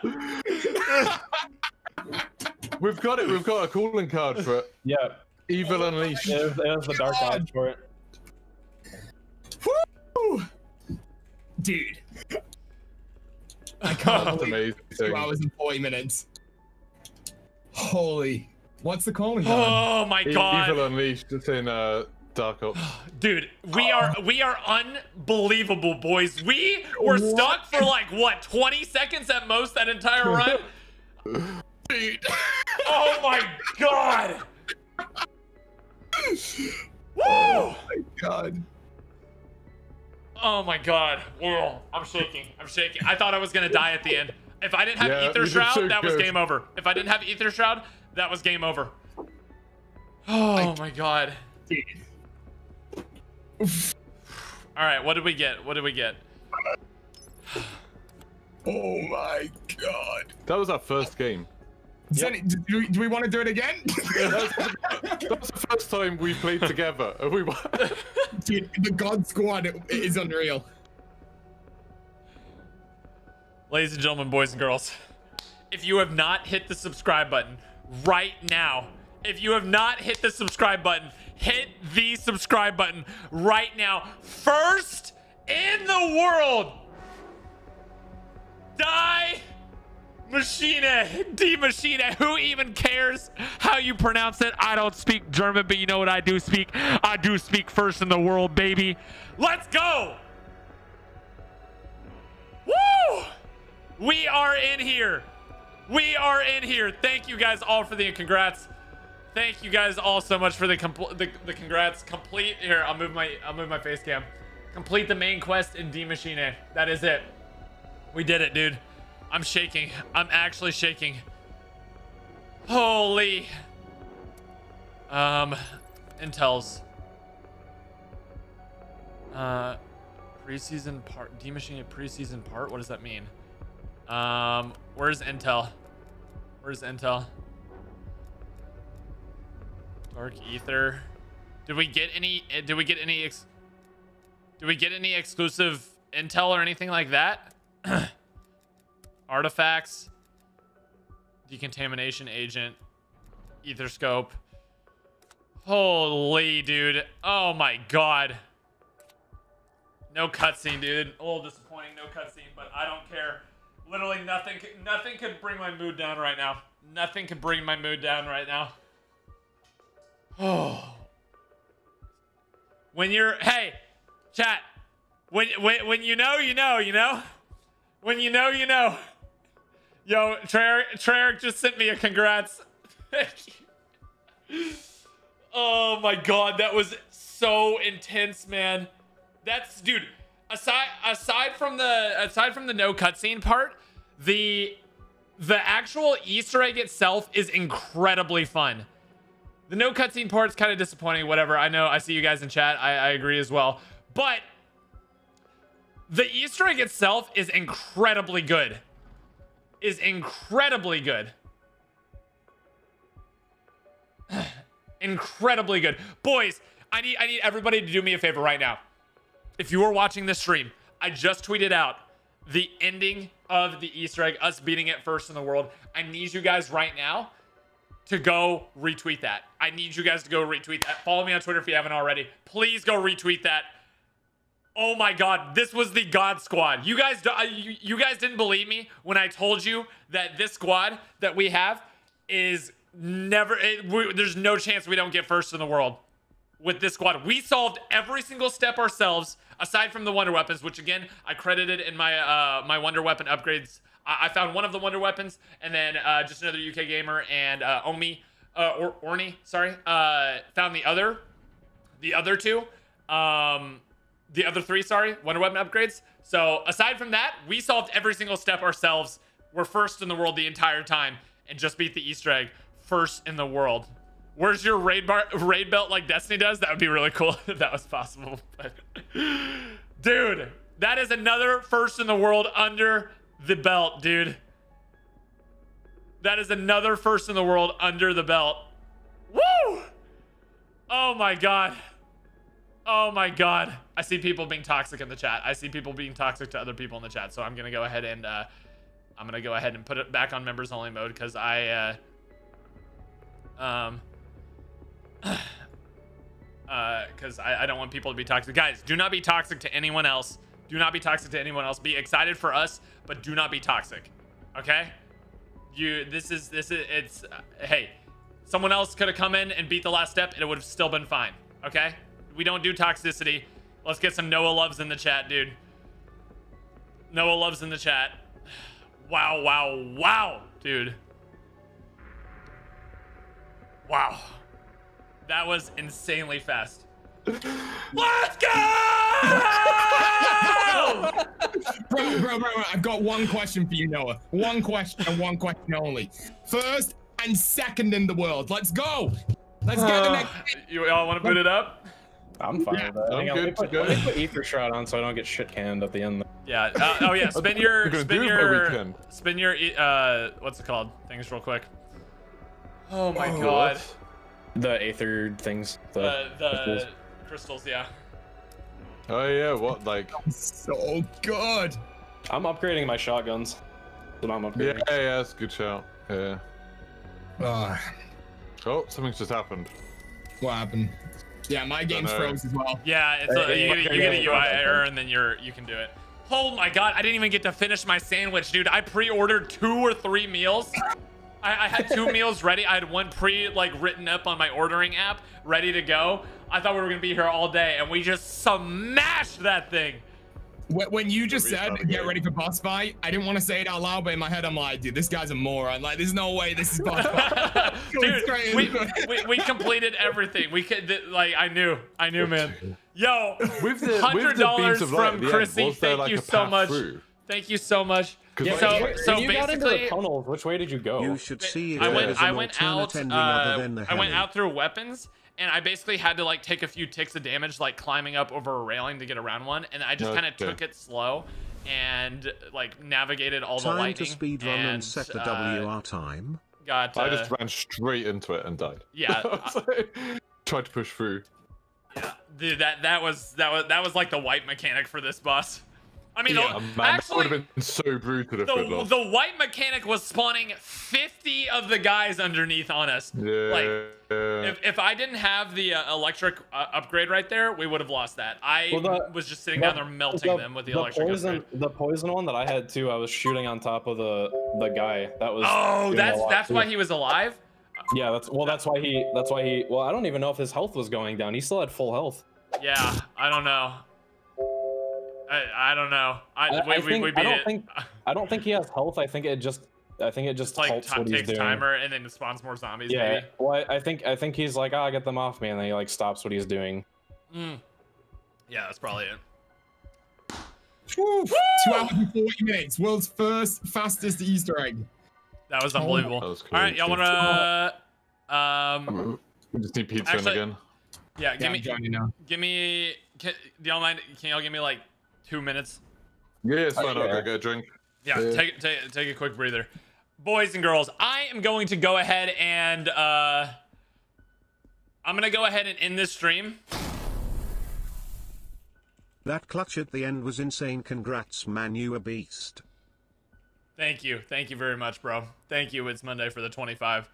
We've got it. We've got a calling card for it. Yeah. Evil Unleashed. There's the dark card for it. Woo! Dude. I can't believe 2 hours and 40 minutes. Holy. What's the calling card? Oh, my God. Evil Unleashed. It's in Dark Ops. Dude, we are unbelievable, boys. We were stuck for like, what, 20 seconds at most that entire run? Dude. Oh my god! Woo! Oh my god! Oh my god! Whoa! I'm shaking. I'm shaking. I thought I was gonna die at the end. If I didn't have Aether Shroud, so that was game over. If I didn't have Aether Shroud, that was game over. Oh my god! All right, what did we get? What did we get? Oh my god! That was our first game. Yep. Do we want to do it again? Yeah, that's the first time we played together. Dude, the God Squad is unreal. Ladies and gentlemen, boys and girls, if you have not hit the subscribe button right now, if you have not hit the subscribe button, hit the subscribe button right now. First in the world, Die! D.Maschine, who even cares how you pronounce it? I don't speak German, but you know what I do speak? I do speak first in the world, baby. Let's go! Woo! We are in here. We are in here. Thank you guys all for the congrats. Thank you guys all so much for the congrats. Complete here. I'll move my face cam. Complete the main quest in D.Maschine. That is it. We did it, dude. I'm shaking. I'm actually shaking. Holy. Intels. Preseason part. D.Maschine preseason part. What does that mean? Where's Intel? Where's Intel? Dark Aether. Did we get any exclusive Intel or anything like that? Artifacts, decontamination agent, ether scope. Holy dude. Oh my god. No cutscene, dude. A little disappointing, no cutscene, but I don't care. Literally nothing could bring my mood down right now. Nothing could bring my mood down right now. Oh. When you're, hey, chat. When you know, you know, you know? When you know, you know. Yo, Treyarch just sent me a congrats. Thank you. Oh my god, that was so intense, man. That's, dude, aside from the no cutscene part, the actual Easter egg itself is incredibly fun. The no cutscene part's kind of disappointing, whatever. I know, I see you guys in chat. I agree as well. But the Easter egg itself is incredibly good. is incredibly good. Incredibly good. Boys, I need everybody to do me a favor right now. If you are watching this stream, I just tweeted out the ending of the Easter egg, us beating it first in the world. I need you guys right now to go retweet that. I need you guys to go retweet that. Follow me on Twitter if you haven't already. Please go retweet that. Oh my God, this was the God squad. You guys, didn't believe me when I told you that this squad that we have is never, there's no chance we don't get first in the world with this squad. We solved every single step ourselves, aside from the wonder weapons, which again, I credited in my, my wonder weapon upgrades. I found one of the wonder weapons, and then just another UK gamer and Orny found the other two. The other three, sorry, wonder weapon upgrades. So aside from that, we solved every single step ourselves. We're first in the world the entire time and just beat the Easter egg first in the world. Where's your raid belt like Destiny does? That would be really cool if that was possible. But dude, that is another first in the world under the belt, dude. That is another first in the world under the belt. Woo! Oh my God. Oh my God. I see people being toxic in the chat. I see people being toxic to other people in the chat. So I'm going to go ahead and put it back on members only mode, because I because I don't want people to be toxic. Guys, do not be toxic to anyone else. Do not be toxic to anyone else. Be excited for us, but do not be toxic. Okay? Hey, someone else could have come in and beat the last step and it would have still been fine. Okay? We don't do toxicity. Let's get some Noah loves in the chat, dude. Noah loves in the chat. Wow, wow, wow, dude. Wow. That was insanely fast. Let's go! Bro, I've got one question for you, Noah. One question and one question only. First and second in the world. Let's go! Let's get the next. You all want to boot it up? I'm fine with that. I'm good. Let me put Aether Shroud on so I don't get shit canned at the end. Yeah. Oh yeah. Spin your what's it called? Things real quick. Oh my God. The Aether things. The crystals. Yeah. Oh yeah. What like? So good. I'm upgrading my shotguns. That's what I'm upgrading. Yeah. That's a good shout. Yeah. Oh, something's just happened. What happened? Yeah, my game's froze as well. Yeah, it's you get a UI error and then you can do it. Oh my God, I didn't even get to finish my sandwich, dude. I pre-ordered 2 or 3 meals. I had 2 meals ready. I had one written up on my ordering app, ready to go. I thought we were gonna be here all day, and we just smashed that thing. When you just said get ready for boss fight, I didn't want to say it out loud, but in my head I'm like, dude, this guy's a moron. Like, there's no way this is boss fight. Dude, we completed everything. We could like I knew, man. Yo, $100 from Chrissy. Thank you so much. Thank you so much. So you got into the tunnels. Which way did you go? You should see. I went out. I went out through weapons. And I basically had to like take a few ticks of damage, like climbing up over a railing to get around one. And I just kind of took it slow and like navigated all the lightning. Time to speedrun and set the WR time. I just ran straight into it and died. Yeah. Tried to push through. Yeah, dude, that was like the wipe mechanic for this boss. I mean, yeah, actually, that would have been so brutal if it lost. The white mechanic was spawning 50 of the guys underneath on us. Yeah. If I didn't have the electric upgrade right there, we would have lost that. I was just sitting down there melting them with the electric upgrade. The poison one that I had too, I was shooting on top of the guy that was. Oh, that's why he was alive. Yeah, that's why he. Well, I don't even know if his health was going down. He still had full health. Yeah, I don't know. I don't know. I don't think he has health. I think it just like halts what he's doing. Takes timer and then it spawns more zombies. Yeah. Maybe. Well, I think he's like, oh, get them off me, and then he like stops what he's doing. Mm. Yeah, that's probably it. Woo! 2 hours and 40 minutes. World's first fastest Easter egg. That was unbelievable. That was cool. All right, y'all wanna we just need pizza again. Yeah, give me. Do y'all mind? Can y'all give me like 2 minutes? Yeah, it's fine. I'll go get a drink. Yeah, take a quick breather. Boys and girls, I am going to go ahead and I'm gonna go ahead and end this stream. That clutch at the end was insane. Congrats, man, you a beast. Thank you very much, bro. Thank you, it's Monday for the 25.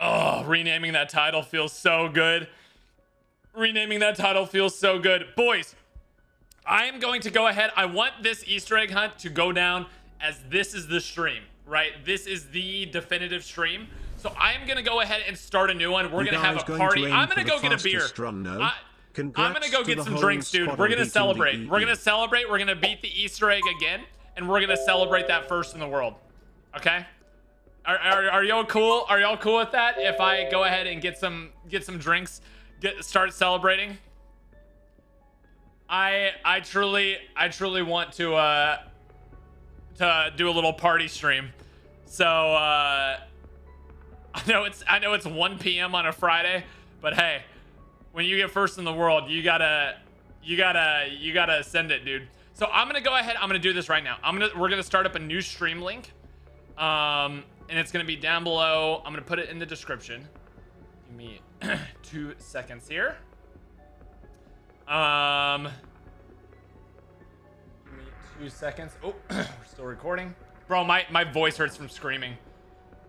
Oh, renaming that title feels so good. Renaming that title feels so good. Boys, I am going to go ahead. I want this Easter egg hunt to go down as this is the stream, right? This is the definitive stream. So I am going to go ahead and start a new one. We're going to have a party. I'm going to go get a beer. I'm going to go get some drinks, dude. We're going to celebrate. We're going to celebrate. We're going to beat the Easter egg again, and we're going to celebrate that first in the world. Okay? Are y'all cool? Are y'all cool with that? If I go ahead and get some drinks, start celebrating. I truly want to do a little party stream. So I know it's 1 p.m. on a Friday, but hey, when you get first in the world, you gotta send it, dude. So I'm gonna go ahead. I'm gonna do this right now. We're gonna start up a new stream link. And it's gonna be down below. I'm gonna put it in the description. Give me 2 seconds here. Give me 2 seconds. Oh, we're still recording. Bro, my voice hurts from screaming.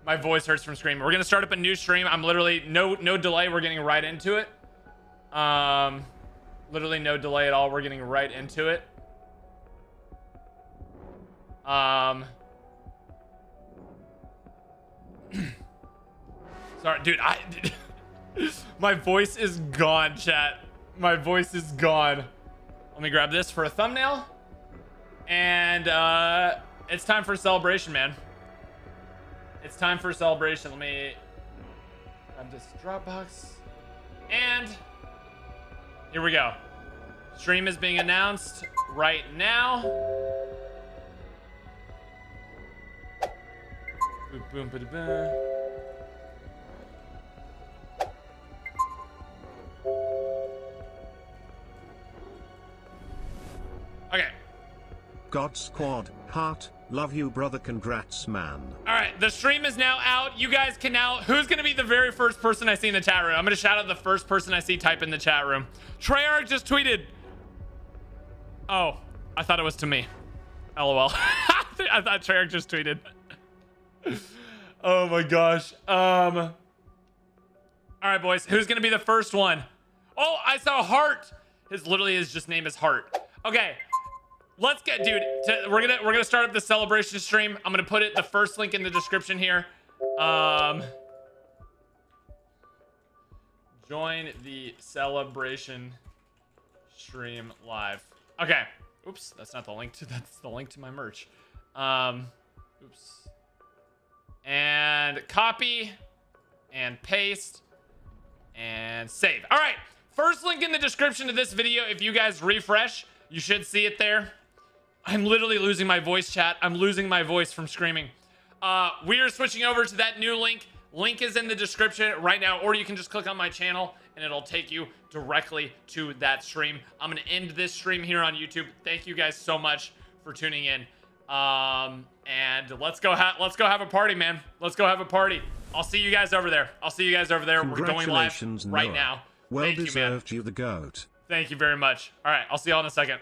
My voice hurts from screaming. We're gonna start up a new stream. I'm literally no delay. We're getting right into it. Literally no delay at all. We're getting right into it. Sorry, dude. My voice is gone, chat. My voice is gone. Let me grab this for a thumbnail. And it's time for a celebration, man. It's time for a celebration. Let me grab this Dropbox. And here we go. Stream is being announced right now. Boom, boom, ba, da, ba. Okay. God Squad, heart, love you, brother. Congrats, man. All right, the stream is now out. You guys can now... Who's going to be the very first person I see in the chat room? I'm going to shout out the first person I see type in the chat room. Treyarch just tweeted. Oh, I thought it was to me. LOL. I thought Treyarch just tweeted. Oh, my gosh. All right, boys. Who's going to be the first one? Oh, I saw Heart. His just name is Heart. Okay. Let's get, dude, we're gonna start up the celebration stream. I'm gonna put the first link in the description here. Join the celebration stream live. Okay. Oops, that's not the link to, that's the link to my merch. Oops. And copy and paste and save. All right, first link in the description to this video. If you guys refresh, you should see it there. I'm literally losing my voice, chat. I'm losing my voice from screaming. We are switching over to that new link. Link is in the description right now, or you can just click on my channel and it'll take you directly to that stream. I'm gonna end this stream here on YouTube. Thank you guys so much for tuning in. And let's go have a party, man. Let's go have a party. I'll see you guys over there. I'll see you guys over there. We're going live right now. Well deserved, you the goat. Thank you very much. All right, I'll see y'all in a second.